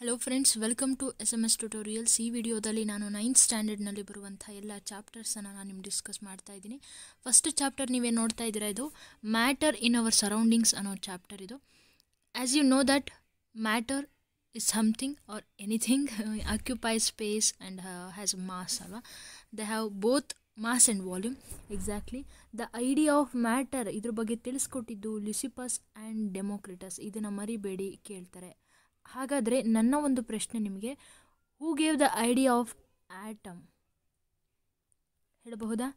Hello friends, welcome to SMS Tutorials। ಈ ವಿಡಿಯೋದಲ್ಲಿ ನಾನು 9th ಸ್ಟ್ಯಾಂಡರ್ಡ್ನಲ್ಲಿ ಬರುವಂಥ ಎಲ್ಲ ಚಾಪ್ಟರ್ಸನ್ನು ನಾನು ನಿಮಗೆ ಡಿಸ್ಕಸ್ ಮಾಡ್ತಾ ಇದ್ದೀನಿ। ಫಸ್ಟ್ ಚಾಪ್ಟರ್ ನೀವೇನು ನೋಡ್ತಾ ಇದ್ದೀರಾ, ಇದು ಮ್ಯಾಟರ್ ಇನ್ ಅವರ್ ಸರೌಂಡಿಂಗ್ಸ್ ಅನ್ನೋ ಚಾಪ್ಟರ್ ಇದು। As you know that matter is something or anything occupy space and has mass ಅಲ್ವಾ, they have both mass and volume. Exactly the idea of matter ಇದ್ರ ಬಗ್ಗೆ ತಿಳಿಸ್ಕೊಟ್ಟಿದ್ದು ಲ್ಯೂಸಿಪಸ್ and ಡೆಮೊಕ್ರಿಟಸ್, ಇದನ್ನು ಮರಿಬೇಡಿ ಕೇಳ್ತಾರೆ। ಹಾಗಾದರೆ ನನ್ನ ಒಂದು ಪ್ರಶ್ನೆ ನಿಮಗೆ, who gave the idea of atom ಹೇಳಬಹುದಾ?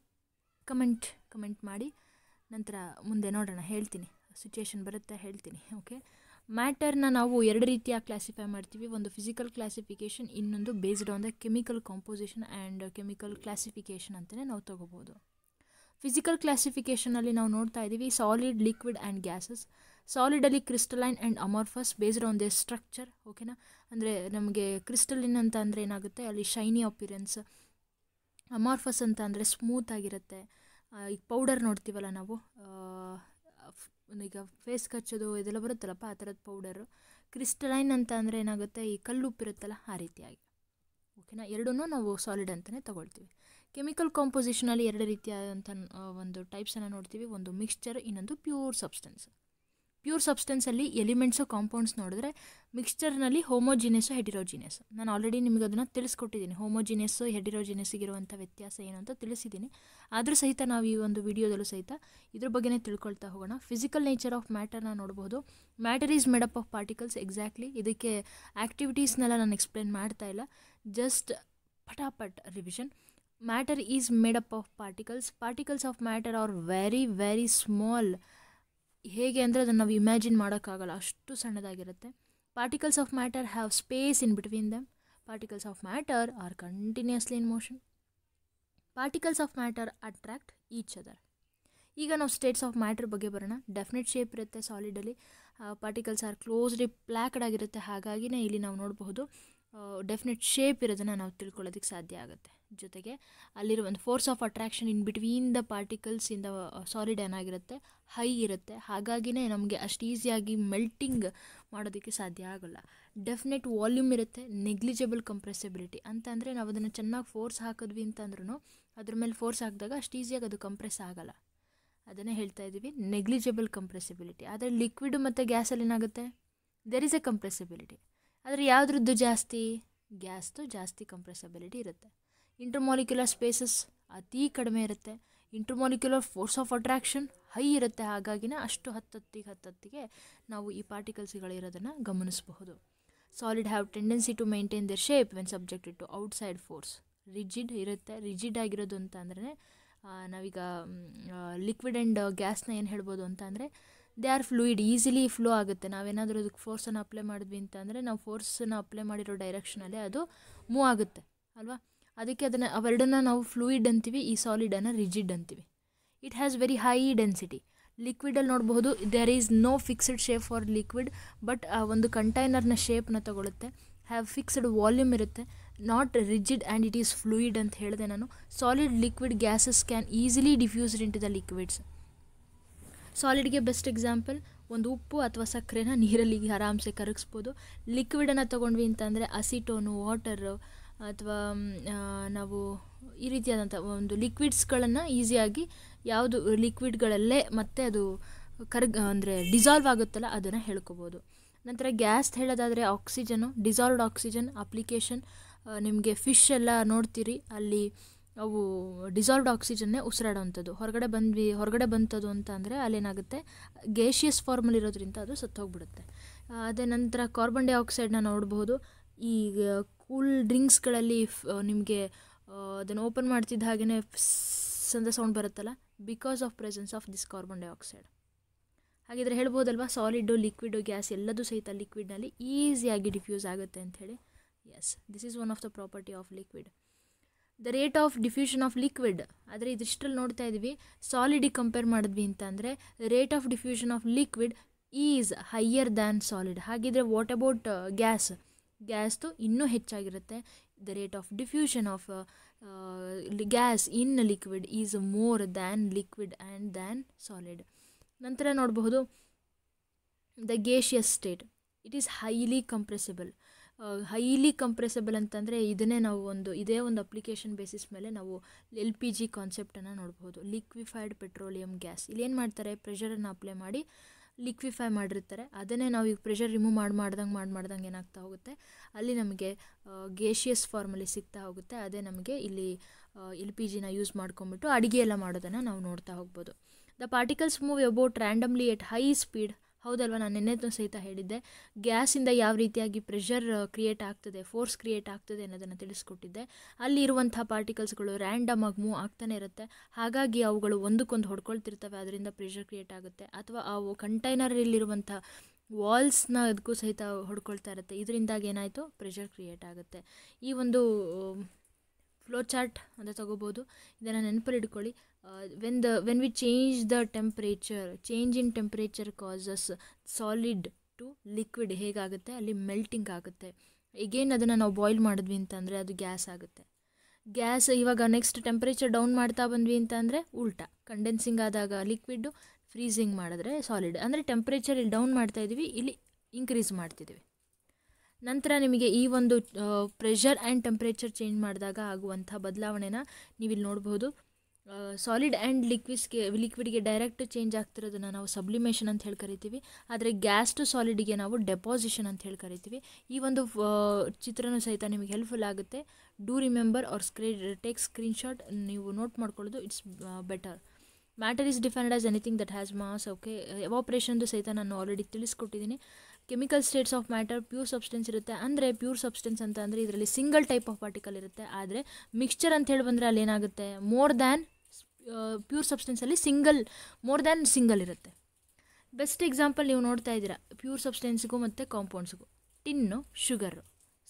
ಕಮೆಂಟ್ ಮಾಡಿ, ನಂತರ ಮುಂದೆ ನೋಡೋಣ, ಹೇಳ್ತೀನಿ, ಸಿಚುಯೇಷನ್ ಬರುತ್ತೆ ಹೇಳ್ತೀನಿ। ಓಕೆ, ಮ್ಯಾಟರ್ನ ನಾವು ಎರಡು ರೀತಿಯ ಕ್ಲಾಸಿಫೈ ಮಾಡ್ತೀವಿ, ಒಂದು ಫಿಸಿಕಲ್ ಕ್ಲಾಸಿಫಿಕೇಷನ್, ಇನ್ನೊಂದು based on the chemical composition and chemical classification ಅಂತಲೇ ನಾವು ತೊಗೋಬೋದು। ಫಿಸಿಕಲ್ ಕ್ಲಾಸಿಫಿಕೇಷನಲ್ಲಿ ನಾವು ನೋಡ್ತಾ ಇದ್ದೀವಿ ಸಾಲಿಡ್, ಲಿಕ್ವಿಡ್ ಆ್ಯಂಡ್ ಗ್ಯಾಸಸ್। ಸಾಲಿಡಲ್ಲಿ crystalline and amorphous based on the structure, ಓಕೆನಾ? ಅಂದರೆ ನಮಗೆ ಕ್ರಿಸ್ಟಲಿನ್ ಅಂತ ಅಂದರೆ ಏನಾಗುತ್ತೆ, ಅಲ್ಲಿ ಶೈನಿ ಅಪಿರೆನ್ಸ್, ಅಮರ್ಫಸ್ ಅಂತ ಅಂದರೆ ಸ್ಮೂತ್ ಆಗಿರುತ್ತೆ। ಈಗ ಪೌಡರ್ ನೋಡ್ತೀವಲ್ಲ ನಾವು, ಈಗ ಫೇಸ್ ಕಚ್ಚೋದು ಇದೆಲ್ಲ ಬರುತ್ತಲ್ಲಪ್ಪ, ಆ ಥರದ ಪೌಡರು। ಕ್ರಿಸ್ಟಲೈನ್ ಅಂತ ಅಂದರೆ ಏನಾಗುತ್ತೆ, ಈ ಕಲ್ಲುಪ್ಪಿರುತ್ತಲ್ಲ ಆ ರೀತಿಯಾಗಿ, ಓಕೆನಾ? ಎರಡೂ ನಾವು ಸಾಲಿಡ್ ಅಂತಲೇ ತೊಗೊಳ್ತೀವಿ। ಕೆಮಿಕಲ್ ಕಾಂಪೋಸಿಷನಲ್ಲಿ ಎರಡು ರೀತಿಯಾದಂಥ ಒಂದು ಟೈಪ್ಸನ್ನು ನೋಡ್ತೀವಿ, ಒಂದು ಮಿಕ್ಸ್ಚರ್, ಇನ್ನೊಂದು ಪ್ಯೂರ್ ಸಬ್ಸ್ಟೆನ್ಸ್। ಪ್ಯೂರ್ ಸಬ್ಸ್ಟೆನ್ಸಲ್ಲಿ ಎಲಿಮೆಂಟ್ಸು, ಕಾಂಪೌಂಡ್ಸ್ ನೋಡಿದ್ರೆ, ಮಿಕ್ಸ್ಚರ್ನಲ್ಲಿ ಹೋಮೋಜಿನಿಯಸ್ಸು ಹೆಟಿರೋಜಿನಿಯಸ್ಸು, ನಾನು ಆಲ್ರೆಡಿ ನಿಮಗೆ ಅದನ್ನು ತಿಳಿಸ್ಕೊಟ್ಟಿದ್ದೀನಿ। ಹೋಮೋಜಿನಿಯಸ್ಸು ಹೆಟಿರೋಜಿನಿಯಸ್ಸಿಗಿರುವಂಥ ವ್ಯತ್ಯಾಸ ಏನು ಅಂತ ತಿಳಿಸಿದ್ದೀನಿ, ಆದರೂ ಸಹಿತ ನಾವು ಈ ಒಂದು ವಿಡಿಯೋದಲ್ಲೂ ಸಹಿತ ಇದ್ರ ಬಗ್ಗೆನೇ ತಿಳ್ಕೊಳ್ತಾ ಹೋಗೋಣ। ಫಿಸಿಕಲ್ ನೇಚರ್ ಆಫ್ ಮ್ಯಾಟರ್ನ ನೋಡ್ಬೋದು, matter is made up of particles, exactly. ಇದಕ್ಕೆ ಆ್ಯಕ್ಟಿವಿಟೀಸ್ನೆಲ್ಲ ನಾನು ಎಕ್ಸ್ಪ್ಲೇನ್ ಮಾಡ್ತಾ ಇಲ್ಲ, ಜಸ್ಟ್ ಪಟಾಪಟ್ revision. Matter is made up of particles, particles of matter are very very small, ಹೇಗೆ ಅಂದರೆ ಅದನ್ನು ನಾವು ಇಮ್ಯಾಜಿನ್ ಮಾಡೋಕ್ಕಾಗಲ್ಲ, ಅಷ್ಟು ಸಣ್ಣದಾಗಿರುತ್ತೆ। Particles of matter have space in between them, particles of matter are continuously in motion, particles of matter attract each other. ಈಗ ನಾವು States of matter ಬಗ್ಗೆ ಬರೋಣ, ಡೆಫಿನೆಟ್ ಶೇಪ್ ಇರುತ್ತೆ ಸಾಲಿಡಲ್ಲಿ, ಪಾರ್ಟಿಕಲ್ಸ್ ಆರ್ ಕ್ಲೋಸ್ಲಿ ಪ್ಲ್ಯಾಕ್ಡ್ ಆಗಿರುತ್ತೆ, ಹಾಗಾಗಿನೇ ಇಲ್ಲಿ ನಾವು ನೋಡಬಹುದು ಡೆಫಿನೆಟ್ ಶೇಪ್ ಇರೋದನ್ನು ನಾವು ತಿಳ್ಕೊಳ್ಳೋದಕ್ಕೆ ಸಾಧ್ಯ ಆಗುತ್ತೆ। ಜೊತೆಗೆ ಅಲ್ಲಿರುವ ಒಂದು force of attraction in between the particles in the solid ಏನಾಗಿರುತ್ತೆ, ಹೈ ಇರುತ್ತೆ, ಹಾಗಾಗಿನೇ ನಮಗೆ ಅಷ್ಟು ಈಸಿಯಾಗಿ ಮೆಲ್ಟಿಂಗ್ ಮಾಡೋದಕ್ಕೆ ಸಾಧ್ಯ ಆಗೋಲ್ಲ। ಡೆಫಿನೆಟ್ ವಾಲ್ಯೂಮ್ ಇರುತ್ತೆ, ನೆಗ್ಲಿಜಬಲ್ ಕಂಪ್ರೆಸಿಬಿಲಿಟಿ ಅಂತ ಅಂದರೆ ನಾವು ಅದನ್ನು ಚೆನ್ನಾಗಿ ಫೋರ್ಸ್ ಹಾಕಿದ್ವಿ ಅಂತಂದ್ರೂ ಅದ್ರ ಮೇಲೆ ಫೋರ್ಸ್ ಹಾಕಿದಾಗ ಅಷ್ಟು ಈಸಿಯಾಗಿ ಅದು ಕಂಪ್ರೆಸ್ ಆಗೋಲ್ಲ, ಅದನ್ನೇ ಹೇಳ್ತಾ ಇದ್ದೀವಿ ನೆಗ್ಲಿಜಬಲ್ ಕಂಪ್ರೆಸಿಬಿಲಿಟಿ। ಆದರೆ ಲಿಕ್ವಿಡ್ ಮತ್ತು ಗ್ಯಾಸಲ್ಲಿ ಏನಾಗುತ್ತೆ, ದೇರ್ ಈಸ್ ಎ ಕಂಪ್ರೆಸಿಬಿಲಿಟಿ, ಆದರೆ ಯಾವುದ್ರದ್ದು ಜಾಸ್ತಿ? ಗ್ಯಾಸ್ದು ಜಾಸ್ತಿ ಕಂಪ್ರೆಸಿಬಿಲಿಟಿ ಇರುತ್ತೆ। ಇಂಟರ್ಮಾಲಿಕ್ಯುಲರ್ ಸ್ಪೇಸಸ್ ಅತೀ ಕಡಿಮೆ ಇರುತ್ತೆ, intermolecular force of attraction high ಇರುತ್ತೆ, ಹಾಗಾಗಿನೇ ಅಷ್ಟು ಹತ್ತತ್ತಿಗೆ ನಾವು ಈ ಪಾರ್ಟಿಕಲ್ಸ್ಗಳಿರೋದನ್ನು ಗಮನಿಸಬಹುದು। Solid have tendency to maintain their shape when subjected to outside force, rigid ಇರುತ್ತೆ, ರಿಜಿಡ್ ಆಗಿರೋದು ಅಂತ ಅಂದರೆ ನಾವೀಗ ಲಿಕ್ವಿಡ್ ಆ್ಯಂಡ್ ಗ್ಯಾಸ್ನ ಏನು ಹೇಳ್ಬೋದು ಅಂತ ಅಂದರೆ they are fluid, easily flow ಆಗುತ್ತೆ, ನಾವೇನಾದರೂ ಅದಕ್ಕೆ ಫೋರ್ಸನ್ನು ಅಪ್ಲೈ ಮಾಡಿದ್ವಿ ಅಂತ ಅಂದರೆ ನಾವು ಫೋರ್ಸನ್ನು ಅಪ್ಲೈ ಮಾಡಿರೋ ಡೈರೆಕ್ಷನಲ್ಲೇ ಅದು ಮೂವ್ ಆಗುತ್ತೆ ಅಲ್ವಾ, ಅದಕ್ಕೆ ಅದನ್ನು ಅವೆರಡನ್ನ ನಾವು ಫ್ಲೂಯಿಡ್ ಅಂತೀವಿ, ಈ ಸಾಲಿಡನ್ನು ರಿಜಿಡ್ ಅಂತೀವಿ। It has very high density, ಲಿಕ್ವಿಡಲ್ಲಿ ನೋಡ್ಬೋದು there is no fixed shape for liquid, but ಆ ಒಂದು ಕಂಟೈನರ್ನ ಶೇಪ್ನ ತೊಗೊಳುತ್ತೆ, ಹ್ಯಾವ್ ಫಿಕ್ಸ್ಡ್ ವಾಲ್ಯೂಮ್ ಇರುತ್ತೆ, not rigid and it is fluid ಅಂತ ಹೇಳಿದೆ ನಾನು। Solid, liquid, gases can easily diffused in to the liquids, ಸಾಲಿಡ್ಗೆ ಬೆಸ್ಟ್ ಎಕ್ಸಾಂಪಲ್ ಒಂದು ಉಪ್ಪು ಅಥವಾ ಸಕ್ಕರೆನ ನೀರಲ್ಲಿ ಆರಾಮ್ಸೆ ಕರಗಿಸ್ಬೋದು, ಲಿಕ್ವಿಡನ್ನು ತೊಗೊಂಡ್ವಿ ಅಂತಂದರೆ ಅಸಿಟೋನು, ವಾಟರು ಅಥವಾ ನಾವು ಈ ರೀತಿಯಾದಂಥ ಒಂದು ಲಿಕ್ವಿಡ್ಸ್ಗಳನ್ನು ಈಸಿಯಾಗಿ, ಯಾವುದು ಲಿಕ್ವಿಡ್ಗಳಲ್ಲೇ ಮತ್ತೆ ಅದು ಅಂದರೆ ಡಿಸಾಲ್ವ್ ಆಗುತ್ತಲ್ಲ ಅದನ್ನು ಹೇಳ್ಕೊಬೋದು। ನಂತರ ಗ್ಯಾಸ್ ಹೇಳೋದಾದರೆ ಆಕ್ಸಿಜನು, ಡಿಸಾಲ್ವ್ಡ್ ಆಕ್ಸಿಜನ್ ಅಪ್ಲಿಕೇಶನ್, ನಿಮಗೆ ಫಿಶ್ ಎಲ್ಲ ನೋಡ್ತೀರಿ, ಅಲ್ಲಿ ಅವು ಡಿಸಾಲ್ವ್ಡ್ ಆಕ್ಸಿಜನ್ನೇ ಉಸಿರಾಡೋವಂಥದ್ದು, ಹೊರಗಡೆ ಬಂತದ್ದು ಅಂತ ಅಂದರೆ ಅಲ್ಲೇನಾಗುತ್ತೆ ಗೇಷಿಯಸ್ ಫಾರ್ಮಲ್ಲಿರೋದ್ರಿಂದ ಅದು ಸತ್ತೋಗ್ಬಿಡುತ್ತೆ। ಅದೇ ನಂತರ ಕಾರ್ಬನ್ ಡೈಆಕ್ಸೈಡನ್ನ ನೋಡ್ಬೋದು, ಈಗ ಕೂಲ್ ಡ್ರಿಂಕ್ಸ್ಗಳಲ್ಲಿ ನಿಮಗೆ ಅದನ್ನು ಓಪನ್ ಮಾಡ್ತಿದ್ದ ಹಾಗೆಯೇ ಸಂದ ಸೌಂಡ್ ಬರುತ್ತಲ್ಲ, because of presence of this carbon dioxide. ಹಾಗಿದ್ರೆ ಹೇಳ್ಬೋದಲ್ವಾ ಸಾಲಿಡು, ಲಿಕ್ವಿಡು, ಗ್ಯಾಸ್ ಎಲ್ಲದೂ ಸಹಿತ ಲಿಕ್ವಿಡ್ನಲ್ಲಿ ಈಸಿಯಾಗಿ ಡಿಫ್ಯೂಸ್ ಆಗುತ್ತೆ ಅಂಥೇಳಿ। Yes, this is one of the property of liquid, the rate of diffusion of liquid. ಆದರೆ ಇದಿಷ್ಟರಲ್ಲಿ ನೋಡ್ತಾ ಇದ್ದೀವಿ ಸಾಲಿಡಿಗೆ ಕಂಪೇರ್ ಮಾಡಿದ್ವಿ ಅಂತ ಅಂದರೆ rate of diffusion of liquid is higher than solid, ಹಾಗಿದ್ರೆ ವಾಟ್ ಅಬೌಟ್ ಗ್ಯಾಸ್? ಗ್ಯಾಸ್ದು ಇನ್ನೂ ಹೆಚ್ಚಾಗಿರುತ್ತೆ, the rate of diffusion of gas in liquid is more than liquid and than solid. ನಂತರ ನೋಡಬಹುದು the gaseous state, it is highly compressible, highly ಕಂಪ್ರೆಸಬಲ್ ಅಂತಂದರೆ ಇದನ್ನೇ ನಾವು ಇದೇ ಒಂದು ಅಪ್ಲಿಕೇಶನ್ ಬೇಸಿಸ್ ಮೇಲೆ ನಾವು ಎಲ್ ಪಿ ಜಿ ಕಾನ್ಸೆಪ್ಟನ್ನು ನೋಡ್ಬೋದು. ಲಿಕ್ವಿಫೈಡ್ ಪೆಟ್ರೋಲಿಯಂ ಗ್ಯಾಸ್, ಇಲ್ಲೇನು ಮಾಡ್ತಾರೆ, ಪ್ರೆಷರನ್ನು ಅಪ್ಲೈ ಮಾಡಿ ಲಿಕ್ವಿಫೈ ಮಾಡಿರ್ತಾರೆ. ಅದನ್ನೇ ನಾವು ಈಗ ಪ್ರೆಷರ್ ರಿಮೂವ್ ಮಾಡ್ದಂಗೆ ಏನಾಗ್ತಾ ಹೋಗುತ್ತೆ, ಅಲ್ಲಿ ನಮಗೆ ಗೇಷಿಯಸ್ ಫಾರ್ಮಲ್ಲಿ ಸಿಗ್ತಾ ಹೋಗುತ್ತೆ. ಅದೇ ನಮಗೆ ಇಲ್ಲಿ ಎಲ್ ಪಿ ಜಿನ ಯೂಸ್ ಮಾಡ್ಕೊಂಬಿಟ್ಟು ಅಡುಗೆ ಎಲ್ಲ ಮಾಡೋದನ್ನು ನಾವು ನೋಡ್ತಾ ಹೋಗ್ಬೋದು. The particles move about randomly at high speed, ಹೌದಲ್ವ, ನಾನು ನೆನ್ನೆದು ಸಹಿತ ಹೇಳಿದ್ದೆ. ಗ್ಯಾಸಿಂದ ಯಾವ ರೀತಿಯಾಗಿ ಪ್ರೆಷರ್ ಕ್ರಿಯೇಟ್ ಆಗ್ತದೆ, ಫೋರ್ಸ್ ಕ್ರಿಯೇಟ್ ಆಗ್ತದೆ ಅನ್ನೋದನ್ನು ತಿಳಿಸ್ಕೊಟ್ಟಿದ್ದೆ. ಅಲ್ಲಿರುವಂಥ ಪಾರ್ಟಿಕಲ್ಸ್ಗಳು ರ್ಯಾಂಡಮ್ ಆಗಿ ಮೂವ್ ಆಗ್ತಾನೆ ಇರುತ್ತೆ, ಹಾಗಾಗಿ ಅವುಗಳು ಒಂದಕ್ಕೊಂದು ಹೊಡ್ಕೊಳ್ತಿರ್ತವೆ, ಅದರಿಂದ ಪ್ರೆಷರ್ ಕ್ರಿಯೇಟ್ ಆಗುತ್ತೆ. ಅಥವಾ ಅವು ಕಂಟೈನರಲ್ಲಿರುವಂಥ ವಾಲ್ಸ್ನ ಅದಕ್ಕೂ ಸಹಿತ ಹೊಡ್ಕೊಳ್ತಾ ಇರುತ್ತೆ, ಇದರಿಂದಾಗಿ ಏನಾಯಿತು, ಪ್ರೆಷರ್ ಕ್ರಿಯೇಟ್ ಆಗುತ್ತೆ. ಈ ಒಂದು ಫ್ಲೋ ಚಾರ್ಟ್ ಅಂತ ತಗೋಬೋದು, ಇದನ್ನು ನೆನಪಲ್ಲಿ ಇಟ್ಕೊಳ್ಳಿ. when we change the temperature, change in temperature causes solid to liquid ಹೇಗಾಗುತ್ತೆ, ಅಲ್ಲಿ ಮೆಲ್ಟಿಂಗ್ ಆಗುತ್ತೆ. ಎಗೇನ್ ಅದನ್ನು ನಾವು ಬಾಯ್ಲ್ ಮಾಡಿದ್ವಿ ಅಂತಂದರೆ ಅದು ಗ್ಯಾಸ್ ಆಗುತ್ತೆ. ಗ್ಯಾಸ್ ಇವಾಗ ನೆಕ್ಸ್ಟ್ ಟೆಂಪ್ರೇಚರ್ ಡೌನ್ ಮಾಡ್ತಾ ಬಂದ್ವಿ ಅಂತಂದರೆ ಉಲ್ಟಾ, ಕಂಡೆನ್ಸಿಂಗ್ ಆದಾಗ ಲಿಕ್ವಿಡ್ಡು, ಫ್ರೀಸಿಂಗ್ ಮಾಡಿದ್ರೆ ಸಾಲಿಡ್. ಅಂದರೆ ಟೆಂಪ್ರೇಚರ್ ಇಲ್ಲಿ ಡೌನ್ ಮಾಡ್ತಾ ಇದ್ದೀವಿ, ಇಲ್ಲಿ ಇನ್ಕ್ರೀಸ್ ಮಾಡ್ತಿದ್ದೀವಿ. ನಂತರ ನಿಮಗೆ ಈ ಒಂದು ಪ್ರೆಷರ್ ಆ್ಯಂಡ್ ಟೆಂಪ್ರೇಚರ್ ಚೇಂಜ್ ಮಾಡಿದಾಗ ಆಗುವಂಥ ಬದಲಾವಣೆನ ನೀವಿಲ್ಲಿ ನೋಡ್ಬೋದು. ಸಾಲಿಡ್ ಆ್ಯಂಡ್ ಲಿಕ್ವಿಡ್ಗೆ ಡೈರೆಕ್ಟ್ ಚೇಂಜ್ ಆಗ್ತಿರೋದನ್ನು ನಾವು ಸಬ್ಲಿಮೇಷನ್ ಅಂತ ಹೇಳಿ ಕರಿತೀವಿ. ಆದರೆ ಗ್ಯಾಸ್ ಟು ಸಾಲಿಡ್ಗೆ ನಾವು ಡೆಪಾಸಿಷನ್ ಅಂತ ಹೇಳಿ ಕರಿತೀವಿ. ಈ ಒಂದು ಚಿತ್ರನೂ ಸಹಿತ ನಿಮಗೆ ಹೆಲ್ಪ್ಫುಲ್ ಆಗುತ್ತೆ. Do remember or take screenshot, ನೀವು ನೋಟ್ ಮಾಡ್ಕೊಳ್ಳೋದು it's better. Matter is defined as anything that has mass. Okay, ಎವಾಪ್ರೇಷನ್ದು ಸಹಿತ ನಾನು ಆಲ್ರೆಡಿ ತಿಳಿಸ್ಕೊಟ್ಟಿದ್ದೀನಿ. Chemical states of matter, pure substance ಇರುತ್ತೆ. ಅಂದರೆ ಪ್ಯೂರ್ ಸಬ್ಸ್ಟೆನ್ಸ್ ಅಂತ ಅಂದರೆ ಇದರಲ್ಲಿ ಸಿಂಗಲ್ ಟೈಪ್ ಆಫ್ ಪಾರ್ಟಿಕಲ್ ಇರುತ್ತೆ. ಆದರೆ ಮಿಕ್ಸ್ಚರ್ ಅಂತ ಹೇಳಿ ಬಂದರೆ ಅಲ್ಲಿ ಏನಾಗುತ್ತೆ, ಮೋರ್ ದ್ಯಾನ್ ಪ್ಯೂರ್ ಸಬ್ಸ್ಟೆನ್ಸಲ್ಲಿ ಸಿಂಗಲ್, ಮೋರ್ ದ್ಯಾನ್ ಸಿಂಗಲ್ ಇರುತ್ತೆ. ಬೆಸ್ಟ್ ಎಕ್ಸಾಂಪಲ್ ನೀವು ನೋಡ್ತಾ ಇದ್ದೀರಾ, ಪ್ಯೂರ್ ಸಬ್ಸ್ಟೆನ್ಸ್ಗೂ ಮತ್ತು ಕಾಂಪೌಂಡ್ಸ್ಗೂ. ಟಿನ್ನು ಶುಗರು,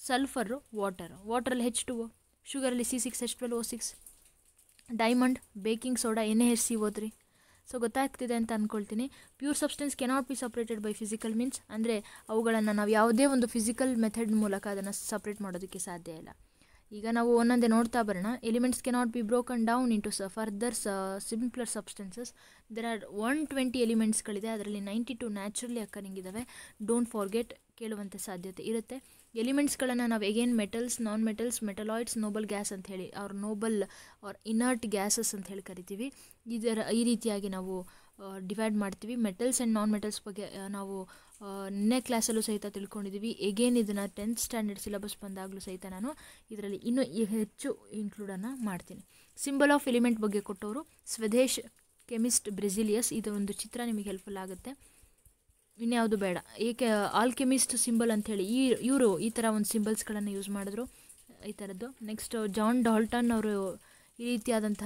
ಸಲ್ಫರು ವಾಟರು, ವಾಟರಲ್ಲಿ H2O, ಶುಗರಲ್ಲಿ C6H12O6, diamond, baking soda NaHCO3. So ಗೊತ್ತಾಗ್ತಿದೆ ಅಂತ ಅಂದ್ಕೊಳ್ತೀನಿ. Pure substance cannot be separated by physical means, ಅಂದರೆ ಅವುಗಳನ್ನು ನಾವು ಯಾವುದೇ ಒಂದು ಫಿಸಿಕಲ್ ಮೆಥಡ್ ಮೂಲಕ ಅದನ್ನು ಸಪ್ರೇಟ್ ಮಾಡೋದಕ್ಕೆ ಸಾಧ್ಯ ಇಲ್ಲ. ಈಗ ನಾವು ಒಂದೊಂದೇ ನೋಡ್ತಾ ಬರೋಣ. Elements cannot be broken down into further simpler substances. There are 120 ಎಲಿಮೆಂಟ್ಸ್ಗಳಿದೆ, ಅದರಲ್ಲಿ 92 ನ್ಯಾಚುರಲಿ ಅಕರಿಂಗ್ ಇದ್ದಾವೆ. ಡೋಂಟ್ ಫಾರ್ಗೆಟ್, ಕೇಳುವಂಥ ಸಾಧ್ಯತೆ ಇರುತ್ತೆ. ಎಲಿಮೆಂಟ್ಸ್ಗಳನ್ನು ನಾವು again metals, non metals, metalloids, noble gas ಅಂತ ಹೇಳಿ, ಅವ್ರ ನೋಬಲ್ ಆರ್ ಇನರ್ಟ್ ಗ್ಯಾಸಸ್ ಅಂತ ಹೇಳಿ ಕರಿತೀವಿ. ಈ ರೀತಿಯಾಗಿ ನಾವು ಡಿವೈಡ್ ಮಾಡ್ತೀವಿ. ಮೆಟಲ್ಸ್ ಆ್ಯಂಡ್ ನಾನ್ ಮೆಟಲ್ಸ್ ಬಗ್ಗೆ ನಾವು ನಿನ್ನೆ ಕ್ಲಾಸಲ್ಲೂ ಸಹಿತ ತಿಳ್ಕೊಂಡಿದ್ದೀವಿ. ಎಗೇನ್ ಇದನ್ನು 10th ಸ್ಟ್ಯಾಂಡರ್ಡ್ ಸಿಲೆಬಸ್ ಬಂದಾಗಲೂ ಸಹಿತ ನಾನು ಇದರಲ್ಲಿ ಇನ್ನೂ ಹೆಚ್ಚು ಇನ್ಕ್ಲೂಡನ್ನು ಮಾಡ್ತೀನಿ. ಸಿಂಬಲ್ ಆಫ್ ಎಲಿಮೆಂಟ್ ಬಗ್ಗೆ ಕೊಟ್ಟವರು ಸ್ವದೇಶ್ ಕೆಮಿಸ್ಟ್ ಬ್ರೆಸಿಲಿಯಸ್, ಇದೊಂದು ಚಿತ್ರ ನಿಮಗೆ ಹೆಲ್ಪ್ಫುಲ್ ಆಗುತ್ತೆ. ಇನ್ಯಾವುದು ಬೇಡ, ಏಕೆ ಆಲ್ಕೆಮಿಸ್ಟ್ ಸಿಂಬಲ್ ಅಂಥೇಳಿ ಇವರು ಈ ಥರ ಒಂದು ಸಿಂಬಲ್ಸ್ಗಳನ್ನು ಯೂಸ್ ಮಾಡಿದ್ರು, ಈ ಥರದ್ದು. ನೆಕ್ಸ್ಟ್ ಜಾನ್ ಡಾಲ್ಟನ್ ಅವರು ಈ ರೀತಿಯಾದಂಥ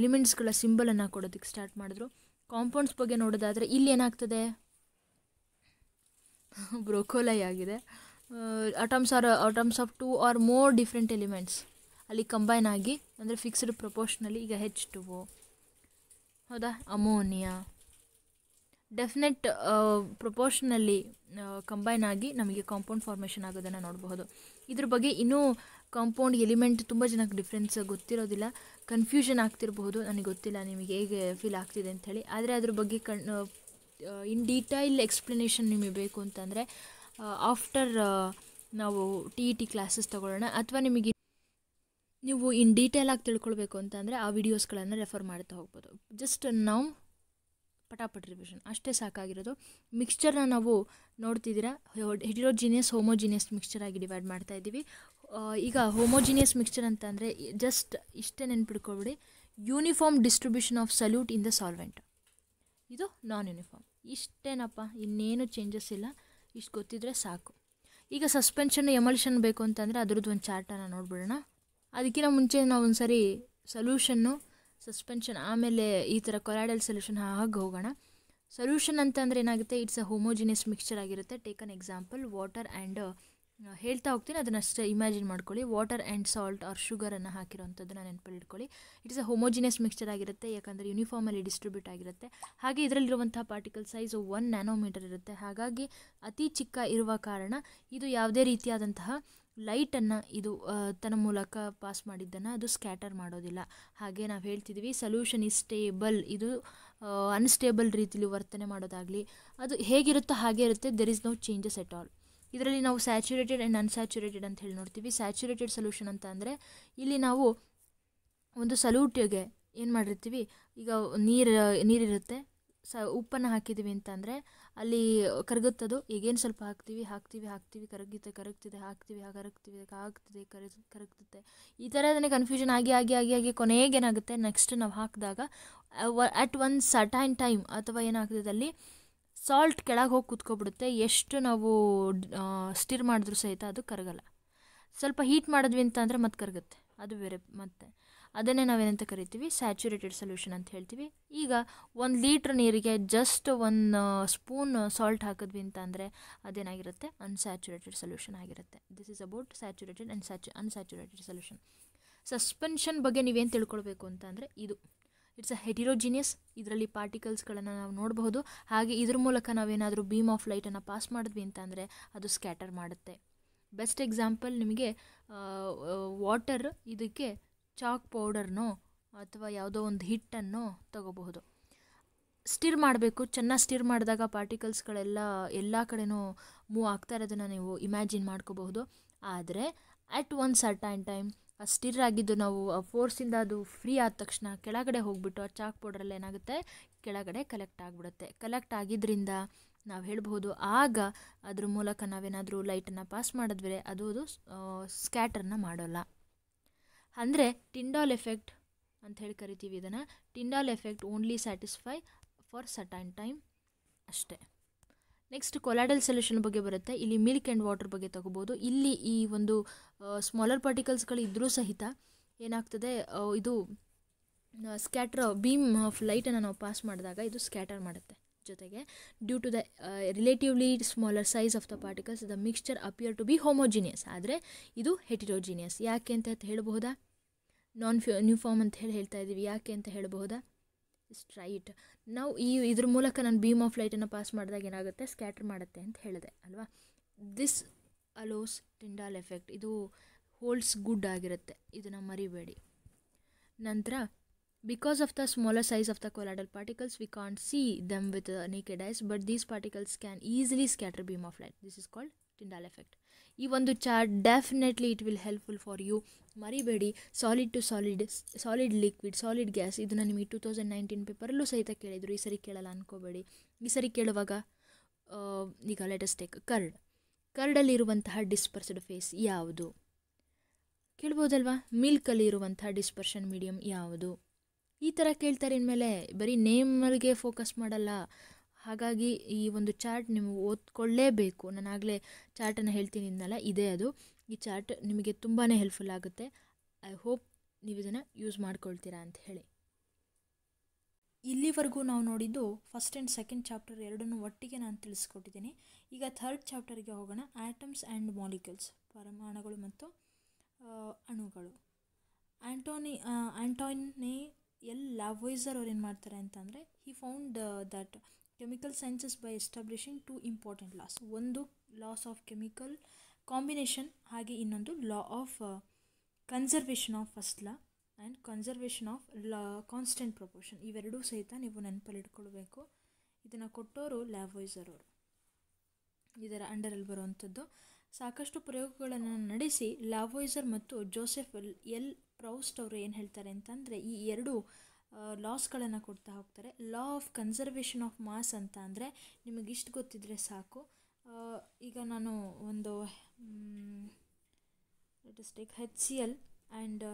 ಎಲಿಮೆಂಟ್ಸ್ಗಳ ಸಿಂಬಲನ್ನು ಕೊಡೋದಕ್ಕೆ ಸ್ಟಾರ್ಟ್ ಮಾಡಿದ್ರು. ಕಾಂಪೌಂಡ್ಸ್ ಬಗ್ಗೆ ನೋಡೋದಾದರೆ ಇಲ್ಲಿ ಏನಾಗ್ತದೆ, ಬ್ರೋಕೋಲೈ ಆಗಿದೆ. Atoms of 2 or more different elements ಅಲ್ಲಿ ಕಂಬೈನ್ ಆಗಿ, ಅಂದರೆ ಫಿಕ್ಸ್ಡ್ ಪ್ರಪೋರ್ಷನಲ್ಲಿ. ಈಗ H2O, ಹೌದಾ, ಅಮೋನಿಯಾ, ಡೆಫಿನೆಟ್ ಪ್ರಪೋರ್ಷನಲ್ಲಿ ಕಂಬೈನ್ ಆಗಿ ನಮಗೆ ಕಾಂಪೌಂಡ್ ಫಾರ್ಮೇಷನ್ ಆಗೋದನ್ನು ನೋಡಬಹುದು. ಇದ್ರ ಬಗ್ಗೆ ಇನ್ನೂ ಕಾಂಪೌಂಡ್ ಎಲಿಮೆಂಟ್ ತುಂಬ ಜನಕ್ಕೆ ಡಿಫ್ರೆನ್ಸ್ ಗೊತ್ತಿರೋದಿಲ್ಲ, ಕನ್ಫ್ಯೂಷನ್ ಆಗ್ತಿರಬಹುದು, ನನಗೆ ಗೊತ್ತಿಲ್ಲ ನಿಮಗೆ ಹೇಗೆ ಫೀಲ್ ಆಗ್ತಿದೆ ಅಂಥೇಳಿ. ಆದರೆ ಅದ್ರ ಬಗ್ಗೆ ಇನ್ ಡೀಟೈಲ್ ಎಕ್ಸ್ಪ್ಲನೇಷನ್ ನಿಮಗೆ ಬೇಕು ಅಂತಂದರೆ ಆಫ್ಟರ್ ನಾವು TET ಕ್ಲಾಸಸ್ ತಗೊಳ್ಳೋಣ. ಅಥವಾ ನಿಮಗೆ ನೀವು ಇನ್ ಡೀಟೇಲಾಗಿ ತಿಳ್ಕೊಳ್ಬೇಕು ಅಂತಂದರೆ ಆ ವಿಡಿಯೋಸ್ಗಳನ್ನು ರೆಫರ್ ಮಾಡ್ತಾ ಹೋಗ್ಬೋದು. ಜಸ್ಟ್ ನಾವು ಪಟಾಪಟ್ ರಿವಿಷನ್ ಅಷ್ಟೇ ಸಾಕಾಗಿರೋದು. ಮಿಕ್ಸ್ಚರ್ನ ನಾವು ನೋಡ್ತಿದ್ದೀರಾ, ಹೆಟಿರೋಜಿನಿಯಸ್ ಹೋಮೋಜಿನಿಯಸ್ ಮಿಕ್ಸ್ಚರ್ ಆಗಿ ಡಿವೈಡ್ ಮಾಡ್ತಾ ಇದ್ದೀವಿ. ಈಗ ಹೋಮೋಜಿನಿಯಸ್ ಮಿಕ್ಸ್ಚರ್ ಅಂತಂದರೆ ಜಸ್ಟ್ ಇಷ್ಟೇ ನೆನ್ಪಿಡ್ಕೊಬಿಡಿ, uniform distribution of solute in the solvent. ಇದು ನಾನ್ ಯೂನಿಫಾರ್ಮ್, ಇಷ್ಟೇನಪ್ಪ, ಇನ್ನೇನು ಚೇಂಜಸ್ ಇಲ್ಲ, ಇಷ್ಟು ಗೊತ್ತಿದ್ರೆ ಸಾಕು. ಈಗ ಸಸ್ಪೆನ್ಷನ್ ಎಮಲ್ಷನ್ ಬೇಕು ಅಂತಂದರೆ ಅದರದ್ದು ಒಂದು ಚಾರ್ಟನ್ನು ನೋಡ್ಬಿಡೋಣ. ಅದಕ್ಕಿಂತ ಮುಂಚೆ ನಾವು ಒಂದು ಸರಿ ಸೊಲ್ಯೂಷನ್ನು, ಸಸ್ಪೆನ್ಷನ್, ಆಮೇಲೆ ಈ ಥರ ಕೊಲಾಯ್ಡಲ್ ಸೊಲ್ಯೂಷನ್ ಹಾಗೆ ಹೋಗೋಣ. ಸೊಲ್ಯೂಷನ್ ಅಂತಂದರೆ ಏನಾಗುತ್ತೆ, ಇಟ್ಸ್ ಅ ಹೋಮೋಜಿನಿಯಸ್ ಮಿಕ್ಸ್ಚರ್ ಆಗಿರುತ್ತೆ. Take an example, water and, ಹೇಳ್ತಾ ಹೋಗ್ತೀನಿ ಅದನ್ನಷ್ಟೇ ಇಮ್ಯಾಜಿನ್ ಮಾಡ್ಕೊಳ್ಳಿ. ವಾಟರ್ ಆ್ಯಂಡ್ ಸಾಲ್ಟ್ ಆರ್ ಶುಗರನ್ನು ಹಾಕಿರೋವಂಥದ್ದನ್ನು ನೆನಪಲ್ಲಿ ಇಟ್ಕೊಳ್ಳಿ. ಇಟ್ಸ್ ಅ ಹೋಮೋಜಿನಿಯಸ್ ಮಿಕ್ಸ್ಚರ್ ಆಗಿರುತ್ತೆ, ಯಾಕಂದರೆ ಯೂನಿಫಾರ್ಮಲ್ಲಿ ಡಿಸ್ಟ್ರಿಬ್ಯೂಟ್ ಆಗಿರುತ್ತೆ. ಹಾಗೆ ಇದರಲ್ಲಿರುವಂಥ ಪಾರ್ಟಿಕಲ್ ಸೈಜು 1 nanometer ಇರುತ್ತೆ, ಹಾಗಾಗಿ ಅತಿ ಚಿಕ್ಕ ಇರುವ ಕಾರಣ ಇದು ಯಾವುದೇ ರೀತಿಯಾದಂತಹ ಲೈಟನ್ನು ಇದು ತನ್ನ ಮೂಲಕ ಪಾಸ್ ಮಾಡಿದ್ದನ್ನು ಅದು ಸ್ಕ್ಯಾಟರ್ ಮಾಡೋದಿಲ್ಲ. ಹಾಗೆ ನಾವು ಹೇಳ್ತಿದ್ವಿ ಸೊಲ್ಯೂಷನ್ ಇಸ್ ಸ್ಟೇಬಲ್, ಇದು ಅನ್ಸ್ಟೇಬಲ್ ರೀತಿಲಿ ವರ್ತನೆ ಮಾಡೋದಾಗಲಿ ಅದು ಹೇಗಿರುತ್ತೋ ಹಾಗೇ ಇರುತ್ತೆ. There is no changes at all. ಇದರಲ್ಲಿ ನಾವು ಸ್ಯಾಚುರೇಟೆಡ್ ಆ್ಯಂಡ್ ಅನ್ಸ್ಯಾಚುರೇಟೆಡ್ ಅಂತ ಹೇಳಿ ನೋಡ್ತೀವಿ. ಸ್ಯಾಚುರೇಟೆಡ್ ಸೊಲ್ಯೂಷನ್ ಅಂತ ಅಂದರೆ ಇಲ್ಲಿ ನಾವು ಒಂದು ಸಲ್ಯೂಟ್ಗೆ ಏನು ಮಾಡಿರ್ತೀವಿ, ಈಗ ನೀರಿರುತ್ತೆ, ಉಪ್ಪನ್ನು ಹಾಕಿದ್ದೀವಿ ಅಂತಂದರೆ ಅಲ್ಲಿ ಕರಗುತ್ತದು, ಈಗೇನು ಸ್ವಲ್ಪ ಹಾಕ್ತೀವಿ ಕರಗ್ತಿದೆ. ಈ ಥರದನ್ನೇ ಕನ್ಫ್ಯೂಷನ್ ಆಗಿ ಕೊನೆಗೆ ಏನಾಗುತ್ತೆ, ನೆಕ್ಸ್ಟ್ ನಾವು ಹಾಕಿದಾಗ ಅಟ್ ಒಂದು ಸರ್ಟೈನ್ ಟೈಮ್ ಅಥವಾ ಏನಾಗ್ತದೆ ಅಲ್ಲಿ ಸಾಲ್ಟ್ ಕೆಳಗೆ ಹೋಗಿ ಕೂತ್ಕೊಬಿಡುತ್ತೆ. ಎಷ್ಟು ನಾವು ಸ್ಟಿರ್ ಮಾಡಿದ್ರೂ ಸಹಿತ ಅದು ಕರಗಲ್ಲ. ಸ್ವಲ್ಪ ಹೀಟ್ ಮಾಡಿದ್ವಿ ಅಂತಂದರೆ ಮತ್ತೆ ಕರಗುತ್ತೆ, ಅದು ಬೇರೆ. ಮತ್ತೆ ಅದನ್ನೇ ನಾವೇನಂತ ಕರಿತೀವಿ, ಸ್ಯಾಚುರೇಟೆಡ್ ಸೊಲ್ಯೂಷನ್ ಅಂತ ಹೇಳ್ತೀವಿ. ಈಗ 1 ಲೀಟ್ರ್ ನೀರಿಗೆ ಜಸ್ಟ್ 1 ಸ್ಪೂನ್ ಸಾಲ್ಟ್ ಹಾಕಿದ್ವಿ ಅಂತಂದರೆ ಅದೇನಾಗಿರುತ್ತೆ, ಅನ್ಸ್ಯಾಚುರೇಟೆಡ್ ಸೊಲ್ಯೂಷನ್ ಆಗಿರುತ್ತೆ. This is about saturated and unsaturated solution. Suspension ಬಗ್ಗೆ ನೀವೇನು ತಿಳ್ಕೊಳ್ಬೇಕು ಅಂತಂದರೆ ಇದು ಇಟ್ಸ್ ಅ ಹೆಟಿರೋಜಿನಿಯಸ್. ಇದರಲ್ಲಿ ಪಾರ್ಟಿಕಲ್ಸ್ಗಳನ್ನು ನಾವು ನೋಡಬಹುದು. ಹಾಗೆ ಇದ್ರ ಮೂಲಕ ನಾವೇನಾದರೂ ಬೀಮ್ ಆಫ್ ಲೈಟನ್ನು ಪಾಸ್ ಮಾಡಿದ್ವಿ ಅಂತಂದರೆ ಅದು ಸ್ಕ್ಯಾಟರ್ ಮಾಡುತ್ತೆ. ಬೆಸ್ಟ್ ಎಕ್ಸಾಂಪಲ್ ನಿಮಗೆ ವಾಟರ್, ಇದಕ್ಕೆ ಚಾಕ್ ಪೌಡರ್ನೋ ಅಥವಾ ಯಾವುದೋ ಒಂದು ಹಿಟ್ಟನ್ನು ತಗೋಬಹುದು. ಸ್ಟಿರ್ ಮಾಡಬೇಕು, ಚೆನ್ನಾಗಿ ಸ್ಟಿರ್ ಮಾಡಿದಾಗ ಪಾರ್ಟಿಕಲ್ಸ್ಗಳೆಲ್ಲ ಎಲ್ಲ ಕಡೆನೂ ಮೂವ್ ಆಗ್ತಾ ಇರೋದನ್ನು ನೀವು ಇಮ್ಯಾಜಿನ್ ಮಾಡ್ಕೋಬಹುದು. ಆದರೆ ಅಟ್ ಒನ್ ಸರ್ಟೈನ್ ಟೈಮ್ ಆ ಸ್ಟಿರ್ ಆಗಿದ್ದು ನಾವು ಆ ಫೋರ್ಸಿಂದ ಅದು ಫ್ರೀ ಆದ ತಕ್ಷಣ ಕೆಳಗಡೆ ಹೋಗಿಬಿಟ್ಟು ಆ ಚಾಕ್ ಪೌಡ್ರಲ್ಲಿ ಏನಾಗುತ್ತೆ, ಕೆಳಗಡೆ ಕಲೆಕ್ಟ್ ಆಗಿಬಿಡುತ್ತೆ. ಕಲೆಕ್ಟ್ ಆಗಿದ್ದರಿಂದ ನಾವು ಹೇಳ್ಬೋದು ಆಗ ಅದ್ರ ಮೂಲಕ ನಾವೇನಾದರೂ ಲೈಟನ್ನು ಪಾಸ್ ಮಾಡಿದ್ರೆ ಅದು ಸ್ಕ್ಯಾಟರ್ನ ಮಾಡೋಲ್ಲ. ಅಂದರೆ ಟಿಂಡಾಲ್ ಎಫೆಕ್ಟ್ ಅಂತ ಹೇಳಿ ಕರಿತೀವಿ ಇದನ್ನು. Tyndall effect only satisfy for certain time ಅಷ್ಟೇ. ನೆಕ್ಸ್ಟ್ ಕೊಲಾಡಲ್ ಸೊಲ್ಯೂಷನ್ ಬಗ್ಗೆ ಬರುತ್ತೆ. ಇಲ್ಲಿ ಮಿಲ್ಕ್ ಆ್ಯಂಡ್ ವಾಟರ್ ಬಗ್ಗೆ ತಗೋಬೋದು. ಇಲ್ಲಿ ಈ ಒಂದು ಸ್ಮಾಲರ್ ಪಾರ್ಟಿಕಲ್ಸ್ಗಳು ಇದ್ದರೂ ಸಹಿತ ಏನಾಗ್ತದೆ, ಇದು ಸ್ಕ್ಯಾಟರ್ ಬೀಮ್ ಆಫ್ ಲೈಟನ್ನು ನಾವು ಪಾಸ್ ಮಾಡಿದಾಗ ಇದು ಸ್ಕ್ಯಾಟರ್ ಮಾಡುತ್ತೆ. ಜೊತೆಗೆ due to the relatively smaller size of the particles the mixture appear to be homogeneous. ಆದರೆ ಇದು ಹೆಟಿರೋಜಿನಿಯಸ್. ಯಾಕೆ ಅಂತ ಹೇಳ್ಬಹುದಾ? ನ್ಯೂಫಾರ್ಮ್ ಅಂತ ಹೇಳ್ತಾ ಇದ್ದೀವಿ. ಯಾಕೆ ಅಂತ ಹೇಳ್ಬಹುದಾ? ಸ್ಟ್ರೈಟ್. ನಾವು ಇದ್ರ ಮೂಲಕ ನಾನು ಬೀಮ್ ಆಫ್ ಲೈಟನ್ನು ಪಾಸ್ ಮಾಡಿದಾಗ ಏನಾಗುತ್ತೆ, ಸ್ಕ್ಯಾಟರ್ ಮಾಡುತ್ತೆ ಅಂತ ಹೇಳಿದೆ ಅಲ್ವಾ. This allows Tyndall effect. ಇದು ಹೋಲ್ಡ್ಸ್ ಗುಡ್ ಆಗಿರುತ್ತೆ, ಇದನ್ನು ಮರಿಬೇಡಿ. ನಂತರ because of the smaller size of the colloidal particles we can't see them with naked eyes, but these particles can easily scatter beam of light. This is called Tyndall effect. Ee ondu chart definitely it will helpful for you. Maribedi solid to solid, solid liquid, solid gas, idanna nimge 2019 paper allu sahita kelidru. Ee sari kelala ankobedi. Ee sari keluvaga iga let us take curd alli iruvanta dispersed phase yavudu kelbodalva? Milk alli iruvanta dispersion medium yavudu? ಈ ಥರ ಕೇಳ್ತಾರೆ. ಇನ್ಮೇಲೆ ಬರೀ ನೇಮಲ್ಗೆ focus ಮಾಡಲ್ಲ. ಹಾಗಾಗಿ ಈ ಒಂದು chart ನೀವು ಓದ್ಕೊಳ್ಳೇಬೇಕು. ನಾನಾಗಲೇ ಚಾರ್ಟನ್ನು ಹೇಳ್ತೀನಿ ಅನ್ನಲ್ಲ, ಇದೇ ಅದು. ಈ ಚಾರ್ಟ್ ನಿಮಗೆ ತುಂಬಾ ಹೆಲ್ಪ್ಫುಲ್ ಆಗುತ್ತೆ. ಐ ಹೋಪ್ ನೀವು ಇದನ್ನು ಯೂಸ್ ಮಾಡ್ಕೊಳ್ತೀರಾ ಅಂತ ಹೇಳಿ. ಇಲ್ಲಿವರೆಗೂ ನಾವು ನೋಡಿದ್ದು ಫಸ್ಟ್ ಆ್ಯಂಡ್ ಸೆಕೆಂಡ್ ಚಾಪ್ಟರ್ ಎರಡನ್ನೂ ಒಟ್ಟಿಗೆ ನಾನು ತಿಳಿಸ್ಕೊಟ್ಟಿದ್ದೀನಿ. ಈಗ ಥರ್ಡ್ ಚಾಪ್ಟರ್ಗೆ ಹೋಗೋಣ. ಆ್ಯಟಮ್ಸ್ ಆ್ಯಂಡ್ ಮಾಲಿಕ್ಯೂಲ್ಸ್, ಪರಮಾಣುಗಳು ಮತ್ತು ಅಣುಗಳು. ಆ್ಯಂಟೋನಿ ಲಾವೊಯಿಸರ್ ಅವ್ರು ಏನು ಮಾಡ್ತಾರೆ ಅಂತಂದರೆ, he found that chemical sciences by establishing 2 important laws. ಒಂದು ಲಾಸ್ ಆಫ್ ಕೆಮಿಕಲ್ ಕಾಂಬಿನೇಷನ್, ಹಾಗೆ ಇನ್ನೊಂದು law of conservation of first law and conservation of law constant proportion. ಇವೆರಡೂ ಸಹಿತ ನೀವು ನೆನಪಲ್ಲಿ ಇಟ್ಕೊಳ್ಬೇಕು. ಇದನ್ನು ಕೊಟ್ಟವರು ಲಾವೊಯಿಸರ್ ಅವರು. ಇದರ ಅಂಡರಲ್ಲಿ ಬರುವಂಥದ್ದು. ಸಾಕಷ್ಟು ಪ್ರಯೋಗಗಳನ್ನು ನಡೆಸಿ ಲಾವೊಯಿಸರ್ ಮತ್ತು ಜೋಸೆಫ್ ಎಲ್ ಪ್ರೌಸ್ಟ್ ಅವರು ಏನು ಹೇಳ್ತಾರೆ ಅಂತಂದರೆ, ಈ ಎರಡು ಲಾಸ್ಗಳನ್ನು ಕೊಡ್ತಾ ಹೋಗ್ತಾರೆ. Law of conservation of mass ಅಂತ ಅಂದರೆ ನಿಮಗಿಷ್ಟು ಗೊತ್ತಿದ್ದರೆ ಸಾಕು. ಈಗ ನಾನು ಒಂದು let's take H C L and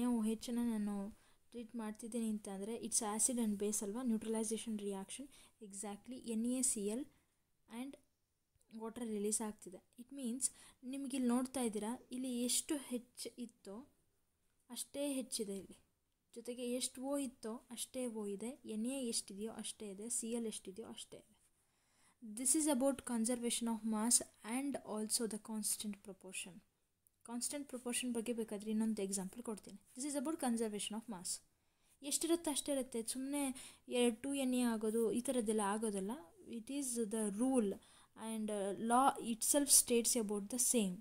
NaOHನ ನಾನು ಟ್ರೀಟ್ ಮಾಡ್ತಿದ್ದೀನಿ ಅಂತಂದರೆ, ಇಟ್ಸ್ ಆ್ಯಸಿಡ್ ಆ್ಯಂಡ್ ಬೇಸ್ ಅಲ್ವಾ, neutralisation reaction. Exactly NaCl and water release ಆಗ್ತಿದೆ. ಇಟ್ ಮೀನ್ಸ್ ನಿಮಗಿಲ್ಲಿ ನೋಡ್ತಾ ಇದ್ದೀರಾ, ಇಲ್ಲಿ ಎಷ್ಟು ಹೆಚ್ಚು ಇತ್ತೋ ಅಷ್ಟೇ ಹೆಚ್ಚಿದೆ ಇಲ್ಲಿ. ಜೊತೆಗೆ ಎಷ್ಟು ಓ ಇತ್ತೋ ಅಷ್ಟೇ ಓ ಇದೆ. Na ಎಷ್ಟಿದೆಯೋ ಅಷ್ಟೇ ಇದೆ. Cl ಎಷ್ಟಿದೆಯೋ ಅಷ್ಟೇ ಇದೆ. This is about conservation of mass and also the constant proportion. Constant proportion ಬಗ್ಗೆ ಬೇಕಾದರೆ ಇನ್ನೊಂದು ಎಕ್ಸಾಂಪಲ್ ಕೊಡ್ತೀನಿ. This is about conservation of mass. ಎಷ್ಟಿರುತ್ತೆ ಅಷ್ಟೇ ಇರುತ್ತೆ, ಸುಮ್ಮನೆ 2 Na ಆಗೋದು ಈ ಥರದ್ದೆಲ್ಲ ಆಗೋದಲ್ಲ. It is the rule and law itself states about the same.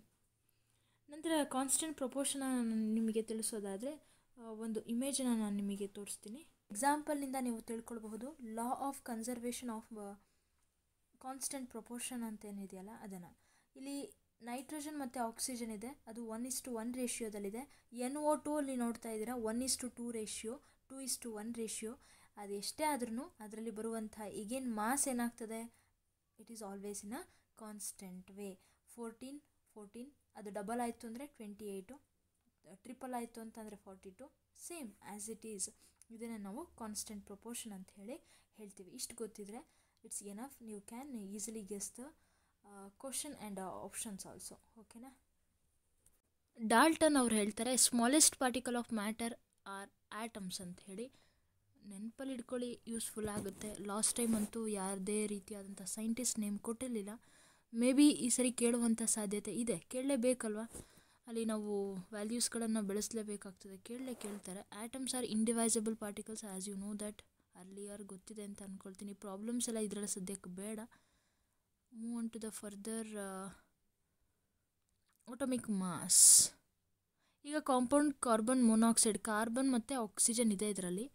ನಂತರ ಕಾನ್ಸ್ಟೆಂಟ್ ಪ್ರಪೋರ್ಷನ ನಿಮಗೆ ತಿಳಿಸೋದಾದರೆ ಒಂದು ಇಮೇಜನ್ನು ನಾನು ನಿಮಗೆ ತೋರಿಸ್ತೀನಿ. ಎಕ್ಸಾಂಪಲ್ನಿಂದ ನೀವು ತಿಳ್ಕೊಳ್ಬಹುದು. Law of conservation of constant proportion ಅಂತ ಏನಿದೆಯಲ್ಲ ಅದನ್ನು ಇಲ್ಲಿ ನೈಟ್ರೋಜನ್ ಮತ್ತು ಆಕ್ಸಿಜನ್ ಇದೆ, ಅದು 1:1 ರೇಷಿಯೋದಲ್ಲಿದೆ. NO2 ಅಲ್ಲಿ ನೋಡ್ತಾ ಇದ್ದೀರಾ 1:2 ರೇಷಿಯೋ, 2:1 ರೇಷಿಯೋ. ಅದೆಷ್ಟೇ ಆದ್ರೂ ಅದರಲ್ಲಿ ಬರುವಂಥ ಈಗೇನು ಮಾಸ್ ಏನಾಗ್ತದೆ, it is always in a constant way. 14 ಅದು ಡಬಲ್ ಆಯಿತು ಅಂದರೆ 28, ಟ್ರಿಪಲ್ ಆಯಿತು ಅಂತಂದರೆ 42, ಸೇಮ್ ಆ್ಯಸ್ ಇಟ್ ಈಸ್. ಇದನ್ನು ನಾವು ಕಾನ್ಸ್ಟೆಂಟ್ ಪ್ರೊಪೋರ್ಷನ್ ಅಂತ ಹೇಳಿ ಹೇಳ್ತೀವಿ. ಇಷ್ಟು ಗೊತ್ತಿದ್ರೆ ಇಟ್ಸ್ ಎನಫ್. ನೀವು can easily guess the question and options also, ಓಕೆನಾ. ಡಾಲ್ಟನ್ ಅವ್ರು ಹೇಳ್ತಾರೆ smallest particle of matter are atoms ಅಂತ ಹೇಳಿ. ನೆನಪಲ್ಲಿ ಇಟ್ಕೊಳ್ಳಿ, ಯೂಸ್ಫುಲ್ ಆಗುತ್ತೆ. ಲಾಸ್ಟ್ ಟೈಮ್ ಅಂತೂ ಯಾವುದೇ ರೀತಿಯಾದಂಥ ಸೈಂಟಿಸ್ಟ್ ನೇಮ್ ಕೊಟ್ಟಿರಲಿಲ್ಲ. ಮೇ ಬಿ ಈ ಸರಿ ಕೇಳುವಂಥ ಸಾಧ್ಯತೆ ಇದೆ, ಕೇಳಲೇಬೇಕಲ್ವ. ಅಲ್ಲಿ ನಾವು ವ್ಯಾಲ್ಯೂಸ್ಗಳನ್ನು ಬೆಳೆಸಲೇಬೇಕಾಗ್ತದೆ, ಕೇಳ್ತಾರೆ. Atoms are indivisible particles as you know that, earlier ಗೊತ್ತಿದೆ ಅಂತ ಅಂದ್ಕೊಳ್ತೀನಿ. ಪ್ರಾಬ್ಲಮ್ಸ್ ಎಲ್ಲ ಇದರಲ್ಲಿ ಸದ್ಯಕ್ಕೆ ಬೇಡ. Move on to the further atomic mass. ಈಗ ಕಾಂಪೌಂಡ್ ಕಾರ್ಬನ್ ಮೊನಾಕ್ಸೈಡ್, ಕಾರ್ಬನ್ ಮತ್ತು ಆಕ್ಸಿಜನ್ ಇದೆ ಇದರಲ್ಲಿ.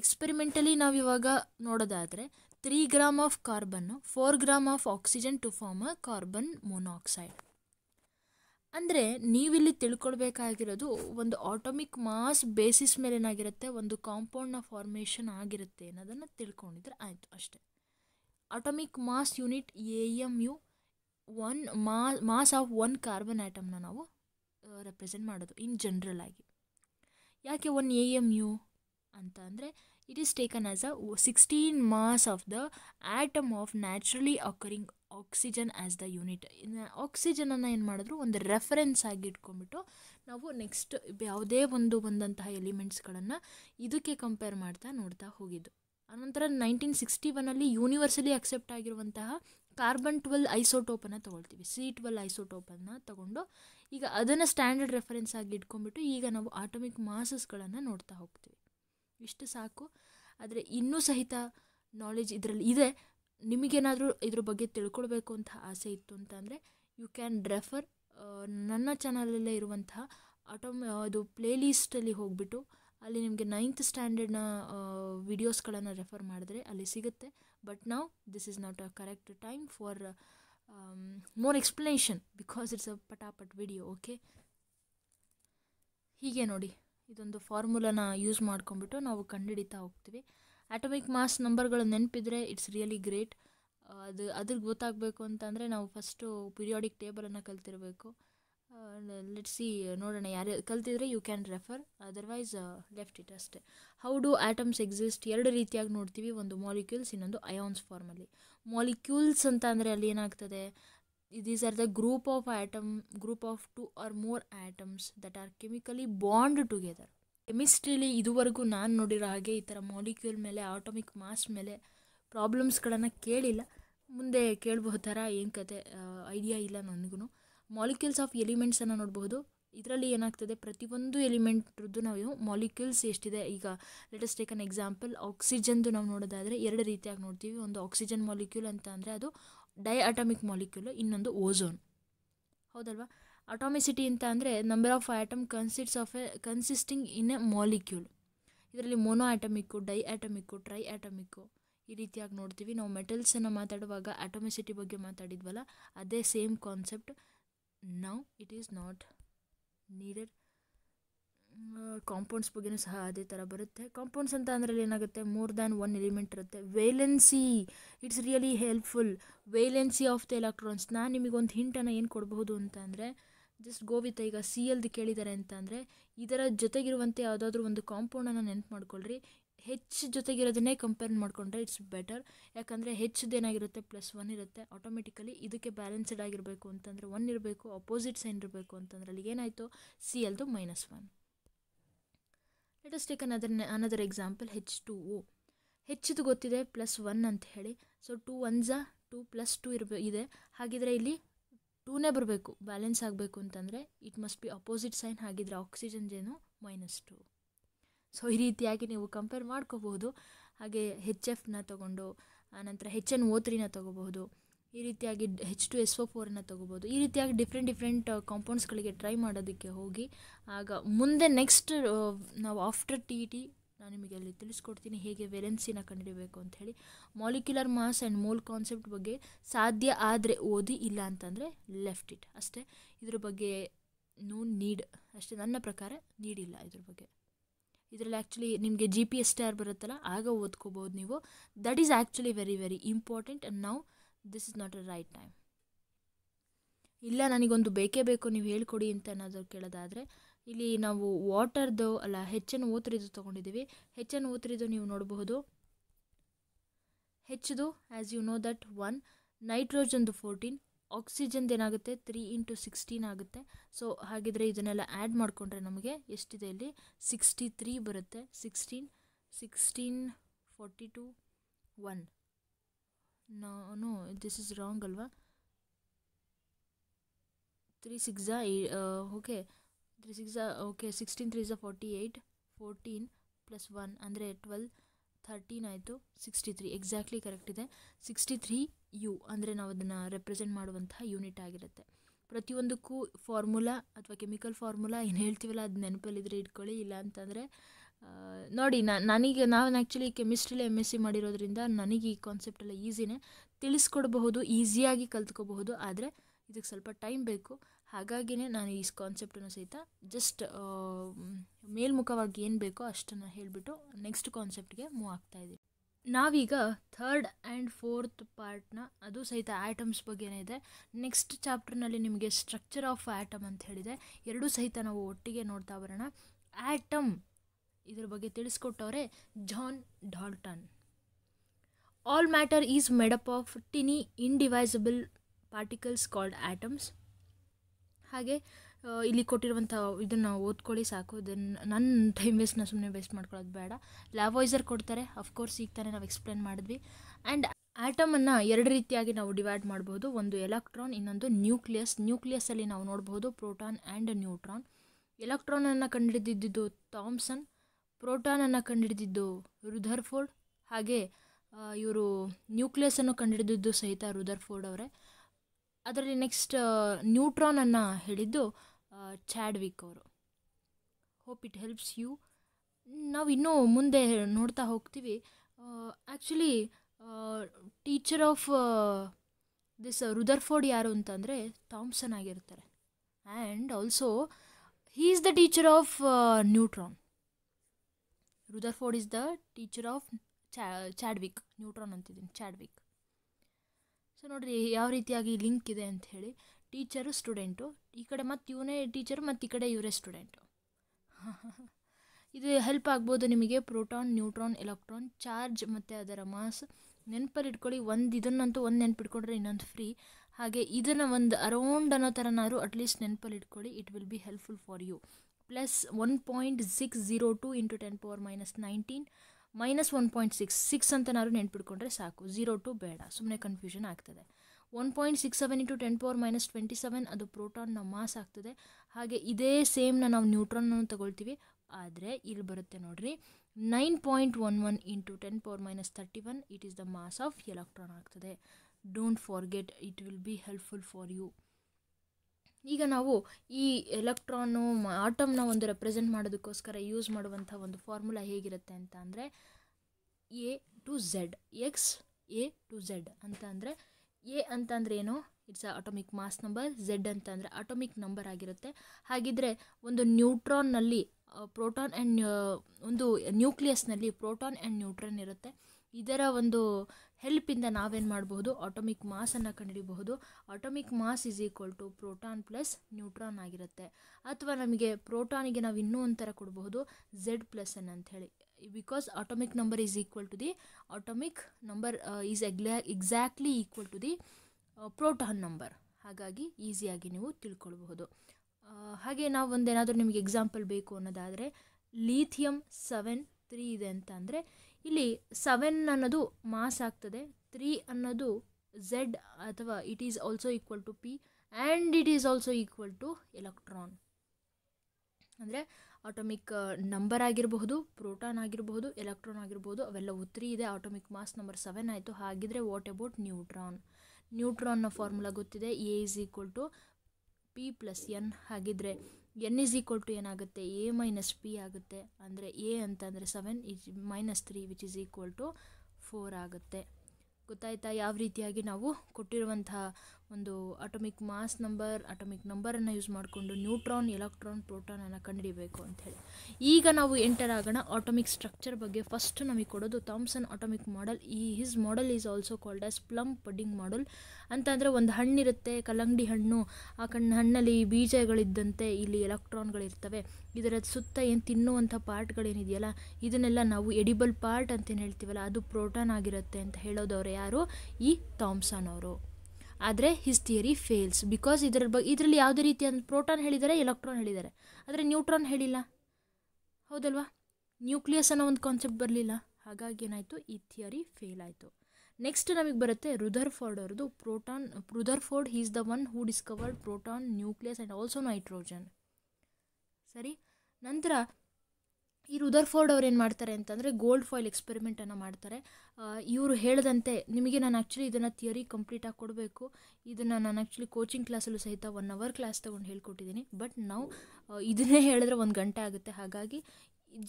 ಎಕ್ಸ್ಪೆರಿಮೆಂಟಲಿ ನಾವಿವಾಗ ನೋಡೋದಾದರೆ 3 gram of carbon 4 gram of oxygen to form a carbon monoxide. ಅಂದರೆ ನೀವಿಲ್ಲಿ ತಿಳ್ಕೊಳ್ಬೇಕಾಗಿರೋದು ಒಂದು ಆಟಮಿಕ್ ಮಾಸ್ ಬೇಸಿಸ್ ಮೇಲೆ ಏನಾಗಿರುತ್ತೆ, ಒಂದು ಕಾಂಪೌಂಡ್ನ ಫಾರ್ಮೇಷನ್ ಆಗಿರುತ್ತೆ ಅನ್ನೋದನ್ನು ತಿಳ್ಕೊಂಡಿದ್ರೆ ಆಯಿತು, ಅಷ್ಟೇ. Atomic mass unit AMU, mass of 1 carbon ಆ್ಯಟಮ್ನ ನಾವು ರೆಪ್ರೆಸೆಂಟ್ ಮಾಡೋದು ಇನ್ ಜನರಲ್ ಆಗಿ. ಯಾಕೆ 1 AMU ಅಂತ ಅಂದರೆ, it is taken as a 16 mass of the atom of naturally occurring oxygen as the unit. ಆಕ್ಸಿಜನನ್ನು ಏನು ಮಾಡಿದ್ರು ಒಂದು ರೆಫರೆನ್ಸ್ ಆಗಿ ಇಟ್ಕೊಂಡ್ಬಿಟ್ಟು ನಾವು ನೆಕ್ಸ್ಟ್ ಯಾವುದೇ ಒಂದು ಬಂದಂತಹ ಎಲಿಮೆಂಟ್ಸ್ಗಳನ್ನು ಇದಕ್ಕೆ ಕಂಪೇರ್ ಮಾಡ್ತಾ ನೋಡ್ತಾ ಹೋಗಿದ್ದು. ಆನಂತರ 1961 ಯೂನಿವರ್ಸಲಿ ಅಕ್ಸೆಪ್ಟ್ ಆಗಿರುವಂತಹ ಕಾರ್ಬನ್ 12 ಐಸೋಟೋಪನ್ನು ತೊಗೊಳ್ತೀವಿ, C12 ಐಸೋಟೋಪನ್ನು ತೊಗೊಂಡು ಈಗ ಅದನ್ನು ಸ್ಟ್ಯಾಂಡರ್ಡ್ ರೆಫರೆನ್ಸ್ ಆಗಿ ಇಟ್ಕೊಂಡ್ಬಿಟ್ಟು ಈಗ ನಾವು ಆಟಮಿಕ್ ಮಾಸಸ್ಗಳನ್ನು ನೋಡ್ತಾ ಹೋಗ್ತೀವಿ. ಇಷ್ಟು ಸಾಕು. ಆದರೆ ಇನ್ನೂ ಸಹಿತ ನಾಲೆಜ್ ಇದರಲ್ಲಿ ಇದೆ. ನಿಮಗೇನಾದರೂ ಇದ್ರ ಬಗ್ಗೆ ತಿಳ್ಕೊಳ್ಬೇಕು ಅಂತ ಆಸೆ ಇತ್ತು ಅಂತ ಅಂದರೆ ಯು ಕ್ಯಾನ್ ರೆಫರ್ ನನ್ನ ಚಾನಲಲ್ಲೇ ಇರುವಂತಹ ಅದು ಪ್ಲೇಲಿಸ್ಟಲ್ಲಿ ಹೋಗಿಬಿಟ್ಟು ಅಲ್ಲಿ ನಿಮಗೆ 9th ಸ್ಟ್ಯಾಂಡರ್ಡ್ನ ವಿಡಿಯೋಸ್ಗಳನ್ನು ರೆಫರ್ ಮಾಡಿದ್ರೆ ಅಲ್ಲಿ ಸಿಗುತ್ತೆ. ಬಟ್ ನಾವು this is not a correct time for more explanation because it's a ಪಟಾಪಟ್ ವಿಡಿಯೋ, ಓಕೆ. ಹೀಗೆ ನೋಡಿ, ಇದೊಂದು ಫಾರ್ಮುಲಾನ ಯೂಸ್ ಮಾಡ್ಕೊಂಡ್ಬಿಟ್ಟು ನಾವು ಕಂಡುಹಿಡಿತಾ ಹೋಗ್ತೀವಿ. ಆಟಮಿಕ್ ಮಾಸ್ ನಂಬರ್ಗಳು ನೆನಪಿದ್ರೆ ಇಟ್ಸ್ ರಿಯಲಿ ಗ್ರೇಟ್. ಅದ್ರಿಗೆ ಗೊತ್ತಾಗಬೇಕು ಅಂತಂದರೆ ನಾವು ಫಸ್ಟು ಪಿರಿಯಾಡಿಕ್ ಟೇಬಲನ್ನು ಕಲ್ತಿರಬೇಕು. ಲೆಟ್ಸ್ ಸಿ, ನೋಡೋಣ ಯಾರು ಕಲ್ತಿದ್ರೆ you can refer, otherwise left it, ಅಷ್ಟೇ. How do atoms exist? 2 ರೀತಿಯಾಗಿ ನೋಡ್ತೀವಿ, ಒಂದು ಮಾಲಿಕ್ಯೂಲ್ಸ್, ಇನ್ನೊಂದು ಅಯಾನ್ಸ್ ಫಾರ್ಮಲ್ಲಿ. ಮಾಲಿಕ್ಯೂಲ್ಸ್ ಅಂತ ಅಂದರೆ ಅಲ್ಲಿ ಏನಾಗ್ತದೆ, these are the group of atom, group of 2 or more atoms that are chemically bond together. ಕೆಮಿಸ್ಟ್ರಿಲಿ ಇದುವರೆಗೂ ನಾನು ನೋಡಿರೋ ಹಾಗೆ ಈ ಥರ ಮಾಲಿಕ್ಯೂಲ್ ಮೇಲೆ, ಆಟಮಿಕ್ ಮಾಸ್ ಮೇಲೆ ಪ್ರಾಬ್ಲಮ್ಸ್ಗಳನ್ನು ಕೇಳಿಲ್ಲ. ಮುಂದೆ ಕೇಳಬಹುದಾರ, ಏನು ಕತೆ ಐಡಿಯಾ ಇಲ್ಲ ನನಗೂ. ಮಾಲಿಕ್ಯೂಲ್ಸ್ ಆಫ್ ಎಲಿಮೆಂಟ್ಸನ್ನು ನೋಡಬಹುದು. ಇದರಲ್ಲಿ ಏನಾಗ್ತದೆ, ಪ್ರತಿಯೊಂದು ಎಲಿಮೆಂಟ್ರದ್ದು ನಾವು ಮಾಲಿಕ್ಯೂಲ್ಸ್ ಎಷ್ಟಿದೆ. ಈಗ ಲೆಟಸ್ ಟೇಕ್ ಅನ್ ಎಕ್ಸಾಂಪಲ್, ಆಕ್ಸಿಜನ್ದು ನಾವು ನೋಡೋದಾದರೆ 2 ರೀತಿಯಾಗಿ ನೋಡ್ತೀವಿ. ಒಂದು ಆಕ್ಸಿಜನ್ ಮಾಲಿಕ್ಯೂಲ್ ಅಂತ ಅಂದರೆ ಅದು ಡೈಅಟಮಿಕ್ ಮಾಲಿಕ್ಯೂಲು, ಇನ್ನೊಂದು ಓಝೋನ್, ಹೌದಲ್ವಾ. ಅಟಾಮಿಸಿಟಿ ಅಂತ ಅಂದರೆ number of atom consisting in a molecule. ಇದರಲ್ಲಿ ಮೊನೋ ಆ್ಯಟಮಿಕ್ಕು, ಡೈಅಟಮಿಕ್ಕು, ಟ್ರೈ ಆ್ಯಟಮಿಕ್ಕು ಈ ರೀತಿಯಾಗಿ ನೋಡ್ತೀವಿ. ನಾವು ಮೆಟಲ್ಸನ್ನು ಮಾತಾಡುವಾಗ ಅಟಾಮಿಸಿಟಿ ಬಗ್ಗೆ ಮಾತಾಡಿದ್ವಲ್ಲ, ಅದೇ ಸೇಮ್ ಕಾನ್ಸೆಪ್ಟ್. ನಾವು it is not needed. Compounds ಬಗ್ಗೆಯೂ ಸಹ ಅದೇ ಥರ ಬರುತ್ತೆ. ಕಾಂಪೌಂಡ್ಸ್ ಅಂತ ಅಂದರೆ ಏನಾಗುತ್ತೆ, more than 1 ಎಲಿಮೆಂಟ್ ಇರುತ್ತೆ. Valency, it's really helpful. Valency of the electrons. ನಾನು ನಿಮಗೊಂದು ಹಿಂಟನ್ನು ಏನು ಕೊಡಬಹುದು ಅಂತ ಅಂದರೆ, ಜಸ್ಟ್ ಗೋವಿತ ಈಗ CLದು ಕೇಳಿದ್ದಾರೆ ಅಂತ ಅಂದರೆ ಇದರ ಜೊತೆಗಿರುವಂತೆ ಯಾವುದಾದ್ರೂ ಒಂದು ಕಾಂಪೌಂಡನ್ನು ನೆನಪು ಮಾಡ್ಕೊಳ್ರಿ. ಹೆಚ್ಚು ಜೊತೆಗಿರೋದನ್ನೇ ಕಂಪೇರ್ ಮಾಡಿಕೊಂಡ್ರೆ ಇಟ್ಸ್ ಬೆಟರ್. ಯಾಕಂದರೆ ಹೆಚ್ಚುದೇನಾಗಿರುತ್ತೆ +1 ಇರುತ್ತೆ. ಆಟೋಮೆಟಿಕಲಿ ಇದಕ್ಕೆ ಬ್ಯಾಲೆನ್ಸ್ಡ್ ಆಗಿರಬೇಕು ಅಂತಂದರೆ 1 ಇರಬೇಕು, ಅಪೋಸಿಟ್ ಸೈನ್ ಇರಬೇಕು ಅಂತಂದರೆ ಅಲ್ಲಿ ಏನಾಯಿತು, CLದು -1. Let's take another example, H2O. ಹೆಚ್ಚಿದು ಗೊತ್ತಿದೆ +1 ಅಂತ ಹೇಳಿ. ಸೊ 2 1s 2 +2 ಇದೆ. ಹಾಗಿದ್ರೆ ಇಲ್ಲಿ 2ನೇ ಬರಬೇಕು, ಬ್ಯಾಲೆನ್ಸ್ ಆಗಬೇಕು ಅಂತಂದರೆ it must be opposite sign. ಹಾಗಿದ್ರೆ ಆಕ್ಸಿಜನ್ ಏನು -2. ಸೊ ಈ ರೀತಿಯಾಗಿ ನೀವು ಕಂಪೇರ್ ಮಾಡ್ಕೋಬಹುದು. ಹಾಗೆ HF ತೊಗೊಂಡು ಆನಂತರ HNO3 ತೊಗೋಬಹುದು. ಈ ರೀತಿಯಾಗಿ H2SO4 ತೊಗೋಬೋದು. ಈ ರೀತಿಯಾಗಿ ಡಿಫ್ರೆಂಟ್ ಕಾಂಪೌಂಡ್ಸ್ಗಳಿಗೆ ಟ್ರೈ ಮಾಡೋದಕ್ಕೆ ಹೋಗಿ ಆಗ ಮುಂದೆ ನೆಕ್ಸ್ಟ್ ನಾವು ಆಫ್ಟರ್ TET ನಾನು ನಿಮಗೆ ಅಲ್ಲಿ ತಿಳಿಸ್ಕೊಡ್ತೀನಿ ಹೇಗೆ ವೇಲೆನ್ಸಿನ ಕಂಡುಹಿಡಬೇಕು ಅಂತ ಹೇಳಿ. Molecular mass and mole concept ಬಗ್ಗೆ ಸಾಧ್ಯ ಆದರೆ ಓದಿ, ಇಲ್ಲ ಅಂತಂದರೆ ಲೆಫ್ಟ್ ಇಟ್ ಅಷ್ಟೇ. ಇದ್ರ ಬಗ್ಗೆ ನೋ ನೀಡ್ ಅಷ್ಟೇ, ನನ್ನ ಪ್ರಕಾರ ನೀಡಿಲ್ಲ ಇದ್ರ ಬಗ್ಗೆ. ಇದರಲ್ಲಿ ಆ್ಯಕ್ಚುಲಿ ನಿಮಗೆ GPS ಬರುತ್ತಲ್ಲ, ಆಗ ಓದ್ಕೋಬೋದು ನೀವು. That is actually very very important and now this is not a right time. ಇಲ್ಲ ನನಗೊಂದು ಬೇಕೇ ಬೇಕು ನೀವು ಹೇಳ್ಕೊಡಿ ಅಂತ ಏನಾದರೂ ಕೇಳೋದಾದರೆ, ಇಲ್ಲಿ ನಾವು ವಾಟರ್ದು ಅಲ್ಲ HNO3 ತೊಗೊಂಡಿದ್ದೀವಿ. HNO3 ನೀವು ನೋಡಬಹುದು, ಹೆಚ್ಚದು ಆ್ಯಸ್ ಯು ನೋ ದಟ್ 1, ನೈಟ್ರೋಜನ್ದು 14, ಆಕ್ಸಿಜನ್ದು ಏನಾಗುತ್ತೆ 3 × 16 ಆಗುತ್ತೆ. ಸೊ ಹಾಗಿದ್ರೆ ಇದನ್ನೆಲ್ಲ ಆ್ಯಡ್ ಮಾಡಿಕೊಂಡ್ರೆ ನಮಗೆ ಎಷ್ಟಿದೆ ಇಲ್ಲಿ 63 ಬರುತ್ತೆ. 16, 16, 42, 1. ನೋ ದಿಸ್ ಇಸ್ ರಾಂಗ್ ಅಲ್ವಾ? 3 6 ಓಕೆ, 3 6 ಓಕೆ, 16 3 48 14 + 1 ಅಂದರೆ 12 13 ಆಯಿತು. 63 ಎಕ್ಸಾಕ್ಟ್ಲಿ ಕರೆಕ್ಟ್ ಇದೆ. 63U ಅಂದರೆ ನಾವು ಅದನ್ನು ರೆಪ್ರೆಸೆಂಟ್ ಮಾಡುವಂತಹ ಯೂನಿಟ್ ಆಗಿರುತ್ತೆ. ಪ್ರತಿಯೊಂದಕ್ಕೂ ಫಾರ್ಮುಲಾ ಅಥವಾ ಕೆಮಿಕಲ್ ಫಾರ್ಮುಲಾ ಏನು ಹೇಳ್ತೀವಲ್ಲ ಅದು ನೆನಪಲ್ಲಿದ್ದರೆ ಇಟ್ಕೊಳ್ಳಿ, ಇಲ್ಲ ಅಂತಂದರೆ ನೋಡಿ. ನಾನು ಆ್ಯಕ್ಚುಲಿ ಕೆಮಿಸ್ಟ್ರಿಲಿ MSc ಮಾಡಿರೋದ್ರಿಂದ ನನಗೆ ಈ ಕಾನ್ಸೆಪ್ಟೆಲ್ಲ ಈಸಿನೇ, ತಿಳಿಸ್ಕೊಡ್ಬಹುದು, ಈಸಿಯಾಗಿ ಕಲ್ತ್ಕೋಬಹುದು. ಆದರೆ ಇದಕ್ಕೆ ಸ್ವಲ್ಪ ಟೈಮ್ ಬೇಕು. ಹಾಗಾಗಿನೇ ನಾನು ಈ ಕಾನ್ಸೆಪ್ಟನ್ನು ಸಹಿತ ಜಸ್ಟ್ ಮೇಲ್ಮುಖವಾಗಿ ಏನು ಬೇಕೋ ಅಷ್ಟನ್ನು ಹೇಳಿಬಿಟ್ಟು ನೆಕ್ಸ್ಟ್ ಕಾನ್ಸೆಪ್ಟ್ಗೆ ಮೂವ್ ಆಗ್ತಾಯಿದ್ದೀನಿ. ನಾವೀಗ 3rd and 4th ಪಾರ್ಟ್ನ, ಅದು ಸಹಿತ ಆ್ಯಟಮ್ಸ್ ಬಗ್ಗೆನೇ ಇದೆ. ನೆಕ್ಸ್ಟ್ ಚಾಪ್ಟರ್ನಲ್ಲಿ ನಿಮಗೆ ಸ್ಟ್ರಕ್ಚರ್ ಆಫ್ ಆ್ಯಟಮ್ ಅಂತ ಹೇಳಿದೆ. ಎರಡೂ ಸಹಿತ ನಾವು ಒಟ್ಟಿಗೆ ನೋಡ್ತಾ ಬರೋಣ. ಆ್ಯಟಮ್ ಇದರ ಬಗ್ಗೆ ತಿಳಿಸ್ಕೊಟ್ಟವ್ರೆ John Dalton. All matter is made up of tiny indivisible particles called atoms. ಹಾಗೆ ಇಲ್ಲಿ ಕೊಟ್ಟಿರುವಂಥ ಇದನ್ನು ಓದ್ಕೊಳ್ಳಿ ಸಾಕು. ಇದನ್ನು ನನ್ನ ಟೈಮ್ ವೇಸ್ಟ್ನ ಸುಮ್ಮನೆ ವೇಸ್ಟ್ ಮಾಡ್ಕೊಳ್ಳೋದು ಬೇಡ. ಲಾವಾಯ್ಸರ್ ಕೊಡ್ತಾರೆ, ಅಫ್ಕೋರ್ಸ್ ಈಗ ತಾನೇ ನಾವು ಎಕ್ಸ್ಪ್ಲೇನ್ ಮಾಡಿದ್ವಿ. ಆ್ಯಂಡ್ ಆ್ಯಟಮನ್ನು 2 ರೀತಿಯಾಗಿ ನಾವು ಡಿವೈಡ್ ಮಾಡ್ಬೋದು, ಒಂದು ಎಲೆಕ್ಟ್ರಾನ್, ಇನ್ನೊಂದು ನ್ಯೂಕ್ಲಿಯಸ್. ನ್ಯೂಕ್ಲಿಯಸ್ಸಲ್ಲಿ ನಾವು ನೋಡ್ಬೋದು ಪ್ರೋಟಾನ್ ಆ್ಯಂಡ್ ನ್ಯೂಟ್ರಾನ್. ಎಲೆಕ್ಟ್ರಾನನ್ನು ಕಂಡುಹಿಡಿದಿದ್ದು ಥಾಮ್ಸನ್, ಪ್ರೋಟಾನನ್ನು ಕಂಡುಹಿಡಿದಿದ್ದು ರುದರ್ಫೋರ್ಡ್, ಹಾಗೆ ಇವರು ನ್ಯೂಕ್ಲಿಯಸ್ಸನ್ನು ಕಂಡುಹಿಡಿದಿದ್ದು ಸಹಿತ ರುದರ್ಫೋರ್ಡ್ ಅವರೇ. ಅದರಲ್ಲಿ ನೆಕ್ಸ್ಟ್ ನ್ಯೂಟ್ರಾನನ್ನು ಹೇಳಿದ್ದು ಚಾಡ್ವಿಕ್ ಅವರು. Hope it helps you. ನಾವು ಇನ್ನೂ ಮುಂದೆ ನೋಡ್ತಾ ಹೋಗ್ತೀವಿ. Actually teacher of this Rutherford ಯಾರು ಅಂತಂದರೆ ಥಾಮ್ಸನ್ ಆಗಿರ್ತಾರೆ. And also he is the teacher of neutron. Rutherford is the teacher of Chadwick. Neutron ಅಂತಿದ್ದೀನಿ, ಚಾಡ್ವಿಕ್. ಸೊ ನೋಡಿರಿ ಯಾವ ರೀತಿಯಾಗಿ ಲಿಂಕ್ ಇದೆ ಅಂತ ಹೇಳಿ. ಟೀಚರು ಸ್ಟೂಡೆಂಟು, ಈ ಕಡೆ ಮತ್ತು ಇವನೇ ಟೀಚರು, ಮತ್ತು ಈ ಕಡೆ ಇವರೇ ಸ್ಟೂಡೆಂಟು. ಇದು ಹೆಲ್ಪ್ ಆಗ್ಬೋದು ನಿಮಗೆ. ಪ್ರೋಟಾನ್, ನ್ಯೂಟ್ರಾನ್, ಎಲೆಕ್ಟ್ರಾನ್, ಚಾರ್ಜ್ ಮತ್ತು ಅದರ ಮಾಸ್ ನೆನಪಲ್ಲಿ ಇಟ್ಕೊಳ್ಳಿ. ಇದನ್ನಂತೂ ಒಂದು ನೆನಪಿಟ್ಕೊಂಡ್ರೆ ಇನ್ನೊಂದು ಫ್ರೀ. ಹಾಗೆ ಇದನ್ನು ಒಂದು ಅರೌಂಡ್ ಅನ್ನೋ ಥರನಾದ್ರು ಅಟ್ಲೀಸ್ಟ್ ನೆನಪಲ್ಲಿ ಇಟ್ಕೊಳ್ಳಿ. It will be helpful for you. Plus 1.602 × 10⁻¹⁹, -1.6 6 ಅಂತನಾದ್ರು ನೆನ್ಪಿಟ್ಕೊಂಡ್ರೆ ಸಾಕು. 0 2 ಬೇಡ, ಸುಮ್ಮನೆ ಕನ್ಫ್ಯೂಷನ್ ಆಗ್ತದೆ. 1.67 × 10⁻¹೭, ಅದು ಪ್ರೋಟಾನ್ನ ಮಾಸ್ ಆಗ್ತದೆ. ಹಾಗೆ ಇದೇ ಸೇಮ್ನ ನಾವು ನ್ಯೂಟ್ರಾನನ್ನು ತಗೊಳ್ತೀವಿ. ಆದರೆ ಇಲ್ಲಿ ಬರುತ್ತೆ ನೋಡಿರಿ 9.11 × 10⁻¹೧. It is the mass of electron ಆಗ್ತದೆ. Don't forget, it will be helpful for you. ಈಗ ನಾವು ಈ ಎಲೆಕ್ಟ್ರಾನು ಆಟಮ್ನ ಒಂದು ರೆಪ್ರೆಸೆಂಟ್ ಮಾಡೋದಕ್ಕೋಸ್ಕರ ಯೂಸ್ ಮಾಡುವಂಥ ಒಂದು ಫಾರ್ಮುಲಾ ಹೇಗಿರುತ್ತೆ ಅಂತ ಅಂದರೆ A to Z, X A to Z ಅಂತ ಅಂದರೆ A ಅಂತಂದರೆ ಏನು, it's atomic mass number. Z ಅಂತ ಅಂದರೆ ಅಟೋಮಿಕ್ ನಂಬರ್ ಆಗಿರುತ್ತೆ. ಹಾಗಿದ್ರೆ ಒಂದು ನ್ಯೂಟ್ರಾನ್ನಲ್ಲಿ ಪ್ರೋಟಾನ್ ಆ್ಯಂಡ್ ಒಂದು ನ್ಯೂಕ್ಲಿಯಸ್ನಲ್ಲಿ ಪ್ರೋಟಾನ್ ಆ್ಯಂಡ್ ನ್ಯೂಟ್ರಾನ್ ಇರುತ್ತೆ. ಇದರ ಒಂದು ಹೆಲ್ಪಿಂದ ನಾವೇನು ಮಾಡಬಹುದು, ಅಟೋಮಿಕ್ ಮಾಸನ್ನು ಕಂಡುಹಿಡೀಬಹುದು. Atomic mass is equal to proton plus neutron ಆಗಿರುತ್ತೆ. ಅಥವಾ ನಮಗೆ ಪ್ರೋಟಾನಿಗೆ ನಾವು ಇನ್ನೂ ಒಂಥರ ಕೊಡಬಹುದು, Z+N ಅಂತ ಹೇಳಿ. Because atomic number is equal to the atomic number is exactly equal to the proton number. ಹಾಗಾಗಿ ಈಸಿಯಾಗಿ ನೀವು ತಿಳ್ಕೊಳ್ಬಹುದು. ಹಾಗೆ ನಾವು ಒಂದೇನಾದರೂ ನಿಮಗೆ ಎಕ್ಸಾಂಪಲ್ ಬೇಕು ಅನ್ನೋದಾದರೆ ಲಿಥಿಯಂ 7 3 ಇದೆ ಅಂತ ಅಂದರೆ ಇಲ್ಲಿ 7 ಅನ್ನೋದು ಮಾಸ್ ಆಗ್ತದೆ, 3 ಅನ್ನೋದು Z ಅಥವಾ it is also equal to P and it is also equal to electron. ಅಂದರೆ ಅಟೋಮಿಕ್ ನಂಬರ್ ಆಗಿರಬಹುದು, ಪ್ರೋಟಾನ್ ಆಗಿರಬಹುದು, ಎಲೆಕ್ಟ್ರಾನ್ ಆಗಿರಬಹುದು, ಅವೆಲ್ಲವೂ 3 ಇದೆ. ಅಟೋಮಿಕ್ ಮಾಸ್ ನಂಬರ್ 7 ಆಯಿತು. ಹಾಗಿದ್ರೆ ವಾಟ್ ಅಬೌಟ್ ನ್ಯೂಟ್ರಾನ್? ನ್ಯೂಟ್ರಾನ್ನ ಫಾರ್ಮುಲಾ ಗೊತ್ತಿದೆ, A is equal to P + N. ಹಾಗಿದ್ರೆ n is equal to ಏನಾಗುತ್ತೆ a minus p ಆಗುತ್ತೆ. ಅಂದರೆ a ಅಂತಂದರೆ 7 is minus 3 which is equal to 4 ಆಗುತ್ತೆ. ಗೊತ್ತಾಯ್ತಾ ಯಾವ ರೀತಿಯಾಗಿ ನಾವು ಕೊಟ್ಟಿರುವಂತಹ ಒಂದು ಅಟೋಮಿಕ್ ಮಾಸ್ ನಂಬರ್, ಅಟೋಮಿಕ್ ನಂಬರನ್ನು ಯೂಸ್ ಮಾಡಿಕೊಂಡು ನ್ಯೂಟ್ರಾನ್, ಎಲೆಕ್ಟ್ರಾನ್, ಪ್ರೋಟಾನನ್ನು ಕಂಡುಹಿಡಿಯಬೇಕು ಅಂಥೇಳಿ. ಈಗ ನಾವು ಎಂಟರ್ ಆಗೋಣ ಅಟೋಮಿಕ್ ಸ್ಟ್ರಕ್ಚರ್ ಬಗ್ಗೆ. ಫಸ್ಟ್ ನಮಗೆ ಕೊಡೋದು ಥಾಮ್ಸನ್ ಅಟೋಮಿಕ್ ಮಾಡಲ್. ಈ his model is also called as plum pudding model. ಅಂತಂದರೆ ಒಂದು ಹಣ್ಣಿರುತ್ತೆ, ಕಲ್ಲಂಗಡಿ ಹಣ್ಣು. ಆ ಹಣ್ಣಲ್ಲಿ ಬೀಜಗಳಿದ್ದಂತೆ ಇಲ್ಲಿ ಎಲೆಕ್ಟ್ರಾನ್ಗಳಿರ್ತವೆ. ಇದರ ಸುತ್ತ ಏನು ತಿನ್ನುವಂಥ ಪಾರ್ಟ್ಗಳೇನಿದೆಯಲ್ಲ ಇದನ್ನೆಲ್ಲ ನಾವು ಎಡಿಬಲ್ ಪಾರ್ಟ್ ಅಂತೇನು ಹೇಳ್ತೀವಲ್ಲ ಅದು ಪ್ರೋಟಾನ್ ಆಗಿರುತ್ತೆ ಅಂತ ಹೇಳೋದವ್ರು ಯಾರು? ಈ ಥಾಮ್ಸನ್ ಅವರು. ಆದರೆ ಹಿಸ್ ಥಿಯರಿ ಫೇಲ್ಸ್ ಬಿಕಾಸ್ ಇದರಲ್ಲಿ ಯಾವುದೇ ರೀತಿ ಅಂತ ಪ್ರೋಟಾನ್ ಹೇಳಿದ್ದಾರೆ, ಎಲೆಕ್ಟ್ರಾನ್ ಹೇಳಿದ್ದಾರೆ, ಆದರೆ ನ್ಯೂಟ್ರಾನ್ ಹೇಳಿಲ್ಲ. ಹೌದಲ್ವಾ? ನ್ಯೂಕ್ಲಿಯಸ್ ಅನ್ನೋ ಒಂದು ಕಾನ್ಸೆಪ್ಟ್ ಬರಲಿಲ್ಲ. ಹಾಗಾಗಿ ಏನಾಯಿತು, ಈ ಥಿಯರಿ ಫೇಲ್ ಆಯಿತು. ನೆಕ್ಸ್ಟ್ ನಮಗೆ ಬರುತ್ತೆ ರುದರ್ಫೋರ್ಡ್ ಅವ್ರದ್ದು proton. Rutherford he's the one who discovered proton, nucleus and also nitrogen. ಸರಿ, ನಂತರ ಈ ರುದರ್ಫೋರ್ಡ್ ಅವ್ರು ಏನು ಮಾಡ್ತಾರೆ ಅಂತಂದರೆ ಗೋಲ್ಡ್ ಫಾಯಿಲ್ ಎಕ್ಸ್ಪೆರಿಮೆಂಟನ್ನು ಮಾಡ್ತಾರೆ. ಇವರು ಹೇಳಿದಂತೆ ನಿಮಗೆ ನಾನು ಆ್ಯಕ್ಚುಲಿ ಇದನ್ನು ಥಿಯರಿ ಕಂಪ್ಲೀಟಾಗಿ ಕೊಡಬೇಕು. ಇದನ್ನು ನಾನು ಆ್ಯಕ್ಚುಲಿ ಕೋಚಿಂಗ್ ಕ್ಲಾಸಲ್ಲೂ ಸಹಿತ 1 hour ಕ್ಲಾಸ್ ತೊಗೊಂಡು ಹೇಳ್ಕೊಟ್ಟಿದ್ದೀನಿ. ಬಟ್ ನಾವು ಇದನ್ನೇ ಹೇಳಿದ್ರೆ 1 ಗಂಟೆ ಆಗುತ್ತೆ. ಹಾಗಾಗಿ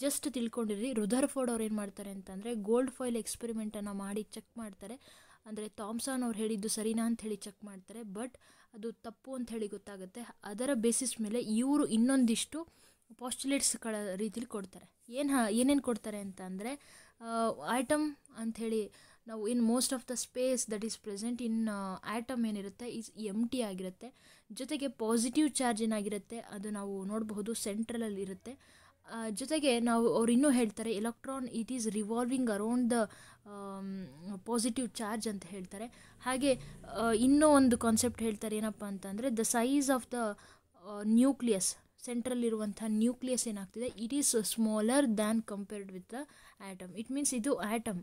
ಜಸ್ಟ್ ತಿಳ್ಕೊಂಡಿರಿ. ರುದರ್ಫೋರ್ಡ್ ಅವ್ರು ಏನು ಮಾಡ್ತಾರೆ ಅಂತಂದರೆ ಗೋಲ್ಡ್ ಫಾಯಿಲ್ ಎಕ್ಸ್ಪೆರಿಮೆಂಟನ್ನು ಮಾಡಿ ಚೆಕ್ ಮಾಡ್ತಾರೆ. ಅಂದರೆ ಥಾಮ್ಸನ್ ಅವ್ರು ಹೇಳಿದ್ದು ಸರಿನಾ ಅಂಥೇಳಿ ಚೆಕ್ ಮಾಡ್ತಾರೆ. ಬಟ್ ಅದು ತಪ್ಪು ಅಂಥೇಳಿ ಗೊತ್ತಾಗುತ್ತೆ. ಅದರ ಬೇಸಿಸ್ ಮೇಲೆ ಇವರು ಇನ್ನೊಂದಿಷ್ಟು ಪಾಸ್ಟುಲೇಟ್ಸ್ಗಳ ರೀತಿಲಿ ಕೊಡ್ತಾರೆ. ಏನೇನು ಕೊಡ್ತಾರೆ ಅಂತ ಅಂದರೆ ಆ್ಯಟಮ್ ಅಂಥೇಳಿ ನಾವು in most of the space that is present in atom ಏನಿರುತ್ತೆ ಈಸ್ ಎಂಟಿ ಆಗಿರುತ್ತೆ. ಜೊತೆಗೆ ಪಾಸಿಟಿವ್ ಚಾರ್ಜ್ ಏನಾಗಿರುತ್ತೆ ಅದು ನಾವು ನೋಡಬಹುದು, ಸೆಂಟ್ರಲಲ್ಲಿ ಇರುತ್ತೆ. ಜೊತೆಗೆ ನಾವು ಅವ್ರು ಇನ್ನೂ ಹೇಳ್ತಾರೆ electron it is revolving around the positive charge ಅಂತ ಹೇಳ್ತಾರೆ. ಹಾಗೆ ಇನ್ನೂ ಒಂದು ಕಾನ್ಸೆಪ್ಟ್ ಹೇಳ್ತಾರೆ, ಏನಪ್ಪ ಅಂತಂದರೆ the size of the nucleus, ಸೆಂಟ್ರಲ್ಲಿರುವಂಥ ನ್ಯೂಕ್ಲಿಯಸ್ ಏನಾಗ್ತಿದೆ it is smaller than compared with the atom. It means ಇದು ಆ್ಯಟಮ್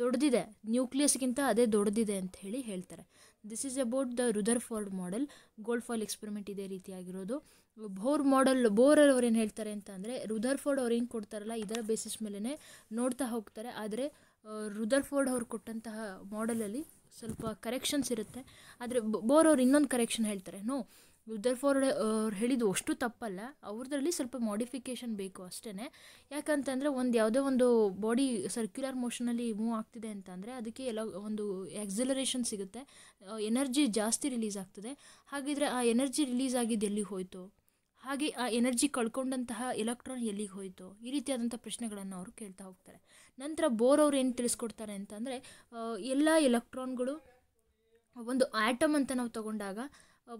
ದೊಡ್ಡದಿದೆ ನ್ಯೂಕ್ಲಿಯಸ್ಗಿಂತ, ಅದೇ ದೊಡ್ಡದಿದೆ ಅಂತ ಹೇಳಿ ಹೇಳ್ತಾರೆ. This is about the Rutherford model. Gold foil experiment ಇದೇ ರೀತಿಯಾಗಿರೋದು. ಬೋರ್ ಮಾಡೆಲ್, ಬೋರ್ ಅವ್ರು ಏನು ಹೇಳ್ತಾರೆ ಅಂತ ಅಂದರೆ ರುದರ್ಫೋರ್ಡ್ ಅವ್ರು ಏನು ಕೊಡ್ತಾರಲ್ಲ ಇದರ ಬೇಸಿಸ್ ಮೇಲೇ ನೋಡ್ತಾ ಹೋಗ್ತಾರೆ. ಆದರೆ ರುದರ್ಫೋರ್ಡ್ ಅವ್ರು ಕೊಟ್ಟಂತಹ ಮಾಡೆಲಲ್ಲಿ ಸ್ವಲ್ಪ ಕರೆಕ್ಷನ್ಸ್ ಇರುತ್ತೆ. ಆದರೆ ಬೋರ್ ಅವ್ರು ಇನ್ನೊಂದು ಕರೆಕ್ಷನ್ ಹೇಳ್ತಾರೆ. ರುದರ್ಫೋರ್ಡ್ ಅವ್ರು ಹೇಳಿದ್ದು ಅಷ್ಟು ತಪ್ಪಲ್ಲ, ಅವ್ರದ್ರಲ್ಲಿ ಸ್ವಲ್ಪ ಮಾಡಿಫಿಕೇಷನ್ ಬೇಕು ಅಷ್ಟೇ. ಯಾಕಂತಂದರೆ ಒಂದು ಯಾವುದೋ ಒಂದು ಬಾಡಿ ಸರ್ಕ್ಯುಲರ್ ಮೋಷನಲ್ಲಿ ಮೂವ್ ಆಗ್ತಿದೆ ಅಂತಂದರೆ ಅದಕ್ಕೆ ಎಲ್ಲ ಒಂದು ಎಕ್ಸಿಲರೇಷನ್ ಸಿಗುತ್ತೆ, ಎನರ್ಜಿ ಜಾಸ್ತಿ ರಿಲೀಸ್ ಆಗ್ತದೆ. ಹಾಗಿದ್ರೆ ಆ ಎನರ್ಜಿ ರಿಲೀಸ್ ಆಗಿದ್ದು ಎಲ್ಲಿಗೆ ಹೋಯಿತು, ಹಾಗೆ ಆ ಎನರ್ಜಿ ಕಳ್ಕೊಂಡಂತಹ ಎಲೆಕ್ಟ್ರಾನ್ ಎಲ್ಲಿಗೆ ಹೋಯಿತು, ಈ ರೀತಿಯಾದಂಥ ಪ್ರಶ್ನೆಗಳನ್ನು ಅವರು ಕೇಳ್ತಾ ಹೋಗ್ತಾರೆ. ನಂತರ ಬೋರ್ ಅವ್ರು ಏನು ತಿಳಿಸ್ಕೊಡ್ತಾರೆ ಅಂತಂದರೆ ಎಲ್ಲ ಎಲೆಕ್ಟ್ರಾನ್ಗಳು ಒಂದು ಆ್ಯಟಮ್ ಅಂತ ನಾವು ತಗೊಂಡಾಗ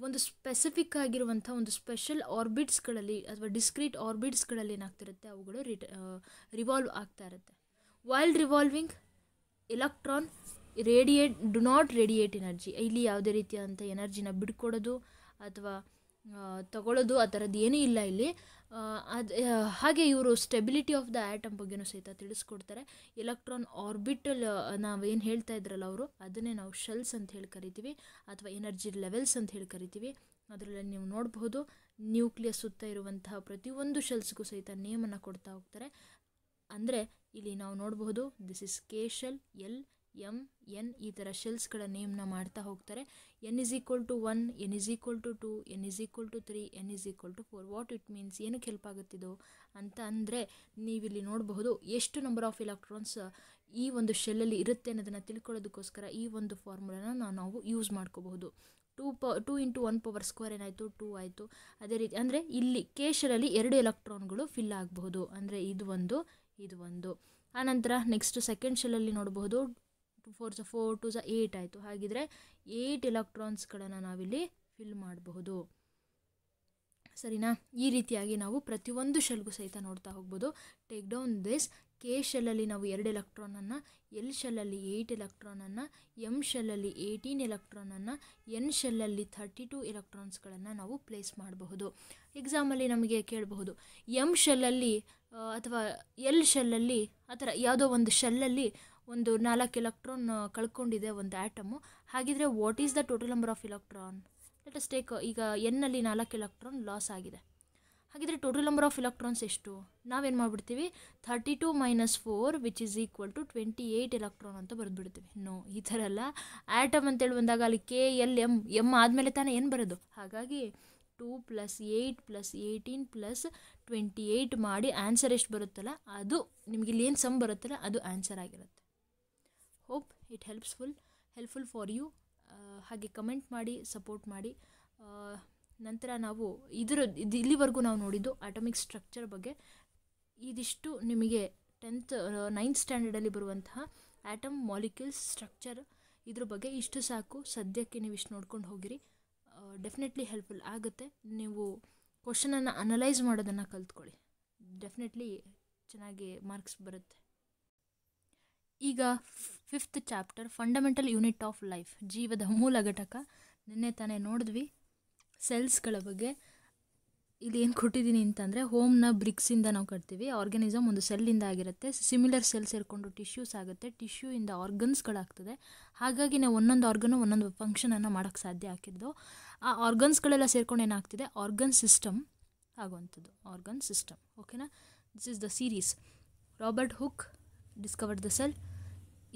ಒಂದು ಸ್ಪೆಸಿಫಿಕ್ ಆಗಿರುವಂಥ ಒಂದು ಸ್ಪೆಷಲ್ ಆರ್ಬಿಟ್ಸ್ಗಳಲ್ಲಿ ಅಥವಾ ಡಿಸ್ಕ್ರೀಟ್ ಆರ್ಬಿಟ್ಸ್ಗಳಲ್ಲಿ ಏನಾಗ್ತಿರುತ್ತೆ ಅವುಗಳು ರಿವಾಲ್ವ್ ಆಗ್ತಾ ಇರುತ್ತೆ. While revolving electron radiate do not radiate energy. ಇಲ್ಲಿ ಯಾವುದೇ ರೀತಿಯಾದಂಥ ಎನರ್ಜಿನ ಬಿಡ್ಕೊಡೋದು ಅಥವಾ ತಗೊಳ್ಳೋದು ಆ ಥರದ್ದು ಏನೂ ಇಲ್ಲ ಇಲ್ಲಿ. ಅದು ಹಾಗೆ ಇವರು ಸ್ಟೆಬಿಲಿಟಿ ಆಫ್ ದ ಆ್ಯಟಮ್ ಬಗ್ಗೆನೂ ಸಹಿತ ತಿಳಿಸ್ಕೊಡ್ತಾರೆ. ಎಲೆಕ್ಟ್ರಾನ್ ಆರ್ಬಿಟಲ್ ನಾವು ಏನು ಹೇಳ್ತಾ ಇದ್ರಲ್ಲ ಅವರು ಅದನ್ನೇ ನಾವು ಶೆಲ್ಸ್ ಅಂತ ಹೇಳಿ ಕರಿತೀವಿ ಅಥವಾ ಎನರ್ಜಿ ಲೆವೆಲ್ಸ್ ಅಂತ ಹೇಳಿ ಕರಿತೀವಿ. ಅದರಲ್ಲಿ ನೀವು ನೋಡಬಹುದು ನ್ಯೂಕ್ಲಿಯಸ್ ಸುತ್ತ ಇರುವಂತಹ ಪ್ರತಿಯೊಂದು ಶೆಲ್ಸ್ಗೂ ಸಹಿತ ನೇಮನ್ನು ಕೊಡ್ತಾ ಹೋಗ್ತಾರೆ. ಅಂದರೆ ಇಲ್ಲಿ ನಾವು ನೋಡಬಹುದು this is K shell, L, M, N ಈ ಥರ ಶೆಲ್ಸ್ಗಳ ನೇಮ್ನ ಮಾಡ್ತಾ ಹೋಗ್ತಾರೆ. n is equal to 1, n is equal to 2, n is equal to 3, n is equal to 4. What it means, ಏನಕ್ಕೆ ಹೆಲ್ಪ್ ಆಗುತ್ತಿದ್ದು ಅಂತ ಅಂದರೆ ನೀವಿಲ್ಲಿ ನೋಡಬಹುದು ಎಷ್ಟು ನಂಬರ್ ಆಫ್ ಎಲೆಕ್ಟ್ರಾನ್ಸ್ ಈ ಒಂದು ಶೆಲ್ಲಲ್ಲಿ ಇರುತ್ತೆ ಅನ್ನೋದನ್ನು ತಿಳ್ಕೊಳ್ಳೋದಕ್ಕೋಸ್ಕರ ಈ ಒಂದು ಫಾರ್ಮುಲಾನ ನಾವು ಯೂಸ್ ಮಾಡ್ಕೋಬಹುದು. 2 into 1 power square ಏನಾಯಿತು 2 ಆಯಿತು. ಅದೇ ರೀತಿ ಅಂದರೆ ಇಲ್ಲಿ ಕೆ ಶೆಲಲ್ಲಿ 2 ಎಲೆಕ್ಟ್ರಾನ್ಗಳು ಫಿಲ್ ಆಗಬಹುದು. ಅಂದರೆ ಇದು ಒಂದು ಆನಂತರ ನೆಕ್ಸ್ಟ್ ಸೆಕೆಂಡ್ ಶೆಲ್ಲಲ್ಲಿ ನೋಡಬಹುದು 2 4 4 2 8 ಆಯಿತು. ಹಾಗಿದ್ರೆ 8 ಎಲೆಕ್ಟ್ರಾನ್ಸ್ಗಳನ್ನು ನಾವಿಲ್ಲಿ ಫಿಲ್ ಮಾಡಬಹುದು. ಸರಿನಾ? ಈ ರೀತಿಯಾಗಿ ನಾವು ಪ್ರತಿಯೊಂದು ಶೆಲ್ಗೂ ಸಹಿತ ನೋಡ್ತಾ ಹೋಗ್ಬೋದು. Take down this. ಕೆ ಶೆಲ್ಲಲ್ಲಿ ನಾವು 2 ಎಲೆಕ್ಟ್ರಾನನ್ನು, ಎಲ್ ಶೆಲ್ಲಲ್ಲಿ 8 ಎಲೆಕ್ಟ್ರಾನನ್ನು, ಎಮ್ ಶೆಲ್ಲಲ್ಲಿ 18 ಎಲೆಕ್ಟ್ರಾನನ್ನು, ಎನ್ ಶೆಲ್ಲಲ್ಲಿ 32 ಎಲೆಕ್ಟ್ರಾನ್ಸ್ಗಳನ್ನು ನಾವು ಪ್ಲೇಸ್ ಮಾಡಬಹುದು. ಎಕ್ಸಾಮಲ್ಲಿ ನಮಗೆ ಕೇಳಬಹುದು ಎಮ್ ಶೆಲ್ಲಲ್ಲಿ ಅಥವಾ ಎಲ್ ಶೆಲ್ಲಲ್ಲಿ ಆ ಥರ ಯಾವುದೋ ಒಂದು ಶೆಲ್ಲಲ್ಲಿ ಒಂದು 4 ಎಲೆಕ್ಟ್ರಾನ್ ಕಳ್ಕೊಂಡಿದೆ ಒಂದು ಆ್ಯಟಮು. ಹಾಗಿದ್ರೆ what is the total number of electron? Let us take, ಈಗ ಎನ್ನಲ್ಲಿ 4 ಎಲೆಕ್ಟ್ರಾನ್ ಲಾಸ್ ಆಗಿದೆ. ಹಾಗಿದ್ರೆ ಟೋಟಲ್ ನಂಬರ್ ಆಫ್ ಎಲೆಕ್ಟ್ರಾನ್ಸ್ ಎಷ್ಟು? ನಾವೇನು ಮಾಡಿಬಿಡ್ತೀವಿ 32 - 4 which is equal to 28 electron ಅಂತ ಬರೆದುಬಿಡ್ತೀವಿ. ನೋ, ಈ ಥರ ಅಲ್ಲ. ಆ್ಯಟಮ್ ಅಂತೇಳಿ ಬಂದಾಗ ಅಲ್ಲಿ ಕೆ, ಎಲ್, ಎಮ್ ಆದಮೇಲೆ ತಾನೇ ಏನು ಬರೋದು. ಹಾಗಾಗಿ 2 प्लस 8 प्लस 18 प्लस 28 ಮಾಡಿ ಆನ್ಸರ್ ಎಷ್ಟು ಬರುತ್ತಲ್ಲ ಅದು ನಿಮಗೆ ಇಲ್ಲಿ ಏನು ಸಮ್ ಬರುತ್ತಲ್ಲ ಅದು ಆನ್ಸರ್ ಆಗಿರುತ್ತೆ. Hope it helpful for you. ಹಾಗೆ ಕಮೆಂಟ್ ಮಾಡಿ ಸಪೋರ್ಟ್ ಮಾಡಿ. ನಂತರ ನಾವು ಇಲ್ಲಿವರೆಗೂ ನಾವು ನೋಡಿದ್ದು ಆಟಮಿಕ್ ಸ್ಟ್ರಕ್ಚರ್ ಬಗ್ಗೆ. ಇದಿಷ್ಟು ನಿಮಗೆ 9th ಸ್ಟ್ಯಾಂಡರ್ಡಲ್ಲಿ ಬರುವಂತಹ ಆಟಮ್ ಮಾಲಿಕ್ಯೂಲ್ಸ್ ಸ್ಟ್ರಕ್ಚರ್ ಇದ್ರ ಬಗ್ಗೆ ಇಷ್ಟು ಸಾಕು. ಸದ್ಯಕ್ಕೆ ನೀವು ಇಷ್ಟು ನೋಡ್ಕೊಂಡು ಹೋಗಿರಿ, ಡೆಫಿನೆಟ್ಲಿ ಹೆಲ್ಪ್ಫುಲ್ ಆಗುತ್ತೆ. ನೀವು ಕ್ವಶನನ್ನು ಅನಲೈಸ್ ಮಾಡೋದನ್ನು ಕಲ್ತ್ಕೊಳ್ಳಿ, ಡೆಫಿನೆಟ್ಲಿ ಚೆನ್ನಾಗಿ ಮಾರ್ಕ್ಸ್ ಬರುತ್ತೆ. ಈಗ 5th chapter fundamental unit of life, ಜೀವದ ಮೂಲ ಘಟಕ. ನಿನ್ನೆ ತಾನೇ ನೋಡಿದ್ವಿ ಸೆಲ್ಸ್ಗಳ ಬಗ್ಗೆ. ಇಲ್ಲಿ ಏನು ಕೊಟ್ಟಿದ್ದೀನಿ ಅಂತಂದರೆ ಹೋಮ್ನ ಬ್ರಿಕ್ಸಿಂದ ನಾವು ಕಟ್ತೀವಿ, ಆರ್ಗನಿಸಮ್ ಒಂದು ಸೆಲ್ಲಿಂದ ಆಗಿರುತ್ತೆ, ಸಿಮಿಲರ್ ಸೆಲ್ ಸೇರಿಕೊಂಡು ಟಿಶ್ಯೂಸ್ ಆಗುತ್ತೆ, ಟಿಶ್ಯೂಯಿಂದ ಆರ್ಗನ್ಸ್ಗಳಾಗ್ತದೆ. ಹಾಗಾಗಿ ನಾವು ಒಂದೊಂದು ಆರ್ಗನು ಒಂದೊಂದು ಫಂಕ್ಷನನ್ನು ಮಾಡೋಕ್ಕೆ ಸಾಧ್ಯ ಆಗಿದ್ದು, ಆ ಆರ್ಗನ್ಸ್ಗಳೆಲ್ಲ ಸೇರ್ಕೊಂಡು ಏನಾಗ್ತಿದೆ ಆರ್ಗನ್ ಸಿಸ್ಟಮ್ ಆಗುವಂಥದ್ದು, ಆರ್ಗನ್ ಸಿಸ್ಟಮ್. ಓಕೆನಾ, this is the series. Robert Hooke discovered the cell.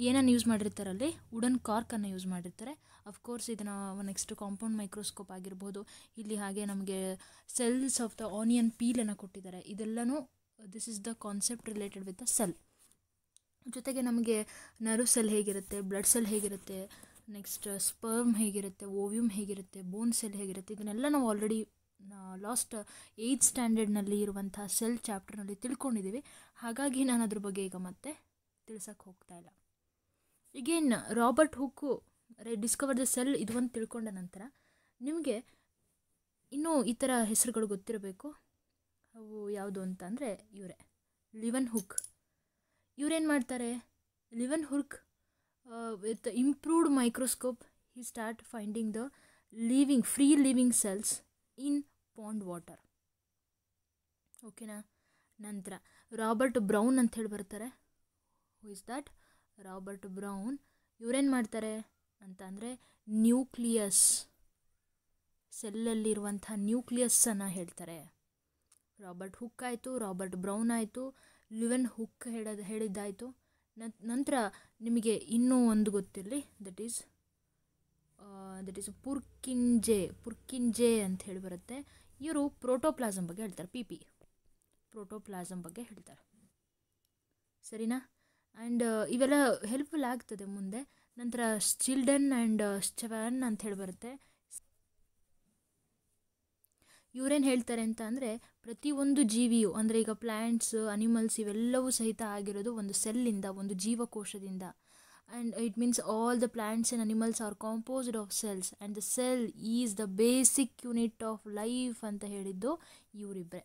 ಏನನ್ನು ಯೂಸ್ ಮಾಡಿರ್ತಾರಲ್ಲಿ ವುಡನ್ ಕಾರ್ಕನ್ನು ಯೂಸ್ ಮಾಡಿರ್ತಾರೆ. ಅಫ್ಕೋರ್ಸ್ ಇದನ್ನು ನೆಕ್ಸ್ಟ್ ಕಾಂಪೌಂಡ್ ಮೈಕ್ರೋಸ್ಕೋಪ್ ಆಗಿರ್ಬೋದು. ಇಲ್ಲಿ ಹಾಗೆ ನಮಗೆ ಸೆಲ್ಸ್ ಆಫ್ ದ ಆನಿಯನ್ ಪೀಲನ್ನು ಕೊಟ್ಟಿದ್ದಾರೆ. ಇದೆಲ್ಲನೂ this is the concept related with the cell. ಜೊತೆಗೆ ನಮಗೆ ನರ್ವ್ ಸೆಲ್ ಹೇಗಿರುತ್ತೆ, ಬ್ಲಡ್ ಸೆಲ್ ಹೇಗಿರುತ್ತೆ, ನೆಕ್ಸ್ಟ್ ಸ್ಪರ್ಮ್ ಹೇಗಿರುತ್ತೆ, ಓವ್ಯೂಮ್ ಹೇಗಿರುತ್ತೆ, ಬೋನ್ ಸೆಲ್ ಹೇಗಿರುತ್ತೆ, ಇದನ್ನೆಲ್ಲ ನಾವು ಆಲ್ರೆಡಿ ಲಾಸ್ಟ್ 8th ಸ್ಟ್ಯಾಂಡರ್ಡ್ನಲ್ಲಿ ಇರುವಂಥ ಸೆಲ್ ಚಾಪ್ಟರ್ನಲ್ಲಿ ತಿಳ್ಕೊಂಡಿದ್ದೀವಿ. ಹಾಗಾಗಿ ನಾನು ಅದ್ರ ಬಗ್ಗೆ ಈಗ ಮತ್ತೆ ತಿಳಿಸೋಕ್ಕೆ ಹೋಗ್ತಾ ಇಲ್ಲ. ಈಗೇನ್ Robert Hooke discover the cell ಇದು ಒಂದು ತಿಳ್ಕೊಂಡ ನಂತರ ನಿಮಗೆ ಇನ್ನೂ ಈ ಥರ ಹೆಸರುಗಳು ಗೊತ್ತಿರಬೇಕು. ಅವು ಯಾವುದು ಅಂತಂದರೆ ಇವರೇ ಲಿವನ್ಹುಕ್. ಇವರೇನು ಮಾಡ್ತಾರೆ, Leeuwenhoek with improved microscope he start finding the free living cells in pond water. ಓಕೆನಾ. ನಂತರ ರಾಬರ್ಟ್ ಬ್ರೌನ್ ಅಂತ ಹೇಳಿ ಬರ್ತಾರೆ. Who is that? Robert Brown. ಇವರೇನು ಮಾಡ್ತಾರೆ ಅಂತ ಅಂದರೆ ನ್ಯೂಕ್ಲಿಯಸ್, ಸೆಲ್ಲಲ್ಲಿರುವಂಥ ನ್ಯೂಕ್ಲಿಯಸ್ಸನ್ನು ಹೇಳ್ತಾರೆ. ರಾಬರ್ಟ್ ಹುಕ್ ಆಯಿತು, ರಾಬರ್ಟ್ ಬ್ರೌನ್ ಆಯಿತು, ಲಿವನ್ ಹುಕ್ ಹೇಳಿದ್ದಾಯಿತು. ನಂತರ ನಿಮಗೆ ಇನ್ನೂ ಒಂದು ಗೊತ್ತಿರಲಿ, ದಟ್ ಈಸ್ ಪುರ್ಕಿಂಜೆ ಅಂತ ಹೇಳಿ ಬರುತ್ತೆ. ಇವರು ಪ್ರೋಟೋಪ್ಲಾಸಂ ಬಗ್ಗೆ ಹೇಳ್ತಾರೆ, ಪಿ ಪ್ರೋಟೋಪ್ಲಾಸಂ ಬಗ್ಗೆ ಹೇಳ್ತಾರೆ. ಸರಿನಾ? ಆ್ಯಂಡ್ ಇವೆಲ್ಲ ಹೆಲ್ಪ್ಫುಲ್ ಆಗ್ತದೆ ಮುಂದೆ. ನಂತರ ಚಿಲ್ಡನ್ ಆ್ಯಂಡ್ ಸ್ಚವನ್ ಅಂತ ಹೇಳಿ ಬರುತ್ತೆ. ಇವರೇನು ಹೇಳ್ತಾರೆ ಅಂತ ಅಂದರೆ ಪ್ರತಿಯೊಂದು ಜೀವಿಯು ಅಂದರೆ ಈಗ ಪ್ಲ್ಯಾಂಟ್ಸ್, ಅನಿಮಲ್ಸ್ ಇವೆಲ್ಲವೂ ಸಹಿತ ಆಗಿರೋದು ಒಂದು ಸೆಲ್ಲಿಂದ, ಒಂದು ಜೀವಕೋಶದಿಂದ. And it means all the plants and animals are composed of cells and the cell is the basic unit of life ಅಂತ ಹೇಳಿದ್ದು ಇವರಿಬ್ಬರೇ.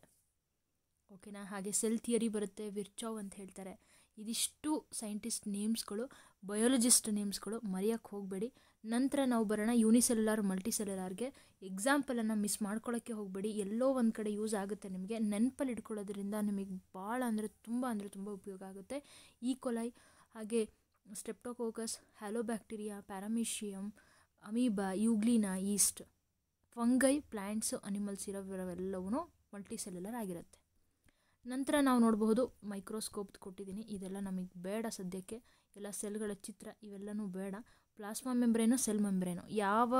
ಓಕೆನಾ? ಹಾಗೆ ಸೆಲ್ ಥಿಯರಿ ಬರುತ್ತೆ, ವಿರ್ಚಾವ್ ಅಂತ ಹೇಳ್ತಾರೆ. ಇದಿಷ್ಟು ಸೈಂಟಿಸ್ಟ್ ನೇಮ್ಸ್ಗಳು, ಬಯಾಲಜಿಸ್ಟ್ ನೇಮ್ಸ್ಗಳು, ಮರೆಯೋಕ್ಕೆ ಹೋಗಬೇಡಿ. ನಂತರ ನಾವು ಬರೋಣ ಯೂನಿಸೆಲ್ಯುಲಾರ್ ಮಲ್ಟಿಸೆಲ್ಯುಲಾರ್ಗೆ. ಎಕ್ಸಾಂಪಲನ್ನು ಮಿಸ್ ಮಾಡ್ಕೊಳ್ಳೋಕ್ಕೆ ಹೋಗಬೇಡಿ, ಎಲ್ಲೋ ಒಂದು ಕಡೆ ಯೂಸ್ ಆಗುತ್ತೆ. ನಿಮಗೆ ನೆನಪಲ್ಲಿ ಇಟ್ಕೊಳ್ಳೋದ್ರಿಂದ ನಿಮಗೆ ಭಾಳ ಅಂದರೆ ತುಂಬ ಉಪಯೋಗ ಆಗುತ್ತೆ. ಈ ಕೊಲೈ, ಹಾಗೆ streptococcus, halobacteria, paramecium, amoeba, euglena, yeast, fungi, plants, animals ಇರೋವೆಲ್ಲವೂ ಮಲ್ಟಿಸೆಲ್ಯುಲರ್ ಆಗಿರುತ್ತೆ. ನಂತರ ನಾವು ನೋಡಬಹುದು ಮೈಕ್ರೋಸ್ಕೋಪ್ ಕೊಟ್ಟಿದ್ದೀನಿ, ಇದೆಲ್ಲ ನಮಗೆ ಬೇಡ ಸದ್ಯಕ್ಕೆ. ಎಲ್ಲ ಸೆಲ್ಗಳ ಚಿತ್ರ ಇವೆಲ್ಲವೂ ಬೇಡ. ಪ್ಲಾಸ್ಮಾ ಮೆಂಬ್ರೇನು, ಸೆಲ್ ಮೆಂಬ್ರೇನು, ಯಾವ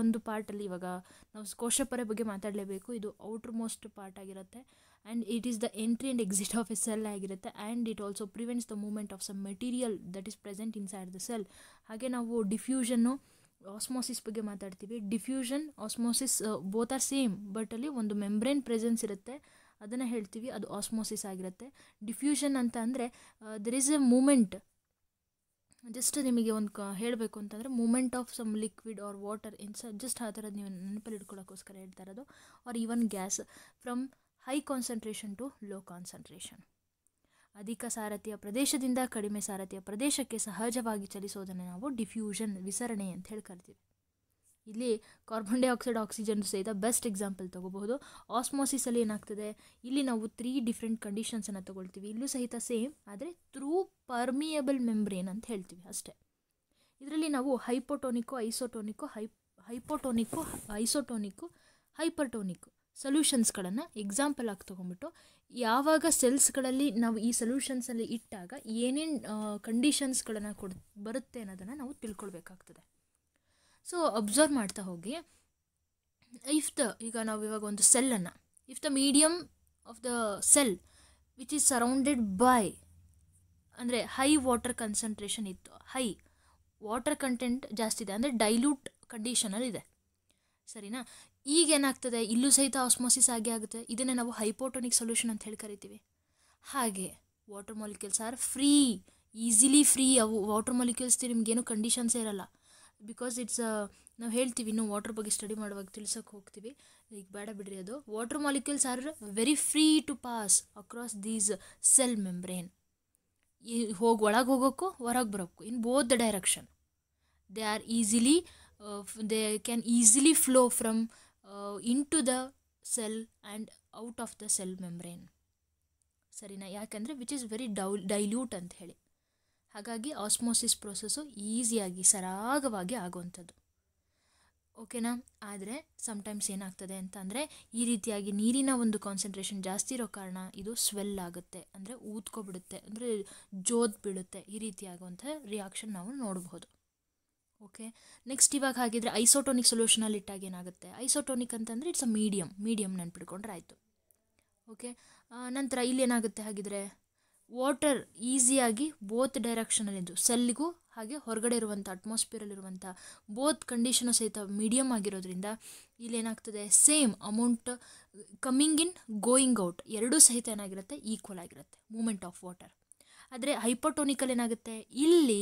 ಒಂದು ಪಾರ್ಟಲ್ಲಿ ಇವಾಗ ನಾವು ಕೋಶಪೊರೆ ಬಗ್ಗೆ ಮಾತಾಡಲೇಬೇಕು. ಇದು ಔಟರ್ ಮೋಸ್ಟ್ ಪಾರ್ಟ್ ಆಗಿರುತ್ತೆ and it is the entry and exit of a cell ಆಗಿರುತ್ತೆ. And it also prevents the movement of some material that is present inside the cell. ಹಾಗೆ ನಾವು ಡಿಫ್ಯೂಷನ್ನು, ಆಸ್ಮೋಸಿಸ್ ಬಗ್ಗೆ ಮಾತಾಡ್ತೀವಿ. Diffusion, osmosis both are same, but ಅಲ್ಲಿ ಒಂದು membrane presence ಇರುತ್ತೆ, ಅದನ್ನು ಹೇಳ್ತೀವಿ, ಅದು ಆಸ್ಮೋಸಿಸ್ ಆಗಿರುತ್ತೆ. ಡಿಫ್ಯೂಷನ್ ಅಂತ ಅಂದರೆ there is a movement, just ನಿಮಗೆ ಒಂದು ಹೇಳಬೇಕು ಅಂತಂದರೆ movement of some liquid or water ಇನ್ಸ್, ಜಸ್ಟ್ ಆ ಥರದ್ದು ನೀವು ನೆನಪಲ್ಲಿ ಇಟ್ಕೊಳ್ಳೋಕ್ಕೋಸ್ಕರ ಹೇಳ್ತಾ ಇರೋದು. Or even gas from high concentration to low concentration. ಅಧಿಕ ಸಾರಥ್ಯ ಪ್ರದೇಶದಿಂದ ಕಡಿಮೆ ಸಾರಥ್ಯ ಪ್ರದೇಶಕ್ಕೆ ಸಹಜವಾಗಿ ಚಲಿಸೋದನ್ನು ನಾವು ಡಿಫ್ಯೂಷನ್, ವಿಸರಣೆ ಅಂತ ಹೇಳಿ ಕರಿತೀವಿ. ಇಲ್ಲಿ ಕಾರ್ಬನ್ ಡೈಆಕ್ಸೈಡ್, ಆಕ್ಸಿಜನ್ ಸಹಿತ ಬೆಸ್ಟ್ ಎಕ್ಸಾಂಪಲ್ ತೊಗೋಬಹುದು. ಆಸ್ಮೋಸಿಸಲ್ಲಿ ಏನಾಗ್ತದೆ, ಇಲ್ಲಿ ನಾವು 3 ಡಿಫ್ರೆಂಟ್ ಕಂಡೀಷನ್ಸನ್ನು ತೊಗೊಳ್ತೀವಿ. ಇಲ್ಲೂ ಸಹಿತ ಸೇಮ್, ಆದರೆ ಥ್ರೂ ಪರ್ಮಿಯಬಲ್ ಮೆಂಬ್ರೇನ್ ಅಂತ ಹೇಳ್ತೀವಿ ಅಷ್ಟೇ. ಇದರಲ್ಲಿ ನಾವು ಹೈಪರ್ಟೋನಿಕು, ಐಸೋಟೋನಿಕು, ಹೈಪರ್ಟೋನಿಕು, ಐಸೋಟೋನಿಕು, ಹೈಪರ್ಟೋನಿಕು ಸೊಲ್ಯೂಷನ್ಸ್ಗಳನ್ನು ಎಕ್ಸಾಂಪಲ್ ಆಗಿ ತೊಗೊಂಬಿಟ್ಟು ಯಾವಾಗ ಸೆಲ್ಸ್ಗಳಲ್ಲಿ ನಾವು ಈ ಸೊಲ್ಯೂಷನ್ಸಲ್ಲಿ ಇಟ್ಟಾಗ ಏನೇನು ಕಂಡೀಷನ್ಸ್ಗಳನ್ನು ಬರುತ್ತೆ ಅನ್ನೋದನ್ನು ನಾವು ತಿಳ್ಕೊಳ್ಬೇಕಾಗ್ತದೆ. ಸೊ ಅಬ್ಸರ್ವ್ ಮಾಡ್ತಾ ಹೋಗಿ if we are going to cell anna, if the medium of the cell which is surrounded by andre high water concentration ittu, high water content ಜಾಸ್ತಿ ಇದೆ ಅಂದ್ರೆ ಡೈಲ್ಯೂಟ್ ಕಂಡೀಷನ್ ಅಲ್ಲಿ ಇದೆ ಸರಿನಾ. ಈಗ ಏನಾಗ್ತದೆ, ಇಲ್ಲೂ ಸಹಿತ ಆಸ್ಮೋಸಿಸ್ ಆಗಿ ಆಗುತ್ತೆ. ಇದನ್ನೇ ನಾವು ಹೈಪೋಟೋನಿಕ್ ಸೊಲ್ಯೂಷನ್ ಅಂತ ಹೇಳಿ ಕರಿತೀವಿ. ಹಾಗೆ water molecules are free, easily free. ಅವು ವಾಟರ್ ಮಾಲಿಕ್ಯೂಲ್ಸ್ ನಿಮ್ಗೇನು ಕಂಡೀಷನ್ಸೇ ಇರಲ್ಲ, ಬಿಕಾಸ್ ಇಟ್ಸ್ ನಾವು ಹೇಳ್ತೀವಿ ಇನ್ನೂ ವಾಟರ್ ಬಗ್ಗೆ ಸ್ಟಡಿ ಮಾಡುವಾಗ ತಿಳ್ಸೋಕೆ ಹೋಗ್ತೀವಿ, ಈಗ ಬೇಡ ಬಿಡ್ರಿ ಅದು. Water molecules are very free to pass across these cell membrane. ಈ ಒಳಗೆ ಹೋಗೋಕ್ಕೂ ಹೊರಗೆ ಬರೋಕ್ಕೂ in both the direction they are easily, they can easily flow from in to the cell and out of the cell membrane ಸರಿನಾ. ಯಾಕೆಂದರೆ which is very dilute ಅಂತ ಹೇಳಿ, ಹಾಗಾಗಿ ಆಸ್ಮೋಸಿಸ್ ಪ್ರೋಸೆಸ್ಸು ಈಸಿಯಾಗಿ ಸರಾಗವಾಗಿ ಆಗೋವಂಥದ್ದು ಓಕೆನಾ. ಆದರೆ ಸಮ್ಟೈಮ್ಸ್ ಏನಾಗ್ತದೆ ಅಂತ ಅಂದರೆ ಈ ರೀತಿಯಾಗಿ ನೀರಿನ ಒಂದು ಕಾನ್ಸಂಟ್ರೇಷನ್ ಜಾಸ್ತಿ ಇರೋ ಕಾರಣ ಇದು ಸ್ವೆಲ್ ಆಗುತ್ತೆ, ಅಂದರೆ ಊದ್ಕೊಬಿಡುತ್ತೆ, ಅಂದರೆ ಜೋದ್ ಬೀಳುತ್ತೆ. ಈ ರೀತಿಯಾಗುವಂಥ ರಿಯಾಕ್ಷನ್ ನಾವು ನೋಡ್ಬೋದು ಓಕೆ. ನೆಕ್ಸ್ಟ್ ಇವಾಗ ಹಾಗಿದ್ರೆ ಐಸೋಟೋನಿಕ್ ಸೊಲ್ಯೂಷನಲ್ಲಿ ಇಟ್ಟಾಗ ಏನಾಗುತ್ತೆ, ಐಸೋಟೋನಿಕ್ ಅಂತಂದರೆ ಇಟ್ಸ್ ಅ ಮೀಡಿಯಮ್, ಮೀಡಿಯಮ್ ನೆನ್ಪಿಡ್ಕೊಂಡ್ರೆ ಆಯಿತು ಓಕೆ. ನಂತರ ಇಲ್ಲೇನಾಗುತ್ತೆ ಹಾಗಿದ್ರೆ ವಾಟರ್ ಈಸಿಯಾಗಿ ಬೋತ್ ಡೈರೆಕ್ಷನಲ್ಲಿದ್ದು ಸೆಲ್ಗೂ ಹಾಗೆ ಹೊರಗಡೆ ಇರುವಂಥ ಅಟ್ಮಾಸ್ಫಿಯರಲ್ಲಿರುವಂಥ ಬೋತ್ ಕಂಡೀಷನು ಸಹಿತ ಮೀಡಿಯಮ್ ಆಗಿರೋದ್ರಿಂದ ಇಲ್ಲೇನಾಗ್ತದೆ, same amount coming in going out ಎರಡೂ ಸಹಿತ ಏನಾಗಿರುತ್ತೆ, ಈಕ್ವಲ್ ಆಗಿರುತ್ತೆ ಮೂಮೆಂಟ್ ಆಫ್ ವಾಟರ್. ಆದರೆ ಹೈಪೋಟೋನಿಕಲ್ ಏನಾಗುತ್ತೆ, ಇಲ್ಲಿ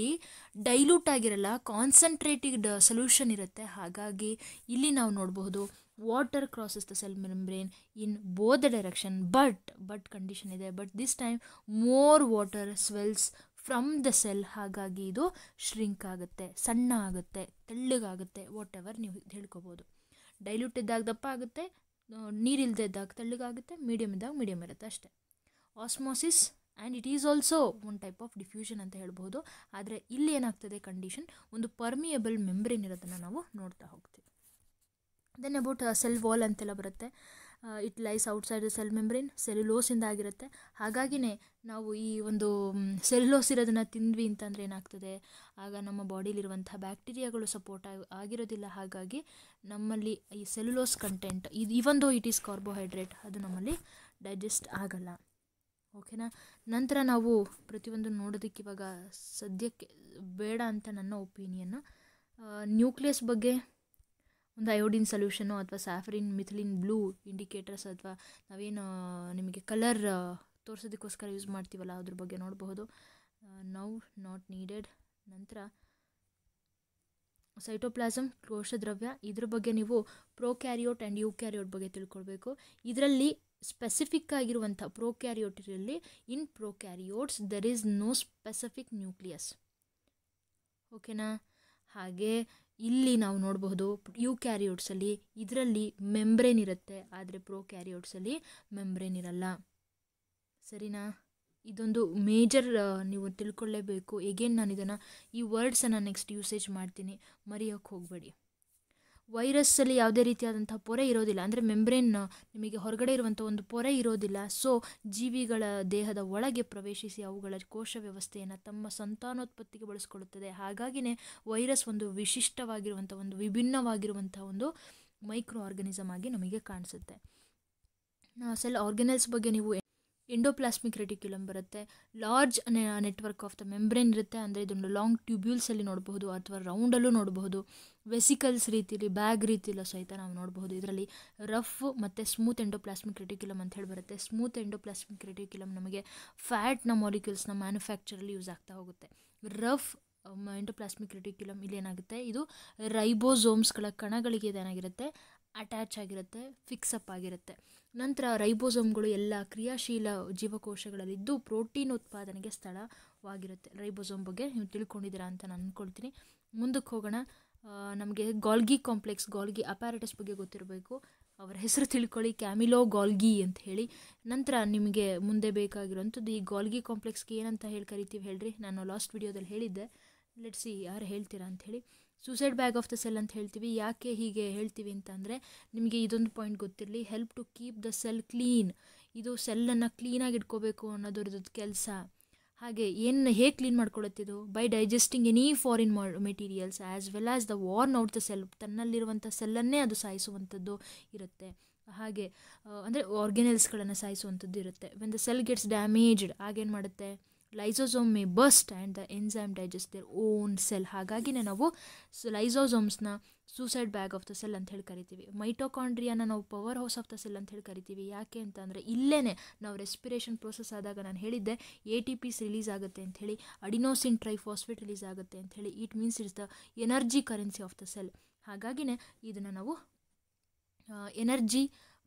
ಡೈಲ್ಯೂಟ್ ಆಗಿರಲ್ಲ, ಕಾನ್ಸಂಟ್ರೇಟೆಡ್ ಸೊಲ್ಯೂಷನ್ ಇರುತ್ತೆ. ಹಾಗಾಗಿ ಇಲ್ಲಿ ನಾವು ನೋಡಬಹುದು water crosses the cell membrane in both the direction, but condition ಇದೆ, but this time more water swells from the cell. ಹಾಗಾಗಿ ಇದು ಶ್ರಿಂಕ್ ಆಗುತ್ತೆ, ಸಣ್ಣ ಆಗುತ್ತೆ, ತೆಳ್ಳಗಾಗುತ್ತೆ, ವಾಟ್ ಎವರ್ ನೀವು ಹೇಳ್ಕೊಬೋದು. ಡೈಲ್ಯೂಟ್ ಇದ್ದಾಗ ದಪ್ಪ ಆಗುತ್ತೆ, ನೀರಿಲ್ಲದೆ ಇದ್ದಾಗ ತೆಳ್ಳಗಾಗುತ್ತೆ, ಮೀಡಿಯಮ್ ಇದ್ದಾಗ ಮೀಡಿಯಮ್ ಇರುತ್ತೆ ಅಷ್ಟೇ. Osmosis and it is also one type of diffusion ಅಂತ ಹೇಳ್ಬೋದು. ಆದರೆ ಇಲ್ಲಿ ಏನಾಗ್ತದೆ ಕಂಡೀಷನ್, ಒಂದು ಪರ್ಮಿಯಬಲ್ ಮೆಂಬ್ರೇನ್ ಇರೋದನ್ನು ನಾವು ನೋಡ್ತಾ ಹೋಗ್ತೀವಿ. ದೆನ್ ಅಬೌಟ್ ಸೆಲ್ ವಾಲ್ ಅಂತೆಲ್ಲ ಬರುತ್ತೆ. It lies outside the cell membrane, ಸೆಲ್ಯುಲೋಸಿಂದ ಆಗಿರುತ್ತೆ. ಹಾಗಾಗಿನೇ ನಾವು ಈ ಒಂದು ಸೆಲ್ಯುಲೋಸ್ ಇರೋದನ್ನು ತಿಂದ್ವಿ ಅಂತಂದರೆ ಏನಾಗ್ತದೆ, ಆಗ ನಮ್ಮ ಬಾಡಿಲಿರುವಂಥ ಬ್ಯಾಕ್ಟೀರಿಯಾಗಳು ಸಪೋರ್ಟ್ ಆಗಿರೋದಿಲ್ಲ. ಹಾಗಾಗಿ ನಮ್ಮಲ್ಲಿ ಈ ಸೆಲ್ಯುಲೋಸ್ ಕಂಟೆಂಟ್ ಇದು even though it is carbohydrate, ಅದು ನಮ್ಮಲ್ಲಿ ಡೈಜೆಸ್ಟ್ ಆಗಲ್ಲ ಓಕೆನಾ. ನಂತರ ನಾವು ಪ್ರತಿಯೊಂದು ನೋಡೋದಕ್ಕೆ ಇವಾಗ ಸದ್ಯಕ್ಕೆ ಬೇಡ ಅಂತ ನನ್ನ ಒಪಿನಿಯನ್ನು. ನ್ಯೂಕ್ಲಿಯಸ್ ಬಗ್ಗೆ ಒಂದು ಅಯೋಡಿನ್ ಸೊಲ್ಯೂಷನು ಅಥವಾ ಸ್ಯಾಫರಿನ್ ಮಿಥಿಲಿನ್ ಬ್ಲೂ ಇಂಡಿಕೇಟರ್ಸ್ ಅಥವಾ ನಾವೇನು ನಿಮಗೆ ಕಲರ್ ತೋರಿಸೋದಕ್ಕೋಸ್ಕರ ಯೂಸ್ ಮಾಡ್ತೀವಲ್ಲ ಅದ್ರ ಬಗ್ಗೆ ನೋಡಬಹುದು. Now not needed. ನಂತರ ಸೈಟೋಪ್ಲಾಸಮ್ ಕೋಶದ್ರವ್ಯ, ಇದ್ರ ಬಗ್ಗೆ ನೀವು ಪ್ರೊಕ್ಯಾರಿಯೋಟ್ ಆ್ಯಂಡ್ ಯೂಕ್ಯಾರಿಯೋಟ್ ಬಗ್ಗೆ ತಿಳ್ಕೊಳ್ಬೇಕು. ಇದರಲ್ಲಿ ಸ್ಪೆಸಿಫಿಕ್ ಆಗಿರುವಂಥ ಪ್ರೊಕ್ಯಾರಿಯೋಟಲ್ಲಿ in prokaryotes there is no specific nucleus ಓಕೆನಾ. ಹಾಗೆ ಇಲ್ಲಿ ನಾವು ನೋಡಬಹುದು ಯೂಕ್ಯಾರಿಯೋಟ್ಸಲ್ಲಿ ಇದರಲ್ಲಿ ಮೆಂಬ್ರೇನ್ ಇರುತ್ತೆ, ಆದರೆ ಪ್ರೊಕ್ಯಾರಿಯೋಟ್ಸಲ್ಲಿ ಮೆಂಬ್ರೇನ್ ಇರಲ್ಲ ಸರಿನಾ. ಇದೊಂದು ಮೇಜರ್ ನೀವು ತಿಳ್ಕೊಳ್ಳೇಬೇಕು. ಎಗೇನ್ ನಾನು ಇದನ್ನು ಈ ವರ್ಡ್ಸನ್ನು ನೆಕ್ಸ್ಟ್ ಯೂಸೇಜ್ ಮಾಡ್ತೀನಿ, ಮರೆಯೋಕ್ಕೆ ಹೋಗಬೇಡಿ. ವೈರಸ್ಸಲ್ಲಿ ಯಾವುದೇ ರೀತಿಯಾದಂಥ ಪೊರೆ ಇರೋದಿಲ್ಲ, ಅಂದರೆ ಮೆಂಬ್ರೇನ್ ನಿಮಗೆ ಹೊರಗಡೆ ಇರುವಂಥ ಒಂದು ಪೊರೆ ಇರೋದಿಲ್ಲ. ಸೊ ಜೀವಿಗಳ ದೇಹದ ಒಳಗೆ ಪ್ರವೇಶಿಸಿ ಅವುಗಳ ಕೋಶ ವ್ಯವಸ್ಥೆಯನ್ನು ತಮ್ಮ ಸಂತಾನೋತ್ಪತ್ತಿಗೆ ಬಳಸಿಕೊಳ್ಳುತ್ತದೆ. ಹಾಗಾಗಿನೇ ವೈರಸ್ ಒಂದು ವಿಶಿಷ್ಟವಾಗಿರುವಂಥ ಒಂದು ವಿಭಿನ್ನವಾಗಿರುವಂಥ ಒಂದು ಮೈಕ್ರೋ ಆರ್ಗನಿಸಮ್ ಆಗಿ ನಮಗೆ ಕಾಣಿಸುತ್ತೆ. ಸೆಲ್ ಆರ್ಗನೆಲ್ಸ್ ಬಗ್ಗೆ ನೀವು ಎಂಡೋಪ್ಲಾಸ್ಮಿಕ್ ರೆಟಿಕ್ಯುಲಮ್ ಬರುತ್ತೆ, large network of the membrane ಇರುತ್ತೆ, ಅಂದರೆ ಇದೊಂದು ಲಾಂಗ್ ಟ್ಯೂಬ್ಯೂಲ್ಸಲ್ಲಿ ನೋಡಬಹುದು ಅಥವಾ ರೌಂಡಲ್ಲೂ ನೋಡಬಹುದು, ವೆಸಿಕಲ್ಸ್ ರೀತಿಯಲ್ಲಿ ಬ್ಯಾಗ್ ರೀತಿಯಲ್ಲೂ ಸಹಿತ ನಾವು ನೋಡಬಹುದು. ಇದರಲ್ಲಿ ರಫ್ ಮತ್ತು ಸ್ಮೂತ್ ಎಂಡೋಪ್ಲಾಸ್ಮಿಕ್ ರೆಟಿಕ್ಯುಲಮ್ ಅಂತ ಹೇಳಿ ಬರುತ್ತೆ. ಸ್ಮೂತ್ ಎಂಡೋಪ್ಲಾಸ್ಮಿಕ್ ರೆಟಿಕ್ಯುಲಮ್ ನಮಗೆ ಫ್ಯಾಟ್ನ ಮಾಲಿಕ್ಯೂಲ್ಸ್ನ ಮ್ಯಾನುಫ್ಯಾಕ್ಚರಲ್ಲಿ ಯೂಸ್ ಆಗ್ತಾ ಹೋಗುತ್ತೆ. ರಫ್ ಎಂಡೋಪ್ಲಾಸ್ಮಿಕ್ ರೆಟಿಕ್ಯುಲಮ್ ಇಲ್ಲಿ ಏನಾಗುತ್ತೆ, ಇದು ರೈಬೋಸೋಮ್ಸ್ಗಳ ಕಣಗಳಿಗೆ ಏನಾಗಿರುತ್ತೆ, ಅಟ್ಯಾಚ್ ಆಗಿರುತ್ತೆ, ಫಿಕ್ಸಪ್ ಆಗಿರುತ್ತೆ. ನಂತರ ರೈಬೋಸೋಮ್ಗಳು ಎಲ್ಲ ಕ್ರಿಯಾಶೀಲ ಜೀವಕೋಶಗಳಲ್ಲಿದ್ದು ಪ್ರೋಟೀನ್ ಉತ್ಪಾದನೆಗೆ ಸ್ಥಳವಾಗಿರುತ್ತೆ. ರೈಬೋಸೋಮ್ ಬಗ್ಗೆ ನೀವು ತಿಳ್ಕೊಂಡಿದ್ದೀರಾ ಅಂತ ನಾನು ಅಂದ್ಕೊಳ್ತೀನಿ. ಮುಂದಕ್ಕೆ ಹೋಗೋಣ. ನಮಗೆ ಗಾಲ್ಗಿ ಕಾಂಪ್ಲೆಕ್ಸ್, ಗಾಲ್ಗಿ ಅಪ್ಯಾರಟಸ್ ಬಗ್ಗೆ ಗೊತ್ತಿರಬೇಕು. ಅವರ ಹೆಸರು ತಿಳ್ಕೊಳ್ಳಿ, ಕ್ಯಾಮಿಲೋ ಗಾಲ್ಗಿ ಅಂತ ಹೇಳಿ. ನಂತರ ನಿಮಗೆ ಮುಂದೆ ಬೇಕಾಗಿರೋಂಥದ್ದು ಈ ಗಾಲ್ಗಿ ಕಾಂಪ್ಲೆಕ್ಸ್ಗೆ ಏನಂತ ಹೇಳಿ ಕರಿತೀವಿ ಹೇಳ್ರಿ, ನಾನು ಲಾಸ್ಟ್ ವಿಡಿಯೋದಲ್ಲಿ ಹೇಳಿದ್ದೆ. ಲೆಟ್ಸ್ ಸಿ ಯಾರು ಹೇಳ್ತೀರಾ ಅಂಥೇಳಿ. Suicide bag of the cell ಅಂತ ಹೇಳ್ತೀವಿ. ಯಾಕೆ ಹೀಗೆ ಹೇಳ್ತೀವಿ ಅಂತಂದರೆ ನಿಮಗೆ ಇದೊಂದು ಪಾಯಿಂಟ್ ಗೊತ್ತಿರಲಿ, help to keep the cell clean. ಇದು ಸೆಲ್ಲನ್ನು ಕ್ಲೀನಾಗಿ ಇಟ್ಕೋಬೇಕು ಅನ್ನೋದ್ರದ್ದು ಕೆಲಸ. ಹಾಗೆ ಏನು ಹೇಗೆ ಕ್ಲೀನ್ ಮಾಡ್ಕೊಳ್ಳುತ್ತಿದ್ದು? By digesting any foreign materials as well as the worn out the cell. ತನ್ನಲ್ಲಿರುವಂಥ ಸೆಲ್ಲನ್ನೇ ಅದು ಸಾಯಿಸುವಂಥದ್ದು ಇರುತ್ತೆ. ಹಾಗೆ ಅಂದರೆ ಆರ್ಗನೆಲ್ಸ್ಗಳನ್ನು ಸಾಯಿಸುವಂಥದ್ದು ಇರುತ್ತೆ. When the cell gets damaged ಆಗೇನು ಮಾಡುತ್ತೆ? Lysosome may burst and the enzyme digest their own cell. ಹಾಗಾಗಿನೇ ನಾವು ಲೈಸೋಸೋಮ್ಸ್ನ suicide bag of the cell ಅಂತ ಹೇಳಿ ಕರಿತೀವಿ. ಮೈಟೋಕಾಂಡ್ರಿಯಾನ ನಾವು power house of the cell ಅಂತ ಹೇಳಿ ಕರಿತೀವಿ. ಯಾಕೆ ಅಂತಂದರೆ ಇಲ್ಲೇ ನಾವು ರೆಸ್ಪಿರೇಷನ್ ಪ್ರೋಸೆಸ್ ಆದಾಗ ನಾನು ಹೇಳಿದ್ದೆ ATPs ರಿಲೀಸ್ ಆಗುತ್ತೆ ಅಂಥೇಳಿ, ಅಡಿನೋಸಿನ್ ಟ್ರೈಫಾಸ್ಫೇಟ್ ರಿಲೀಸ್ ಆಗುತ್ತೆ ಅಂಥೇಳಿ. It means it's the energy currency of the cell. ಹಾಗಾಗಿನೇ ಇದನ್ನು ನಾವು energy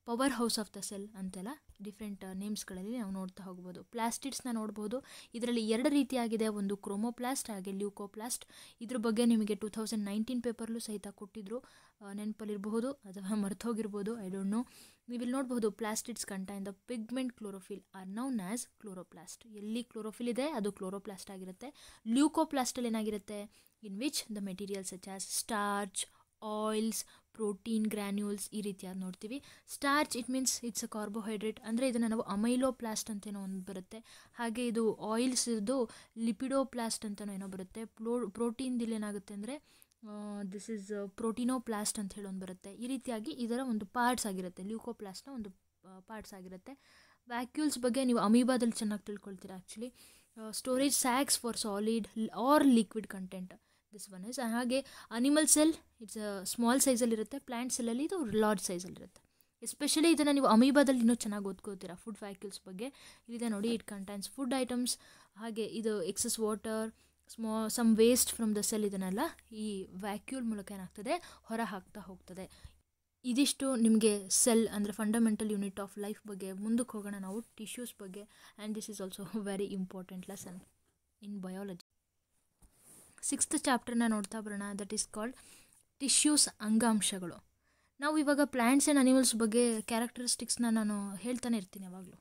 power house of the cell ಅಂತೆಲ್ಲ ಡಿಫ್ರೆಂಟ್ ನೇಮ್ಸ್ಗಳಲ್ಲಿ ನಾವು ನೋಡ್ತಾ ಹೋಗ್ಬೋದು. ಪ್ಲಾಸ್ಟಿಡ್ಸ್ನ ನೋಡ್ಬೋದು. ಇದರಲ್ಲಿ ಎರಡು ರೀತಿಯಾಗಿದೆ, ಒಂದು ಕ್ರೋಮೋಪ್ಲಾಸ್ಟ್ ಹಾಗೆ ಲ್ಯೂಕೋಪ್ಲಾಸ್ಟ್. ಇದ್ರ ಬಗ್ಗೆ ನಿಮಗೆ 2019 ಪೇಪರ್ಲೂ ಸಹಿತ ಕೊಟ್ಟಿದ್ರು, ನೆನಪಲ್ಲಿರಬಹುದು ಅಥವಾ ಮರ್ತೋಗಿರ್ಬೋದು, ಐ ಡೋಂಟ್ ನೋ. ನೀವು ಇಲ್ಲಿ ನೋಡ್ಬೋದು, plastids contain the pigment chlorophyll R known as chloroplast. ಎಲ್ಲಿ ಕ್ಲೋರೋಫಿಲ್ ಇದೆ ಅದು ಕ್ಲೋರೋಪ್ಲಾಸ್ಟ್ ಆಗಿರುತ್ತೆ. ಲ್ಯೂಕೋಪ್ಲಾಸ್ಟಲ್ಲಿ ಏನಾಗಿರುತ್ತೆ? In which the materials such as starch, oils, protein granules ಈ ರೀತಿಯಾಗಿ ನೋಡ್ತೀವಿ. Starch it means it's a carbohydrate, ಅಂದರೆ ಇದನ್ನು ನಾವು ಅಮೈಲೋಪ್ಲಾಸ್ಟ್ ಅಂತೇನೋ ಒಂದು ಬರುತ್ತೆ. ಹಾಗೆ ಇದು ಆಯಿಲ್ಸ್ ಇದ್ದು ಲಿಪಿಡೋಪ್ಲಾಸ್ಟ್ ಅಂತನೋ ಏನೋ ಬರುತ್ತೆ. ಪ್ರೋಟೀನ್ದಲ್ಲಿ ಏನಾಗುತ್ತೆ ಅಂದರೆ ದಿಸ್ ಈಸ್ ಪ್ರೋಟೀನೋಪ್ಲಾಸ್ಟ್ ಅಂತ ಹೇಳೋದು ಬರುತ್ತೆ. ಈ ರೀತಿಯಾಗಿ ಇದರ ಒಂದು ಪಾರ್ಟ್ಸ್ ಆಗಿರುತ್ತೆ, ಲ್ಯೂಕೋಪ್ಲಾಸ್ಟ್ನ ಒಂದು ಪಾರ್ಟ್ಸ್ ಆಗಿರುತ್ತೆ. ವ್ಯಾಕ್ಯೂಲ್ಸ್ ಬಗ್ಗೆ ನೀವು ಅಮೀಬಾದಲ್ಲಿ ಚೆನ್ನಾಗಿ ತಿಳ್ಕೊಳ್ತೀರ. Actually storage sacs for solid or liquid content, this one is. ಹಾಗೆ ಅನಿಮಲ್ ಸೆಲ್ ಇಟ್ಸ್ ಸ್ಮಾಲ್ ಸೈಜಲ್ಲಿರುತ್ತೆ, ಪ್ಲ್ಯಾಂಟ್ ಸೆಲ್ಲಲ್ಲಿ ಇದು ಲಾರ್ಜ್ ಸೈಜಲ್ಲಿರುತ್ತೆ. ಎಸ್ಪೆಷಲಿ ಇದನ್ನು ನೀವು ಅಮೀಬಾದಲ್ಲಿ ಇನ್ನೂ ಚೆನ್ನಾಗಿ ಓದ್ಕೋತೀರಾ. ಫುಡ್ ವ್ಯಾಕ್ಯೂಲ್ಸ್ ಬಗ್ಗೆ ಇಲ್ಲಿದೆ ನೋಡಿ, ಇಟ್ ಕಂಟೈನ್ಸ್ ಫುಡ್ ಐಟಮ್ಸ್. ಹಾಗೆ ಇದು excess water, some waste from the cell, ಇದನ್ನೆಲ್ಲ ಈ ವ್ಯಾಕ್ಯೂಲ್ ಮೂಲಕ ಏನಾಗ್ತದೆ ಹೊರ ಹಾಕ್ತಾ ಹೋಗ್ತದೆ. ಇದಿಷ್ಟು ನಿಮಗೆ ಸೆಲ್ ಅಂದರೆ ಫಂಡಮೆಂಟಲ್ ಯೂನಿಟ್ ಆಫ್ ಲೈಫ್ ಬಗ್ಗೆ. ಮುಂದಕ್ಕೆ ಹೋಗೋಣ ನಾವು ಟಿಶ್ಯೂಸ್ ಬಗ್ಗೆ. And this is also very important lesson in biology. 6th ಚಾಪ್ಟರ್ನ ನೋಡ್ತಾ ಬರೋಣ, ದಟ್ ಈಸ್ ಕಾಲ್ಡ್ ಟಿಶ್ಯೂಸ್, ಅಂಗಾಂಶಗಳು. ನಾವು ಇವಾಗ ಪ್ಲ್ಯಾಂಟ್ಸ್ ಆ್ಯಂಡ್ ಅನಿಮಲ್ಸ್ ಬಗ್ಗೆ ಕ್ಯಾರೆಕ್ಟರಿಸ್ಟಿಕ್ಸ್ನ ನಾನು ಹೇಳ್ತಾನೆ ಇರ್ತೀನಿ ಯಾವಾಗಲೂ.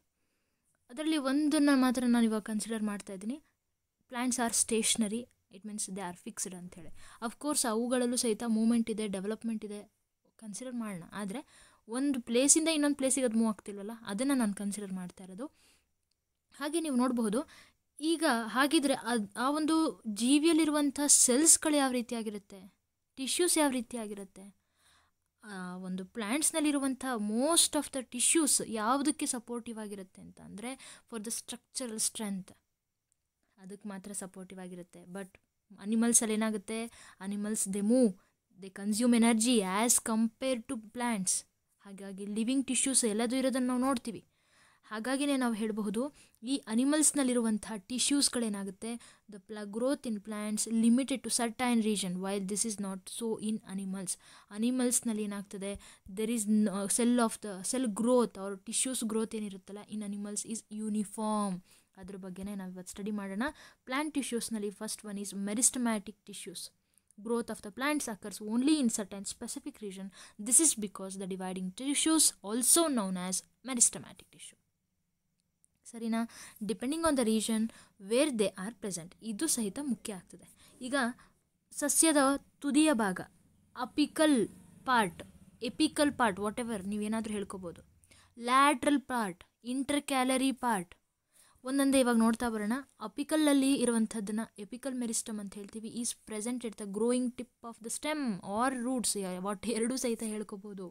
ಅದರಲ್ಲಿ ಒಂದನ್ನು ಮಾತ್ರ ನಾನು ಇವಾಗ ಕನ್ಸಿಡರ್ ಮಾಡ್ತಾಯಿದ್ದೀನಿ. Plants are stationary, it means they are fixed ಅಂಥೇಳಿ. ಅಫ್ಕೋರ್ಸ್ ಅವುಗಳಲ್ಲೂ ಸಹಿತ ಮೂವ್ಮೆಂಟ್ ಇದೆ, ಡೆವಲಪ್ಮೆಂಟ್ ಇದೆ, ಕನ್ಸಿಡರ್ ಮಾಡೋಣ. ಆದರೆ ಒಂದು ಪ್ಲೇಸಿಂದ ಇನ್ನೊಂದು ಪ್ಲೇಸಿಗೆ ಅದು ಮೂವ್ ಆಗ್ತಿಲ್ವಲ್ಲ, ಅದನ್ನು ನಾನು ಕನ್ಸಿಡರ್ ಮಾಡ್ತಾ ಇರೋದು. ಹಾಗೆ ನೀವು ನೋಡಬಹುದು, ಈಗ ಹಾಗಿದ್ರೆ ಆ ಒಂದು ಜೀವಿಯಲ್ಲಿರುವಂಥ ಸೆಲ್ಸ್ಗಳು ಯಾವ ರೀತಿಯಾಗಿರುತ್ತೆ, ಟಿಶ್ಯೂಸ್ ಯಾವ ರೀತಿಯಾಗಿರುತ್ತೆ, ಒಂದು ಪ್ಲ್ಯಾಂಟ್ಸ್ನಲ್ಲಿರುವಂಥ ಮೋಸ್ಟ್ ಆಫ್ ದ ಟಿಶ್ಯೂಸ್ ಯಾವುದಕ್ಕೆ ಸಪೋರ್ಟಿವ್ ಆಗಿರುತ್ತೆ ಅಂತ ಅಂದರೆ ಫಾರ್ ದ ಸ್ಟ್ರಕ್ಚರಲ್ ಸ್ಟ್ರೆಂತ್ ಅದಕ್ಕೆ ಮಾತ್ರ ಸಪೋರ್ಟಿವ್ ಆಗಿರುತ್ತೆ. ಬಟ್ ಅನಿಮಲ್ಸಲ್ಲಿ ಏನಾಗುತ್ತೆ, animals they move, they consume energy as compare to plants. ಹಾಗಾಗಿ ಲಿವಿಂಗ್ ಟಿಶ್ಯೂಸ್ ಎಲ್ಲದೂ ಇರೋದನ್ನು ನಾವು ನೋಡ್ತೀವಿ. ಹಾಗಾಗಿನೇ ನಾವು ಹೇಳಬಹುದು ಈ ಅನಿಮಲ್ಸ್ನಲ್ಲಿರುವಂಥ ಟಿಶ್ಯೂಸ್ಗಳೇನಾಗುತ್ತೆ, the growth in plants limited to certain region while this is not so in animals. ಅನಿಮಲ್ಸ್ನಲ್ಲಿ ಏನಾಗ್ತದೆ, there is cell of the cell growth R tissues growth ಏನಿರುತ್ತಲ್ಲ ಇನ್ ಅನಿಮಲ್ಸ್ ಈಸ್ ಯೂನಿಫಾರ್ಮ್. ಅದ್ರ ಬಗ್ಗೆನೇ ನಾವು ಇವತ್ತು ಸ್ಟಡಿ ಮಾಡೋಣ. ಪ್ಲ್ಯಾಂಟ್ ಟಿಶ್ಯೂಸ್ನಲ್ಲಿ first one is meristematic tissues. Growth of the plants occurs only in certain specific region. This is because the dividing tissues also known as meristematic tissue. ಸರಿನಾ? Depending on the region where they are present, ಇದು ಸಹಿತ ಮುಖ್ಯ ಆಗ್ತದೆ. ಈಗ ಸಸ್ಯದ ತುದಿಯ ಭಾಗ, apical part, apical part, whatever ನೀವೇನಾದರೂ ಹೇಳ್ಕೋಬೋದು, lateral part, intercalary part, ಒಂದೊಂದೇ ಇವಾಗ ನೋಡ್ತಾ ಬರೋಣ. ಅಪಿಕಲಲ್ಲಿ ಇರುವಂಥದ್ದನ್ನು ಎಪಿಕಲ್ ಮೆರಿಸ್ಟಮ್ ಅಂತ ಹೇಳ್ತೀವಿ. Is present it the growing tip of the stem or roots, what ಎರಡೂ ಸಹಿತ ಹೇಳ್ಕೊಬೋದು.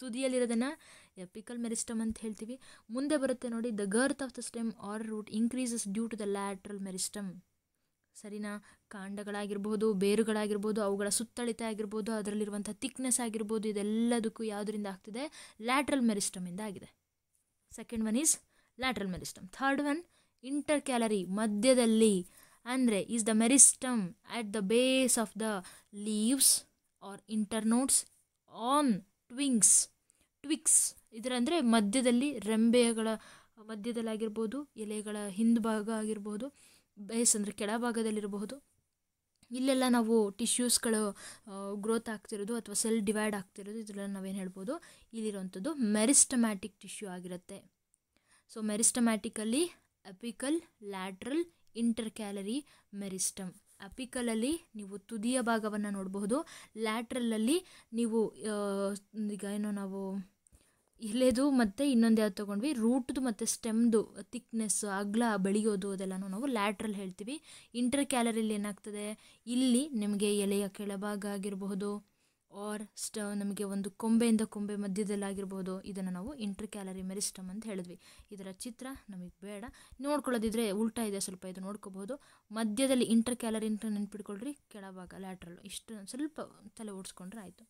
ತುದಿಯಲ್ಲಿರೋದನ್ನು ಎಪಿಕಲ್ ಮೆರಿಸ್ಟಮ್ ಅಂತ ಹೇಳ್ತೀವಿ. ಮುಂದೆ ಬರುತ್ತೆ ನೋಡಿ, the girth of the stem or root increases due to the lateral meristem. ಸರಿನಾ? ಕಾಂಡಗಳಾಗಿರ್ಬೋದು, ಬೇರುಗಳಾಗಿರ್ಬೋದು, ಅವುಗಳ ಸುತ್ತಳತೆ ಆಗಿರ್ಬೋದು, ಅದರಲ್ಲಿರುವಂಥ ಥಿಕ್ನೆಸ್ ಆಗಿರ್ಬೋದು, ಇದೆಲ್ಲದಕ್ಕೂ ಯಾವುದರಿಂದ ಆಗ್ತಿದೆ? ಲ್ಯಾಟ್ರಲ್ ಮೆರಿಸ್ಟಮಿಂದ ಆಗಿದೆ. Second one is lateral meristem. Third one intercalary, ಮಧ್ಯದಲ್ಲಿ ಅಂದರೆ is the meristem at the base of the leaves or internodes on twigs, twigs ಇದರ ಅಂದರೆ ಮಧ್ಯದಲ್ಲಿ, ರೆಂಬೆಗಳ ಮಧ್ಯದಲ್ಲಿ ಆಗಿರ್ಬೋದು, ಎಲೆಗಳ ಹಿಂದ್ಭಾಗ ಆಗಿರ್ಬೋದು, ಬೇಸ್ ಅಂದರೆ ಕೆಳಭಾಗದಲ್ಲಿರಬಹುದು. ಇಲ್ಲೆಲ್ಲ ನಾವು ಟಿಶ್ಯೂಸ್ಗಳು ಗ್ರೋತ್ ಆಗ್ತಿರೋದು ಅಥವಾ ಸೆಲ್ ಡಿವೈಡ್ ಆಗ್ತಿರೋದು, ಇದೆಲ್ಲ ನಾವೇನು ಹೇಳ್ಬೋದು, ಇಲ್ಲಿರುವಂಥದ್ದು ಮೆರಿಸ್ಟಮ್ಯಾಟಿಕ್ ಟಿಶ್ಯೂ ಆಗಿರುತ್ತೆ. ಸೊ ಮೆರಿಸ್ಟಮ್ಯಾಟಿಕಲ್ಲಿ apical, lateral, intercalary meristem. ಅಪಿಕಲಲ್ಲಿ ನೀವು ತುದಿಯ ಭಾಗವನ್ನು ನೋಡಬಹುದು, ಲ್ಯಾಟ್ರಲಲ್ಲಿ ನೀವು ಈಗ ಏನೋ ನಾವು ಇಲೆದು ಮತ್ತು ಇನ್ನೊಂದು ಯಾವ್ದು ತೊಗೊಂಡ್ವಿ ರೂಟ್ದು ಮತ್ತು ಸ್ಟೆಮ್ದು ತಿಕ್ನೆಸ್ ಅಗ್ಲ ಬೆಳೆಯೋದು ಅದೆಲ್ಲನೂ ನಾವು ಲ್ಯಾಟ್ರಲ್ ಹೇಳ್ತೀವಿ. ಇಂಟರ್ ಕ್ಯಾಲರಿಲಿ ಏನಾಗ್ತದೆ ಇಲ್ಲಿ ನಿಮಗೆ ಎಲೆಯ ಕೆಳಭಾಗ ಆಗಿರಬಹುದು ಆರ್ ನಮಗೆ ಒಂದು ಕೊಂಬೆಯಿಂದ ಕೊಂಬೆ ಮಧ್ಯದಲ್ಲಾಗಿರ್ಬೋದು, ಇದನ್ನು ನಾವು ಇಂಟರ್ ಕ್ಯಾಲರಿ ಮೆರಿಸ್ಟಮ್ ಅಂತ ಹೇಳಿದ್ವಿ. ಇದರ ಚಿತ್ರ ನಮಗೆ ಬೇಡ, ನೋಡ್ಕೊಳ್ಳೋದಿದ್ರೆ ಉಲ್ಟಾ ಇದೆ ಸ್ವಲ್ಪ, ಇದು ನೋಡ್ಕೋಬಹುದು. ಮಧ್ಯದಲ್ಲಿ ಇಂಟರ್ ಕ್ಯಾಲರಿ ಅಂತ ನೆನ್ಪಿಟ್ಕೊಳ್ರಿ, ಕೆಳಭಾಗ ಲ್ಯಾಟ್ರಲ್, ಇಷ್ಟು ಸ್ವಲ್ಪ ತಲೆ ಓಡಿಸ್ಕೊಂಡ್ರೆ ಆಯಿತು.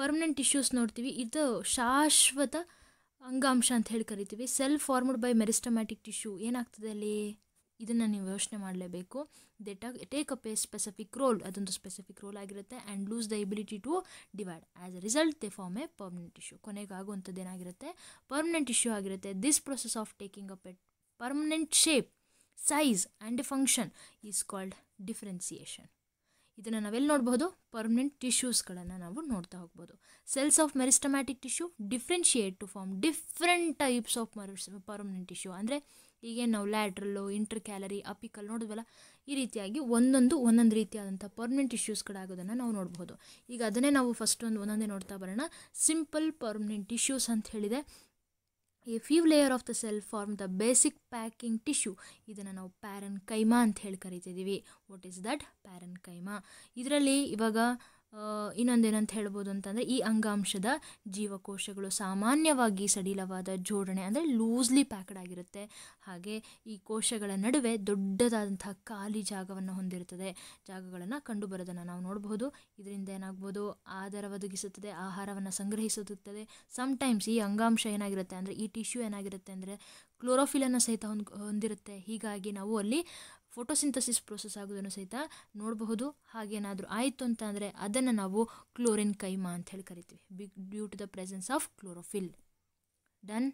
ಪರ್ಮನೆಂಟ್ ಟಿಶ್ಯೂಸ್ ನೋಡ್ತೀವಿ, ಇದು ಶಾಶ್ವತ ಅಂಗಾಂಶ ಅಂತ ಹೇಳಿ ಕರಿತೀವಿ. Cell formed by meristematic tissue ಏನಾಗ್ತದೆ ಅಲ್ಲಿ, ಇದನ್ನು ನೀವು ಯೋಚನೆ ಮಾಡಲೇಬೇಕು. They take a specific role, ಅದೊಂದು ಸ್ಪೆಸಿಫಿಕ್ ರೋಲ್ ಆಗಿರುತ್ತೆ. And lose the ability to divide, as a result they form a permanent tissue. ಕೊನೆಗೆ ಆಗುವಂಥದ್ದು ಏನಾಗಿರುತ್ತೆ, ಪರ್ಮನೆಂಟ್ ಟಿಶ್ಯೂ ಆಗಿರುತ್ತೆ. This process of taking a permanent shape, size and function is called differentiation. ಇದನ್ನು ನಾವೆಲ್ಲಿ ನೋಡ್ಬೋದು, permanent ಟಿಶ್ಯೂಸ್ಗಳನ್ನು ನಾವು ನೋಡ್ತಾ ಹೋಗ್ಬೋದು. Cells of meristematic tissue differentiate to form different types of permanent tissue. ಅಂದರೆ ಈಗೇನು ನಾವು ಲ್ಯಾಟ್ರಲ್ಲು, ಇಂಟರ್ ಕ್ಯಾಲರಿ, ಅಪಿಕಲ್ ನೋಡಿದ್ವಲ್ಲ, ಈ ರೀತಿಯಾಗಿ ಒಂದೊಂದು ರೀತಿಯಾದಂಥ ಪರ್ಮನೆಂಟ್ ಟಿಶ್ಯೂಸ್ಗಳಾಗೋದನ್ನು ನಾವು ನೋಡ್ಬೋದು. ಈಗ ಅದನ್ನೇ ನಾವು ಫಸ್ಟ್ ಒಂದೊಂದೇ ನೋಡ್ತಾ ಬರೋಣ. ಸಿಂಪಲ್ ಪರ್ಮನೆಂಟ್ ಟಿಶ್ಯೂಸ್ ಅಂತ ಹೇಳಿದೆ. A few layer of the cell form the basic packing tissue. ಇದನ್ನು ನಾವು ಪ್ಯಾರನ್ ಕೈಮಾ ಅಂತ ಹೇಳಿ ಕರಿತಿದ್ದೀವಿ. What is that parenchyma? ಇದರಲ್ಲಿ ಇವಾಗ ಇನ್ನೊಂದೇನಂತ ಹೇಳ್ಬೋದು ಅಂತಂದರೆ, ಈ ಅಂಗಾಂಶದ ಜೀವಕೋಶಗಳು ಸಾಮಾನ್ಯವಾಗಿ ಸಡಿಲವಾದ ಜೋಡಣೆ ಅಂದರೆ ಲೂಸ್ಲಿ ಪ್ಯಾಕ್ಡ್ ಆಗಿರುತ್ತೆ. ಹಾಗೆ ಈ ಕೋಶಗಳ ನಡುವೆ ದೊಡ್ಡದಾದಂಥ ಖಾಲಿ ಜಾಗವನ್ನು ಹೊಂದಿರುತ್ತದೆ. ಜಾಗಗಳನ್ನು ಕಂಡುಬರೋದನ್ನು ನಾವು ನೋಡಬಹುದು. ಇದರಿಂದ ಏನಾಗ್ಬೋದು, ಆಧಾರ ಒದಗಿಸುತ್ತದೆ, ಆಹಾರವನ್ನು ಸಂಗ್ರಹಿಸುತ್ತದೆ. ಸಮ್ಟೈಮ್ಸ್ ಈ ಅಂಗಾಂಶ ಏನಾಗಿರುತ್ತೆ ಅಂದರೆ, ಈ ಟಿಶ್ಯೂ ಏನಾಗಿರುತ್ತೆ ಅಂದರೆ ಕ್ಲೋರೋಫಿಲನ್ನು ಸಹಿತ ಹೊಂದಿರುತ್ತೆ. ಹೀಗಾಗಿ ನಾವು ಅಲ್ಲಿ ಫೋಟೋಸಿಂಥಸಿಸ್ ಪ್ರೋಸೆಸ್ ಆಗೋದನ್ನು ಸಹಿತ ನೋಡಬಹುದು. ಹಾಗೇನಾದರೂ ಆಯಿತು ಅಂತ ಅಂದರೆ ಅದನ್ನು ನಾವು ಕ್ಲೋರಿನ್ ಕೈಮಾ ಅಂತ ಹೇಳಿ ಕರಿತೀವಿ, due to the presence of chlorophyll. Done,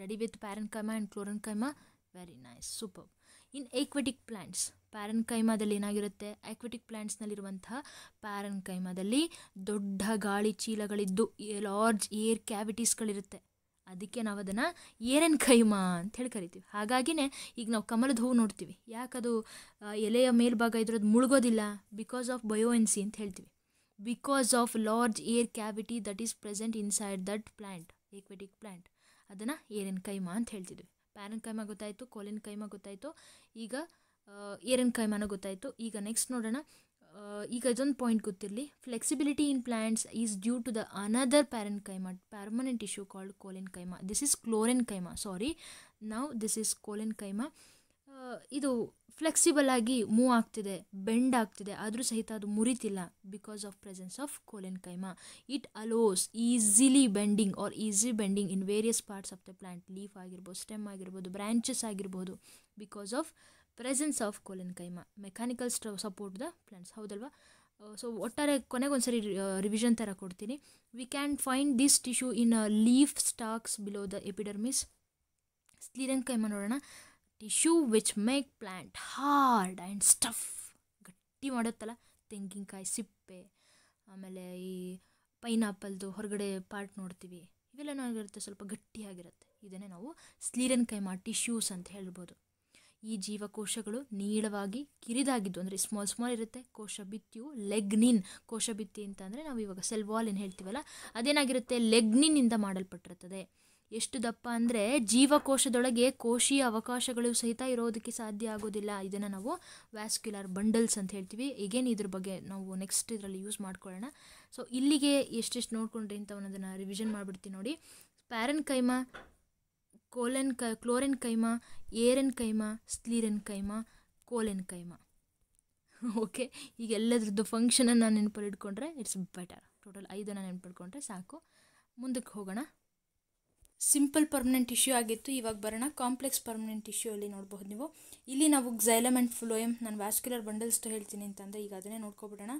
ready with parenchyma and chlorenchyma. Very nice, super. In aquatic plants, ಪ್ಯಾರನ್ ಕೈಮಾದಲ್ಲಿ ಏನಾಗಿರುತ್ತೆ, ಎಕ್ವೆಟಿಕ್ ಪ್ಲ್ಯಾಂಟ್ಸ್ನಲ್ಲಿರುವಂತಹ ಪ್ಯಾರನ್ ಕೈಮಾದಲ್ಲಿ ದೊಡ್ಡ ಗಾಳಿ ಚೀಲಗಳಿದ್ದು ಲಾರ್ಜ್ ಏರ್ ಕ್ಯಾವಿಟೀಸ್ಗಳಿರುತ್ತೆ. ಅದಕ್ಕೆ ನಾವು ಅದನ್ನು ಏರನ್ ಕೈಮಾ ಅಂತ ಹೇಳಿ ಕರಿತೀವಿ. ಹಾಗಾಗಿನೇ ಈಗ ನಾವು ಕಮಲದ ಹೂವು ನೋಡ್ತೀವಿ, ಯಾಕದು ಎಲೆಯ ಮೇಲ್ಭಾಗ ಇದ್ರದ್ದು ಮುಳುಗೋದಿಲ್ಲ? ಬಿಕಾಸ್ ಆಫ್ ಬಯೋಎನ್ಸಿ ಅಂತ ಹೇಳ್ತೀವಿ. Because of large air cavity that is present inside that plant, aquatic plant, ಅದನ್ನು ಏರನ್ ಕೈಮಾ ಅಂತ ಹೇಳ್ತಿದ್ವಿ. ಪ್ಯಾರನ್ ಕೈಮಾ ಗೊತ್ತಾಯಿತು, ಕೋಲಿನ್ ಕೈಮಾ ಗೊತ್ತಾಯಿತು, ಈಗ ಏರನ್ ಕೈಮಾನ ಗೊತ್ತಾಯಿತು. ಈಗ ನೆಕ್ಸ್ಟ್ ನೋಡೋಣ. ಈಗ ಇದೊಂದು ಪಾಯಿಂಟ್ ಗೊತ್ತಿರಲಿ, flexibility in plants is due to the another parenchyma, permanent tissue called collenchyma. This is chlorenchyma, sorry, ನಾವು ದಿಸ್ ಈಸ್ ಕೋಲಿನ್ ಕೈಮಾ. ಇದು ಫ್ಲೆಕ್ಸಿಬಲ್ ಆಗಿ ಮೂವ್ ಆಗ್ತಿದೆ, ಬೆಂಡ್ ಆಗ್ತಿದೆ, ಆದರೂ ಸಹಿತ ಅದು ಮುರಿತಿಲ್ಲ because of presence of collenchyma. It allows easily bending or easy bending in various parts of the plant, leaf ಆಗಿರ್ಬೋದು, ಸ್ಟೆಮ್ ಆಗಿರ್ಬೋದು, ಬ್ರ್ಯಾಂಚಸ್ ಆಗಿರ್ಬೋದು, because of presence of collenchyma. Mechanical support the plants, ಹೌದಲ್ವಾ? So ಒಟ್ಟಾರೆ ಕೊನೆಗೊಂದ್ಸರಿ revision ಥರ ಕೊಡ್ತೀನಿ. We can find this tissue in leaf stalks below the epidermis. Sclerenchyma ನೋಡೋಣ. Tissue which make plant hard and stuff, ಗಟ್ಟಿ ಮಾಡುತ್ತಲ್ಲ, ತೆಂಗಿನಕಾಯಿ ಸಿಪ್ಪೆ, ಆಮೇಲೆ ಈ ಪೈನಾಪಲ್ದು ಹೊರಗಡೆ ಪಾರ್ಟ್ ನೋಡ್ತೀವಿ, ಇವೆಲ್ಲ ಏನಾಗಿರುತ್ತೆ ಸ್ವಲ್ಪ ಗಟ್ಟಿಯಾಗಿರುತ್ತೆ. ಇದನ್ನೇ ನಾವು ಸ್ಲೀರನ್ ಕೈಮಾ ಟಿಶ್ಯೂಸ್ ಅಂತ ಹೇಳ್ಬೋದು. ಈ ಜೀವಕೋಶಗಳು ನೀಳವಾಗಿ ಕಿರಿದಾಗಿದ್ದು, ಅಂದರೆ ಸ್ಮಾಲ್ ಇರುತ್ತೆ. ಕೋಶ ಭಿತ್ತಿಯು ಲೆಗ್ನಿನ್, ಕೋಶ ಭಿತ್ತಿ ಅಂತ ಅಂದರೆ ನಾವು ಇವಾಗ ಸೆಲ್ ವಾಲ್ ಏನು ಹೇಳ್ತೀವಲ್ಲ, ಅದೇನಾಗಿರುತ್ತೆ, ಲೆಗ್ನಿನಿಂದ ಮಾಡಲ್ಪಟ್ಟಿರ್ತದೆ. ಎಷ್ಟು ದಪ್ಪ ಅಂದರೆ ಜೀವಕೋಶದೊಳಗೆ ಕೋಶೀಯ ಅವಕಾಶಗಳು ಸಹಿತ ಇರೋದಕ್ಕೆ ಸಾಧ್ಯ ಆಗೋದಿಲ್ಲ. ಇದನ್ನು ನಾವು ವ್ಯಾಸ್ಕ್ಯುಲರ್ ಬಂಡಲ್ಸ್ ಅಂತ ಹೇಳ್ತೀವಿ. ಈಗೇನು ಇದ್ರ ಬಗ್ಗೆ ನಾವು ನೆಕ್ಸ್ಟ್ ಇದರಲ್ಲಿ ಯೂಸ್ ಮಾಡ್ಕೊಳ್ಳೋಣ. ಸೊ ಇಲ್ಲಿಗೆ ಎಷ್ಟೆಷ್ಟು ನೋಡ್ಕೊಂಡ್ರಿ ಅಂತ ಅನ್ನೋದನ್ನು ರಿವಿಷನ್ ಮಾಡಿಬಿಡ್ತೀನಿ ನೋಡಿ. Parenchyma, chlorenchyma, aerenchyma, sclerenchyma, collenchyma. Okay, ಈಗ ಎಲ್ಲದ್ರದ್ದು ಫಂಕ್ಷನನ್ನು ನೆನಪಲ್ಲಿ ಇಟ್ಕೊಂಡ್ರೆ ಇಟ್ಸ್ ಬೆಟರ್. ಟೋಟಲ್ 5 ನೆನಪಿಟ್ಕೊಂಡ್ರೆ ಸಾಕು. ಮುಂದಕ್ಕೆ ಹೋಗೋಣ. ಸಿಂಪಲ್ ಪರ್ಮನೆಂಟ್ ಇಶ್ಯೂ ಆಗಿತ್ತು, ಇವಾಗ ಬರೋಣ ಕಾಂಪ್ಲೆಕ್ಸ್ ಪರ್ಮನೆಂಟ್ ಇಶ್ಯೂ. ಅಲ್ಲಿ ನೋಡಬಹುದು ನೀವು, ಇಲ್ಲಿ ನಾವು ಕ್ಸೈಲಮ್ ಆ್ಯಂಡ್ ಫ್ಲೋಯಮ್, ನಾನು ವ್ಯಾಸ್ಕ್ಯುಲರ್ ಬಂಡಲ್ಸ್ ಹೇಳ್ತೀನಿ ಅಂತಂದರೆ ಈಗ ಅದನ್ನೇ ನೋಡ್ಕೊಬಿಡೋಣ.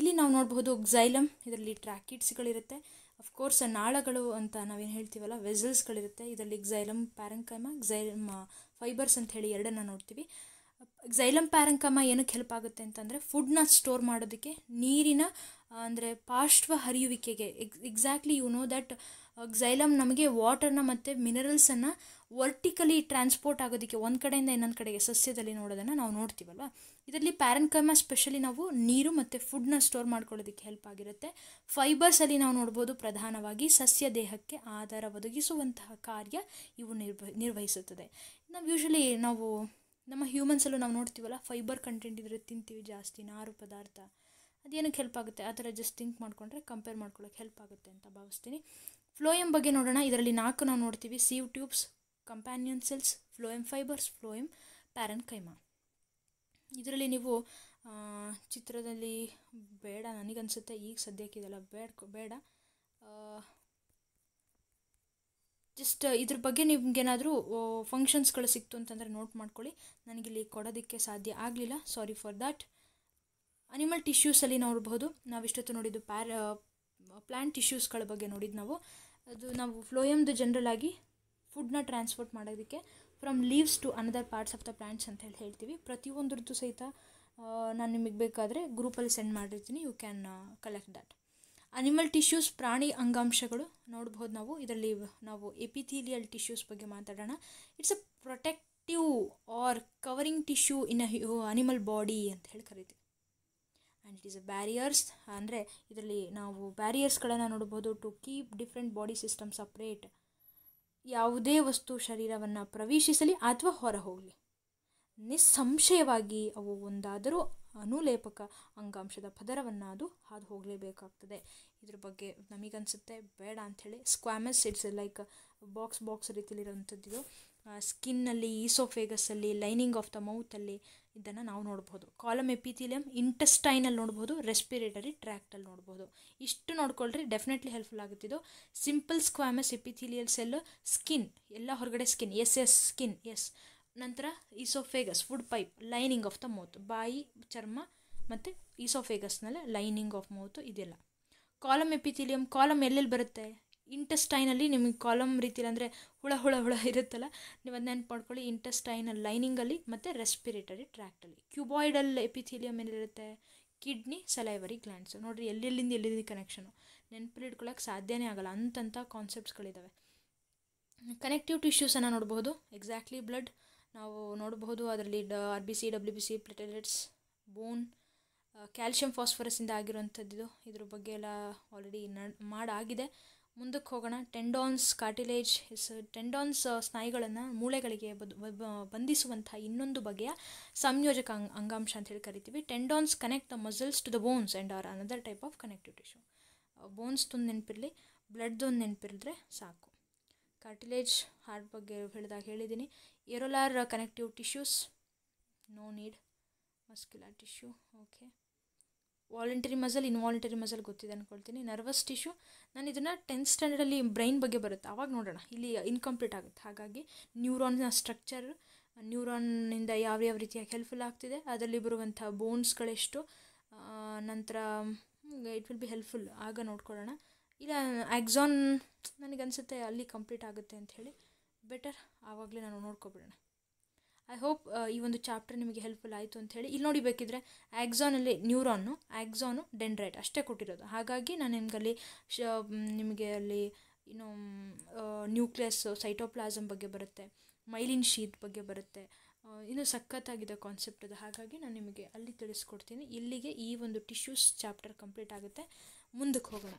ಇಲ್ಲಿ ನಾವು ನೋಡಬಹುದು ಕ್ಸೈಲಮ್, ಇದರಲ್ಲಿ ಟ್ರ್ಯಾಕಿಡ್ಸ್ಗಳಿರುತ್ತೆ. ಅಫ್ಕೋರ್ಸ್ ನಾಳಗಳು ಅಂತ ನಾವೇನು ಹೇಳ್ತೀವಲ್ಲ, ವೆಸಲ್ಸ್ಗಳಿರುತ್ತೆ. ಇದರಲ್ಲಿ xylem, parenchyma, xylem fibres ಅಂತ ಹೇಳಿ ಎರಡನ್ನು ನೋಡ್ತೀವಿ. ಕ್ಸೈಲಮ್ ಪ್ಯಾರನ್ ಕೈಮಾ ಏನಕ್ಕೆ ಹೆಲ್ಪ್ ಆಗುತ್ತೆ ಅಂತಂದರೆ ಫುಡ್ನ ಸ್ಟೋರ್ ಮಾಡೋದಕ್ಕೆ, ನೀರಿನ ಅಂದರೆ ಪಾರ್ಶ್ವ ಹರಿಯುವಿಕೆಗೆ exactly you know that xylem ನಮಗೆ ವಾಟರ್ನ ಮತ್ತು ಮಿನರಲ್ಸನ್ನು ವರ್ಟಿಕಲಿ ಟ್ರಾನ್ಸ್ಪೋರ್ಟ್ ಆಗೋದಕ್ಕೆ ಒಂದು ಕಡೆಯಿಂದ ಇನ್ನೊಂದು ಕಡೆಗೆ ಸಸ್ಯದಲ್ಲಿ ನೋಡೋದನ್ನು ನಾವು ನೋಡ್ತೀವಲ್ವ. ಇದರಲ್ಲಿ ಪ್ಯಾರೆನ್ಕೈಮಾ ಸ್ಪೆಷಲಿ ನಾವು ನೀರು ಮತ್ತು ಫುಡ್ನ ಸ್ಟೋರ್ ಮಾಡ್ಕೊಳ್ಳೋದಕ್ಕೆ ಹೆಲ್ಪ್ ಆಗಿರುತ್ತೆ. ಫೈಬರ್ಸಲ್ಲಿ ನಾವು ನೋಡ್ಬೋದು ಪ್ರಧಾನವಾಗಿ ಸಸ್ಯ ದೇಹಕ್ಕೆ ಆಧಾರ ಒದಗಿಸುವಂತಹ ಕಾರ್ಯ ಇವು ನಿರ್ವಹಿಸುತ್ತದೆ. ನಾವು ಯೂಶ್ವಲಿ ನಾವು ನಮ್ಮ ಹ್ಯೂಮನ್ಸಲ್ಲೂ ನಾವು ನೋಡ್ತೀವಲ್ಲ, ಫೈಬರ್ ಕಂಟೆಂಟ್ ಇದ್ರೆ ತಿಂತೀವಿ ಜಾಸ್ತಿ, ನಾರು ಪದಾರ್ಥ ಅದೇನಕ್ಕೆ ಹೆಲ್ಪ್ ಆಗುತ್ತೆ, ಆ ಥರ ಜಸ್ಟ್ ಥಿಂಕ್ ಮಾಡಿಕೊಂಡ್ರೆ ಕಂಪೇರ್ ಮಾಡ್ಕೊಳ್ಳೋಕ್ಕೆ ಹೆಲ್ಪ್ ಆಗುತ್ತೆ ಅಂತ ಭಾವಿಸ್ತೀನಿ. ಫ್ಲೋಯಮ್ ಬಗ್ಗೆ ನೋಡೋಣ. ಇದರಲ್ಲಿ 4 ನಾವು ನೋಡ್ತೀವಿ: sieve tubes, companion cells, phloem fibres, phloem parenchyma. ಇದರಲ್ಲಿ ನೀವು ಚಿತ್ರದಲ್ಲಿ ಬೇಡ ನನಗನ್ಸುತ್ತೆ, ಈಗ ಸದ್ಯಕ್ಕಿದೆಲ್ಲ ಬೇಡ, ಜಸ್ಟ್ ಇದ್ರ ಬಗ್ಗೆ ನಿಮ್ಗೇನಾದರೂ ಫಂಕ್ಷನ್ಸ್ಗಳು ಸಿಕ್ತು ಅಂತಂದರೆ ನೋಟ್ ಮಾಡ್ಕೊಳ್ಳಿ. ನನಗಿಲ್ಲಿ ಕೊಡೋದಕ್ಕೆ ಸಾಧ್ಯ ಆಗಲಿಲ್ಲ, ಸಾರಿ ಫಾರ್ ದ್ಯಾಟ್. ಅನಿಮಲ್ ಟಿಶ್ಯೂಸಲ್ಲಿ ನೋಡ್ಬೋದು. ನಾವಿಷ್ಟೊತ್ತು ನೋಡಿದ್ದು ಪ್ಲ್ಯಾಂಟ್ ಟಿಶ್ಯೂಸ್ಗಳ ಬಗ್ಗೆ ನೋಡಿದ್ದು ನಾವು. ಅದು ನಾವು ಫ್ಲೋಯಮ್ದು ಜನರಲಾಗಿ ಫುಡ್ನ ಟ್ರಾನ್ಸ್ಪೋರ್ಟ್ ಮಾಡೋದಕ್ಕೆ from leaves to another parts of the plants ಅಂತ ಹೇಳ್ತೀವಿ. ಪ್ರತಿಯೊಂದ್ರದ್ದು ಸಹಿತ ನಾನು ನಿಮಗೆ ಬೇಕಾದರೆ ಗ್ರೂಪಲ್ಲಿ ಸೆಂಡ್ ಮಾಡಿರ್ತೀನಿ, you can collect that. Animal tissues ಪ್ರಾಣಿ ಅಂಗಾಂಶಗಳು ನೋಡ್ಬೋದು ನಾವು. ಇದರಲ್ಲಿ ನಾವು ಎಪಿಥೀಲಿಯಲ್ ಟಿಶ್ಯೂಸ್ ಬಗ್ಗೆ ಮಾತಾಡೋಣ. It's a protective or covering tissue in animal body ಅಂತ ಹೇಳಿ ಕರಿತೀವಿ. And it is a barriers, ಅಂದರೆ ಇದರಲ್ಲಿ ನಾವು ಬ್ಯಾರಿಯರ್ಸ್ಗಳನ್ನು ನೋಡ್ಬೋದು. To keep different body system separate, ಯಾವುದೇ ವಸ್ತು ಶರೀರವನ್ನು ಪ್ರವೇಶಿಸಲಿ ಅಥವಾ ಹೊರ ಹೋಗಲಿ ನಿಸ್ಸಂಶಯವಾಗಿ ಅವು ಒಂದಾದರೂ ಅನುಲೇಪಕ ಅಂಗಾಂಶದ ಪದರವನ್ನು ಅದು ಹಾದು ಹೋಗಲೇಬೇಕಾಗ್ತದೆ. ಇದ್ರ ಬಗ್ಗೆ ನಮಗನ್ಸುತ್ತೆ ಬೇಡ ಅಂಥೇಳಿ. Squamous it's like box box ರೀತಿಯಲ್ಲಿರೋವಂಥದ್ದು. ಸ್ಕಿನ್ನಲ್ಲಿ, ಈಸೋಫೇಗಸ್ಸಲ್ಲಿ, ಲೈನಿಂಗ್ ಆಫ್ ದ ಮೌತಲ್ಲಿ ಇದನ್ನು ನಾವು ನೋಡ್ಬೋದು. ಕಾಲಮ್ ಎಪಿಥೀಲಿಯಮ್ ಇಂಟೆಸ್ಟೈನಲ್ಲಿ ನೋಡ್ಬೋದು, ರೆಸ್ಪಿರೇಟರಿ ಟ್ರ್ಯಾಕ್ಟಲ್ಲಿ ನೋಡ್ಬೋದು. ಇಷ್ಟು ನೋಡ್ಕೊಳ್ರಿ, ಡೆಫಿನೆಟ್ಲಿ ಹೆಲ್ಪ್ಫುಲ್ ಆಗುತ್ತಿದ್ದು. Simple squamous epithelial cell, skin ಎಲ್ಲ ಹೊರಗಡೆ ಸ್ಕಿನ್, ಸ್ಕಿನ್ ನಂತರ oesophagus food pipe, lining of the mouth ಬಾಯಿ ಚರ್ಮ, ಮತ್ತು ಈಸೋಫೇಗಸ್ನಲ್ಲೇ ಲೈನಿಂಗ್ ಆಫ್ ಮೌತು ಇದೆಲ್ಲ. ಕಾಲಮ್ ಎಪಿಥೀಲಿಯಮ್, ಕಾಲಮ್ ಎಲ್ಲೆಲ್ಲಿ ಬರುತ್ತೆ? ಇಂಟೆಸ್ಟೈನಲ್ಲಿ ನಿಮಗೆ ಕಾಲಮ್ ರೀತಿಯಲ್ಲಿ, ಅಂದರೆ ಹುಳ ಇರುತ್ತಲ್ಲ ನೀವು ಅದನ್ನ ನೆನಪು ಮಾಡ್ಕೊಳ್ಳಿ, ಇಂಟೆಸ್ಟೈನಲ್ ಲೈನಿಂಗಲ್ಲಿ ಮತ್ತು ರೆಸ್ಪಿರೇಟರಿ ಟ್ರ್ಯಾಕ್ಟಲ್ಲಿ. ಕ್ಯೂಬಾಯ್ಡಲ್ ಎಪಿಥೀಲಿಯಮ್ ಏನಿರುತ್ತೆ? Kidney, salivary glands. ನೋಡಿರಿ ಎಲ್ಲಿಂದ ಕನೆಕ್ಷನು ನೆನಪಲ್ಲಿ ಇಟ್ಕೊಳ್ಳೋಕೆ ಸಾಧ್ಯವೇ ಆಗಲ್ಲ ಅಂತಂಥ ಕಾನ್ಸೆಪ್ಟ್ಸ್ಗಳಿದ್ದಾವೆ. ಕನೆಕ್ಟಿವ್ ಟಿಶ್ಯೂಸನ್ನು ನೋಡ್ಬೋದು. ಎಕ್ಸಾಕ್ಟ್ಲಿ ಬ್ಲಡ್ ನಾವು ನೋಡಬಹುದು. ಅದರಲ್ಲಿ RBC, WBC, platelets, bone, calcium ಫಾಸ್ಫರಸ್ಸಿಂದ ಆಗಿರುವಂಥದ್ದು. ಇದ್ರ ಬಗ್ಗೆ ಎಲ್ಲ ಆಲ್ರೆಡಿ ಮಾಡಾಗಿದೆ. ಮುಂದಕ್ಕೆ ಹೋಗೋಣ. Tendons, cartilage. ಟೆಂಡಾನ್ಸ್ ಸ್ನಾಯುಗಳನ್ನು ಮೂಳೆಗಳಿಗೆ ಬಂಧಿಸುವಂತಹ ಇನ್ನೊಂದು ಬಗೆಯ ಸಂಯೋಜಕ ಅಂಗಾಂಶ ಅಂತ ಹೇಳಿ ಕರಿತೀವಿ. Tendons connect the muscles to the bones and are another type of connective tissue. Bones ತುಂಬ ನೆನಪಿರಲಿ, ಬ್ಲಡ್ದೊಂದು ನೆನಪಿರಿದ್ರೆ ಸಾಕು. ಕಾರ್ಟಿಲೇಜ್, ಹಾರ್ಟ್ ಬಗ್ಗೆ ಹೇಳಿದಾಗ ಹೇಳಿದ್ದೀನಿ. Areolar connective tissues, no need. Muscular tissue, okay. Voluntary muscle, involuntary muscle ಗೊತ್ತಿದೆ ಅಂದ್ಕೊಳ್ತೀನಿ. ನರ್ವಸ್ ಟಿಶ್ಯೂ, ನಾನು ಇದನ್ನು 10th ಸ್ಟ್ಯಾಂಡರ್ಡಲ್ಲಿ ಬ್ರೈನ್ ಬಗ್ಗೆ ಬರುತ್ತೆ ಆವಾಗ ನೋಡೋಣ, ಇಲ್ಲಿ ಇನ್ಕಂಪ್ಲೀಟ್ ಆಗುತ್ತೆ. ಹಾಗಾಗಿ ನ್ಯೂರಾನ್ನ ಸ್ಟ್ರಕ್ಚರ್, ನ್ಯೂರಾನ್ನಿಂದ ಯಾವ ರೀತಿಯಾಗಿ ಹೆಲ್ಪ್ಫುಲ್ ಆಗ್ತಿದೆ, ಅದರಲ್ಲಿ ಬರುವಂಥ ಬೋನ್ಸ್ಗಳೆಷ್ಟು, ನಂತರ ಇಟ್ ವಿಲ್ ಬಿ ಹೆಲ್ಪ್ಫುಲ್, ಆಗ ನೋಡ್ಕೊಳ್ಳೋಣ. ಇಲ್ಲ ಆ್ಯಕ್ಸಾನ್ ನನಗನ್ಸುತ್ತೆ ಅಲ್ಲಿ ಕಂಪ್ಲೀಟ್ ಆಗುತ್ತೆ ಅಂಥೇಳಿ, ಬೆಟರ್ ಆವಾಗಲೇ ನಾನು ನೋಡ್ಕೊಬಿಡೋಣ. ಐ ಹೋಪ್ ಈ ಒಂದು ಚಾಪ್ಟರ್ ನಿಮಗೆ ಹೆಲ್ಪ್ಫುಲ್ ಆಯಿತು ಅಂಥೇಳಿ. ಇಲ್ಲಿ ನೋಡಿ ಬೇಕಿದ್ರೆ ಆ್ಯಕ್ಸಾನಲ್ಲಿ ನ್ಯೂರಾನು, ಆ್ಯಕ್ಸಾನು ಡೆಂಡ್ರೈಟ್ ಅಷ್ಟೇ ಕೊಟ್ಟಿರೋದು. ಹಾಗಾಗಿ ನಾನು ನಿಮಗೆ ಅಲ್ಲಿ ಇನ್ನೂ ನ್ಯೂಕ್ಲಿಯಸ್, ಸೈಟೋಪ್ಲಾಸಮ್ ಬಗ್ಗೆ ಬರುತ್ತೆ, ಮೈಲಿನ್ ಶೀಟ್ ಬಗ್ಗೆ ಬರುತ್ತೆ, ಇನ್ನೂ ಸಖತ್ತಾಗಿದೆ ಕಾನ್ಸೆಪ್ಟ್ ಅದು. ಹಾಗಾಗಿ ನಾನು ನಿಮಗೆ ಅಲ್ಲಿ ತಿಳಿಸ್ಕೊಡ್ತೀನಿ. ಇಲ್ಲಿಗೆ ಈ ಒಂದು ಟಿಶ್ಯೂಸ್ ಚಾಪ್ಟರ್ ಕಂಪ್ಲೀಟ್ ಆಗುತ್ತೆ. ಮುಂದಕ್ಕೆ ಹೋಗೋಣ.